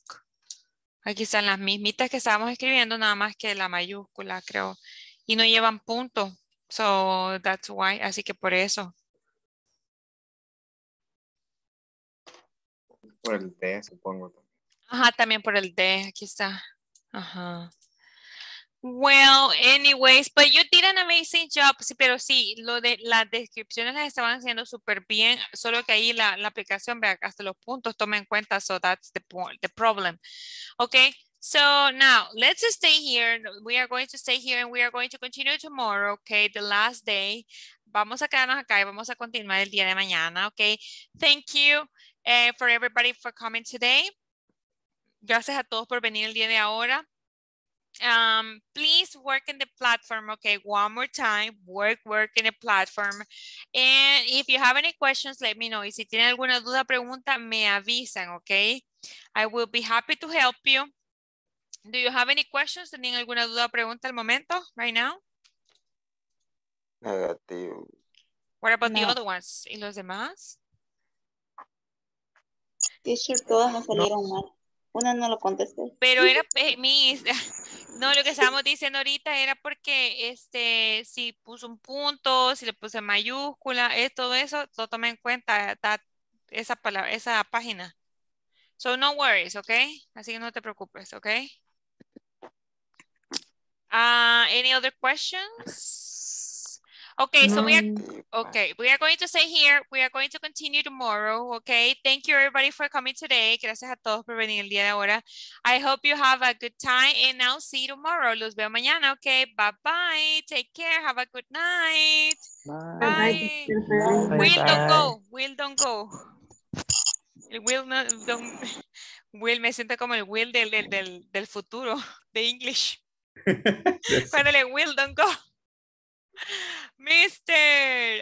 Aquí están las mismitas que estábamos escribiendo, nada más que la mayúscula, creo. Y no llevan punto. So that's why, así que por eso. Por el D, supongo. Ajá, también por el D, aquí está. Ajá. Well, anyways, but you did an amazing job. Sí, pero sí, lo de las descripciones las estaban haciendo súper bien, solo que ahí la, la aplicación, vea, hasta los puntos toma en cuenta, so that's the point, the problem. Okay, so now let's stay here. We are going to stay here and we are going to continue tomorrow, okay, the last day. Vamos a quedarnos acá y vamos a continuar el día de mañana, okay. Thank you uh, for everybody for coming today. Gracias a todos por venir el día de ahora. Um, please work in the platform. Okay, one more time, work, work in the platform. And if you have any questions, let me know. Y si tienen alguna duda, pregunta, me avisan, okay? I will be happy to help you. Do you have any questions? ¿Tienen alguna duda, pregunta al momento, right now? Negativo. What about no. the other ones? ¿Y los demás? Teacher, todas nos salieron mal. Una no lo contesté. Pero era, eh, mis, no, lo que estábamos diciendo ahorita era porque este, si puso un punto, si le puse mayúscula, es, todo eso, lo tomé en cuenta that, esa palabra, esa página. So no worries, ¿ok? Así que no te preocupes, ¿ok? Uh, any other questions? Okay, so we are, okay, we are going to stay here. We are going to continue tomorrow, okay? Thank you everybody for coming today. Gracias a todos por venir el día de ahora. I hope you have a good time and I'll see you tomorrow. Los veo mañana, okay? Bye-bye. Take care. Have a good night. Bye. Bye. Bye. Will, Bye. Don't go. Will, don't go. El Will, no, don't. Will, me siento como el Will del, del, del, del futuro, de English. Cuando le Will, don't go. Mister,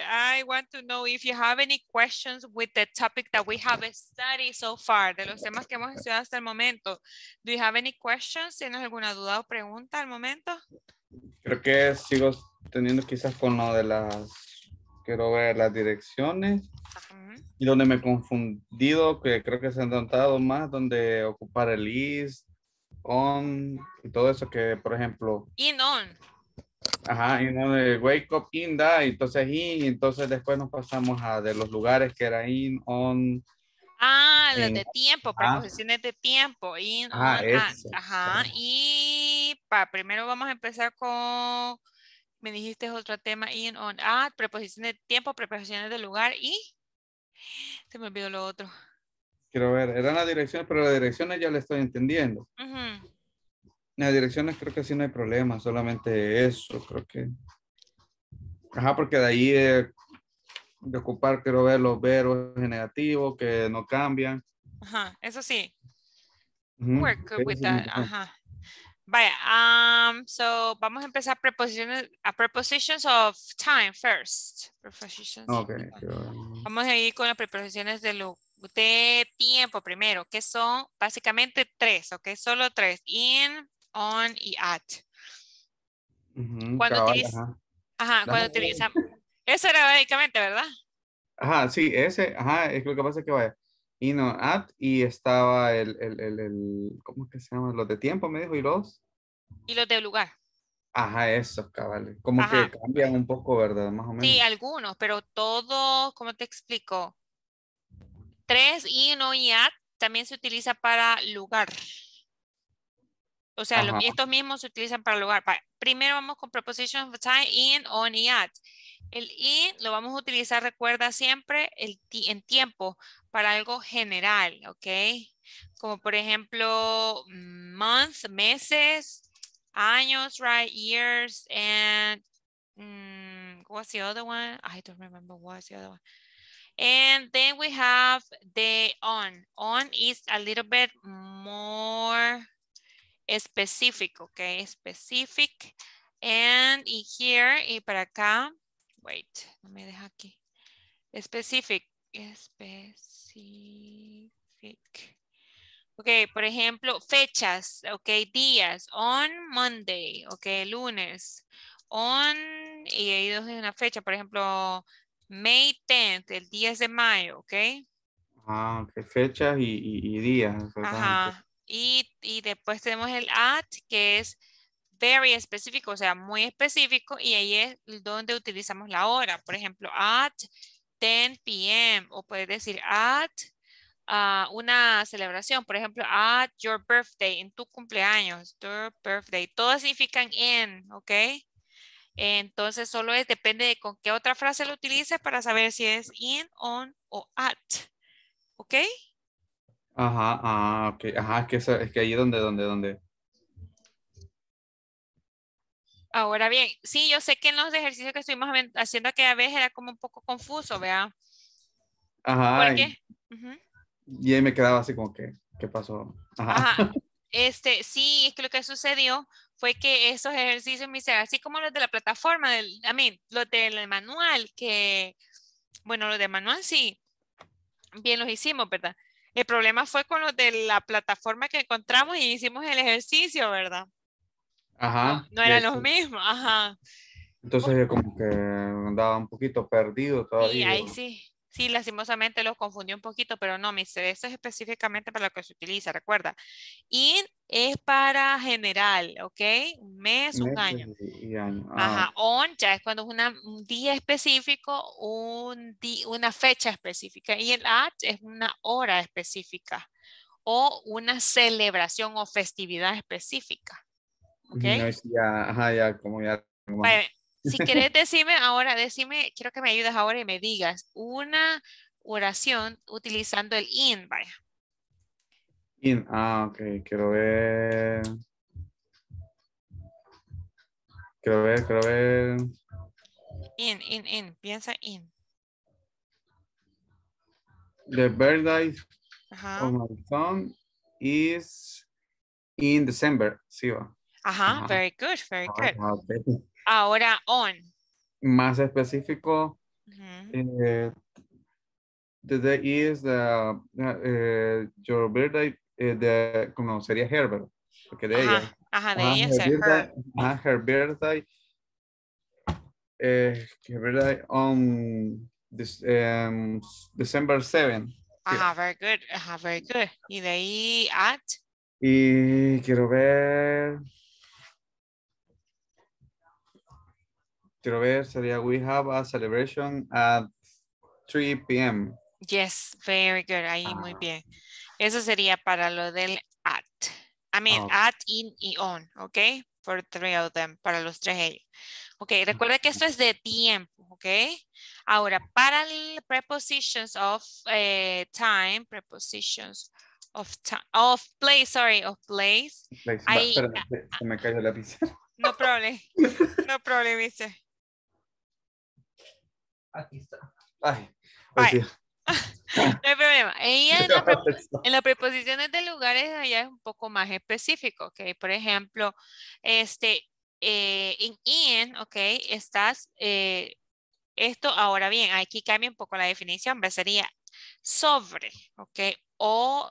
I want to know if you have any questions with the topic that we have studied so far, de los temas que hemos estudiado hasta el momento. Do you have any questions? ¿Tienes alguna duda o pregunta al momento? Creo que sigo teniendo quizás con lo de las, quiero ver las direcciones uh-huh. y donde me he confundido, que creo que se han tratado más donde ocupar el is, on y todo eso que, por ejemplo. In, on. Ajá, y no de wake up in da, entonces in, entonces después nos pasamos a de los lugares que era in, on. Ah, los de tiempo, preposiciones de tiempo, in, ah, on, ese, ajá, sí. Y pa, primero vamos a empezar con, me dijiste otro tema, in, on, ah, preposiciones de tiempo, preposiciones de lugar y se me olvidó lo otro. Quiero ver, eran las direcciones, pero las direcciones ya le estoy entendiendo. Ajá. Uh-huh. Las direcciones creo que sí no hay problema, solamente eso, creo que. Ajá, porque de ahí de, de ocupar, quiero ver los verbos negativos que no cambian. Ajá, eso sí. Mm-hmm. We're good with that, ajá. Vaya, um, so vamos a empezar preposiciones, a prepositions of time first. Prepositions. Okay. Vamos a ir con las preposiciones de lo de tiempo primero, que son básicamente tres, ok, solo tres. In, on y at. Uh-huh, cuando cabal, utiliza, ajá, ajá cuando utiliza, eso era básicamente, ¿verdad? Ajá, sí, ese, ajá, es lo que pasa es que vaya, in, on, at, y estaba el, el, el, el, ¿cómo es que se llama? Los de tiempo, me dijo, y los. Y los de lugar. Ajá, esos cabales, como ajá. Que cambian un poco, ¿verdad? Más o menos. Sí, algunos, pero todos, ¿cómo te explico? Tres, in, on y at, también se utiliza para lugar. O sea, los, estos mismos se utilizan para lugar. Primero vamos con prepositions of time, in, on y at. El in lo vamos a utilizar, recuerda siempre, el, en tiempo, para algo general, ¿ok? Como por ejemplo, months, meses, años, right, years, and um, what's the other one? I don't remember what's the other one. And then we have the on. On is a little bit more specific, okay? Specific. And here, y para acá. Wait, no me deja aquí. Specific. Specific. Okay, por ejemplo, fechas, okay? Días. On Monday, okay? Lunes. On, y ahí dos es una fecha, por ejemplo, May tenth, el diez de mayo, ¿ok? Ah, okay. Fechas y, y, y días. Ajá. Y, y después tenemos el at, que es very específico, o sea, muy específico, y ahí es donde utilizamos la hora. Por ejemplo, at ten p m o puedes decir at uh, una celebración. Por ejemplo, at your birthday, en tu cumpleaños, your birthday. Todos significan en, ¿ok? Entonces solo es, depende de con qué otra frase lo utilices para saber si es in, on o at. ¿Ok? Ajá, ah, ok. Ajá, es que, eso, es que ahí es donde, donde, donde. Ahora bien, sí, yo sé que en los ejercicios que estuvimos haciendo aquella vez era como un poco confuso, ¿verdad? Ajá. ¿Por qué? Y, uh-huh. y ahí me quedaba así como que, ¿qué pasó? Ajá. Ajá. Este, sí, es que lo que sucedió fue que esos ejercicios me hicieron, así como los de la plataforma, del, I mean, los del manual, que, bueno, los del manual sí, bien los hicimos, ¿verdad? El problema fue con los de la plataforma que encontramos y hicimos el ejercicio, ¿verdad? Ajá. No, no eran los mismos, ajá. Entonces yo como que andaba un poquito perdido todavía. Sí, ahí sí. Sí, lastimosamente los confundí un poquito, pero no, mister, eso es específicamente para lo que se utiliza, recuerda. In es para general, ¿ok? Un mes, un año. Y año. Ah. Ajá, on ya es cuando es una, un día específico, un di, una fecha específica. Y el at es una hora específica o una celebración o festividad específica, ¿ok? No, ya, ajá, ya, como ya. Como... Vale. Si querés decime ahora, decime, quiero que me ayudes ahora y me digas una oración utilizando el in, vaya. In, ah, ok, quiero ver. Quiero ver, quiero ver. In, in, in, piensa in. The birthday uh-huh. of my son is in December, sí va. Ajá, uh-huh. very good, very good. Uh-huh. Ahora on. Más específico. Uh-huh. eh, the day is the, uh, your birthday, eh, the, como sería her, ¿verdad? Porque de ajá, ella. Ajá, de ajá, ella es her. Birthday, ajá, her birthday. Eh, her birthday on this, um, December seventh. Ajá, sí. Very good, ajá, very good. Y de ahí at. Y quiero ver. Quiero ver, sería we have a celebration at three p m Yes, very good. Ahí ah. muy bien. Eso sería para lo del at. I mean, oh. at, in y on. Ok. For three of them. Para los tres ellos. Ok. Recuerda que esto es de tiempo. Ok. Ahora, para el prepositions of eh, time, prepositions of time, of place, sorry, of place. place. Ahí, Va, espérame, se me cayó la pizza. No problem. No problem, mister. Aquí está. Ay, ay. No hay problema. Ella en, la pre, en las preposiciones de lugares allá es un poco más específico, ¿ok? Por ejemplo, este, eh, in, in, ¿ok? Estás, eh, esto ahora bien, aquí cambia un poco la definición, sería sobre, ¿ok? O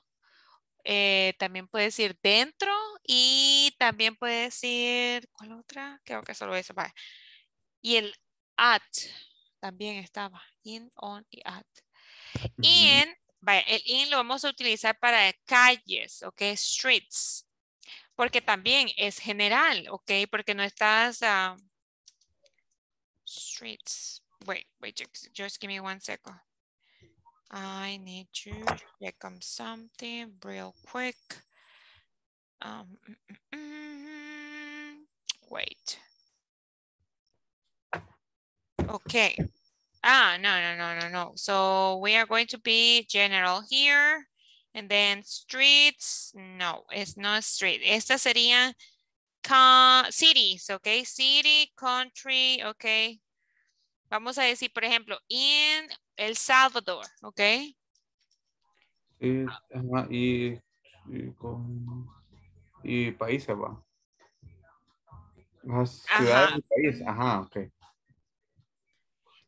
eh, también puede decir dentro y también puede decir, ¿cuál otra? Creo que solo eso, vale. Y el at. También estaba in, on y at. In, vaya, el in lo vamos a utilizar para calles, ok, streets, porque también es general, ok, porque no estás uh, streets. Wait, wait, just, just give me one second. I need to check on something real quick. Um, mm, wait. Okay. Ah, no, no, no, no, no. So we are going to be general here. And then streets. No, it's not street. Estas serían cities, okay? City, country, okay? Vamos a decir, por ejemplo, in El Salvador, okay? Y, y, y, con, y países, va. Ciudades y países, ajá, okay.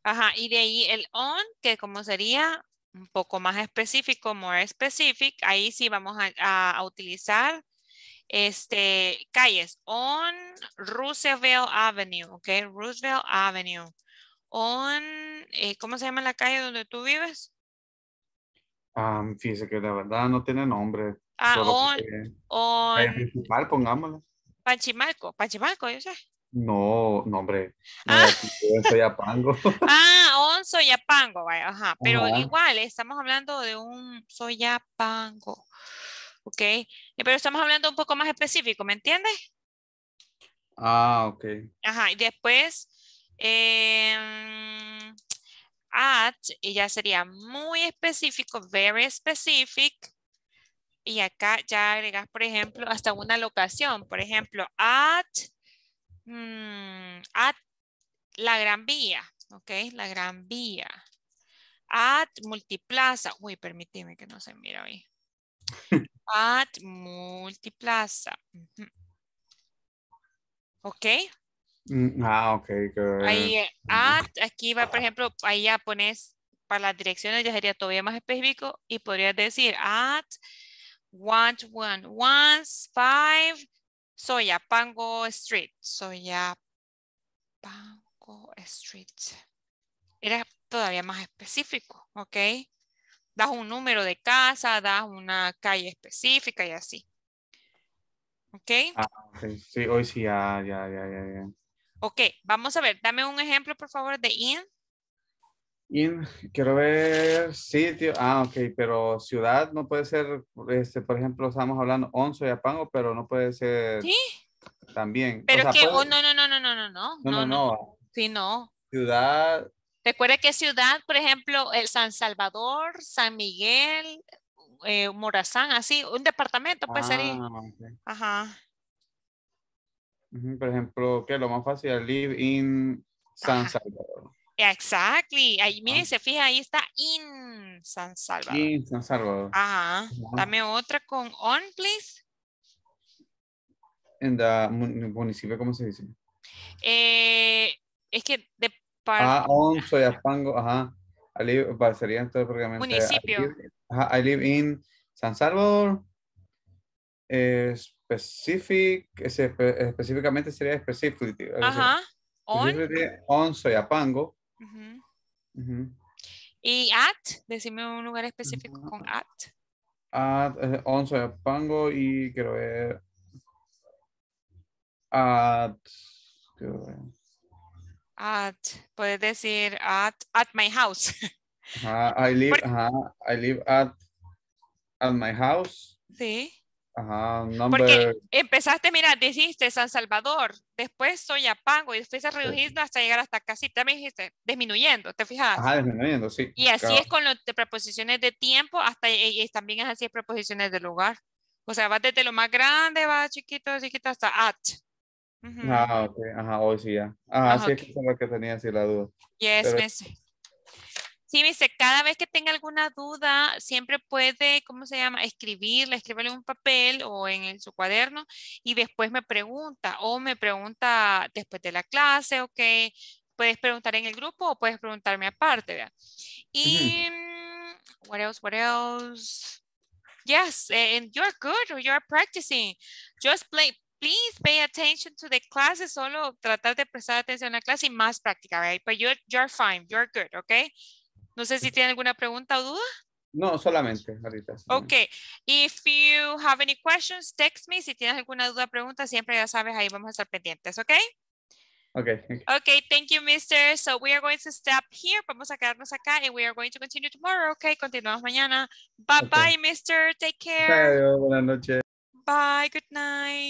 Ajá, y de ahí el on, que como sería un poco más específico, more specific, ahí sí vamos a, a, a utilizar este, calles. On Roosevelt Avenue, ok, Roosevelt Avenue. On, eh, ¿cómo se llama la calle donde tú vives? Um, fíjese que la verdad no tiene nombre. Ah, on, que, on. Eh, principal, pongámoslo. Panchimalco, Panchimalco, yo sé. No, no, hombre. No, ah. Soyapango. Ah, un Soyapango, vaya, ajá. Pero ajá. Igual, estamos hablando de un Soyapango. Ok. Pero estamos hablando un poco más específico, ¿me entiendes? Ah, ok. Ajá, y después, eh, at, y ya sería muy específico, very specific. Y acá ya agregas, por ejemplo, hasta una locación. Por ejemplo, at... Hmm, at la Gran Vía, ok, la Gran Vía, at Multiplaza, uy, permíteme que no se mira ahí, at Multiplaza, ok, ah, ok, good. Ahí, at, aquí va, por ejemplo, ahí ya pones para las direcciones, ya sería todavía más específico y podrías decir at one one one five Soyapango Street, Soyapango Street. Era todavía más específico, ¿ok? Das un número de casa, das una calle específica y así. ¿Ok? Ah, okay. Sí, hoy sí, ya, ya, ya, ya. Ok, vamos a ver, dame un ejemplo, por favor, de in. In, quiero ver sitio, ah, ok, pero ciudad no puede ser, este, por ejemplo, estamos hablando on Soyapango, pero no puede ser. Sí. También. Pero o sea, que, puede... oh, no, no, no, no, no, no, no, no, no, no, Sí, no. Ciudad. Recuerde que ciudad, por ejemplo, el San Salvador, San Miguel, eh, Morazán, así, un departamento pues ah, sería. Okay. Ajá. Por ejemplo, que lo más fácil, live in San Ajá. Salvador. Exactly. Ahí, miren, ah. se fija, ahí está in San Salvador. In San Salvador. Ajá. Ajá. Dame otra con on, please. En el municipio, ¿cómo se dice? Eh, es que de parte. Ah, on, Soyapango, ajá. I live, sería entonces prácticamente. Municipio. I live, ajá, I live in San Salvador. Eh, specific, espe, específicamente sería specificity. Ajá. On. On, Soyapango. Uh -huh. Uh -huh. Y at, decime un lugar específico uh -huh. con at. At, eh, on, Soyapango y quiero ver. At, at, puedes decir at, at my house. Ajá, I live, Por, ajá, I live at, at my house. Sí. Ajá, number. Porque empezaste, mira, dijiste San Salvador, después Soyapango y fuiste reduciendo hasta llegar hasta casita, me dijiste, disminuyendo, ¿te fijas? Ajá, disminuyendo, sí. Y así claro. es con las preposiciones de tiempo, hasta y, y también es así es preposiciones de lugar. O sea, vas desde lo más grande, vas chiquito, chiquito, hasta at. Uh-huh. Ah, ok. Ajá, hoy sí ya. Ajá, Ajá sí okay. es que es lo que tenía así la duda. Yes, Pero... me sé. Sí, me dice, cada vez que tenga alguna duda, siempre puede, ¿cómo se llama? Escribirla, escribirle en un papel o en el, su cuaderno y después me pregunta o me pregunta después de la clase, ok, puedes preguntar en el grupo o puedes preguntarme aparte, ¿verdad? Y, uh-huh. what else, what else? Yes, and you're good or you're practicing. Just play. Please pay attention to the classes. Solo tratar de prestar atención a la clase y más práctica, right? But you're, you're fine. You're good, okay? No sé si tienen alguna pregunta o duda. No, solamente ahorita. Solamente. Okay. If you have any questions, text me. Si tienes alguna duda o pregunta, siempre ya sabes, ahí vamos a estar pendientes, okay? Okay. Okay, thank you, mister. So we are going to stop here. Vamos a quedarnos acá and we are going to continue tomorrow. Okay, continuamos mañana. Bye-bye, okay. mister. Take care. Bye, buenas noches. Bye, good night.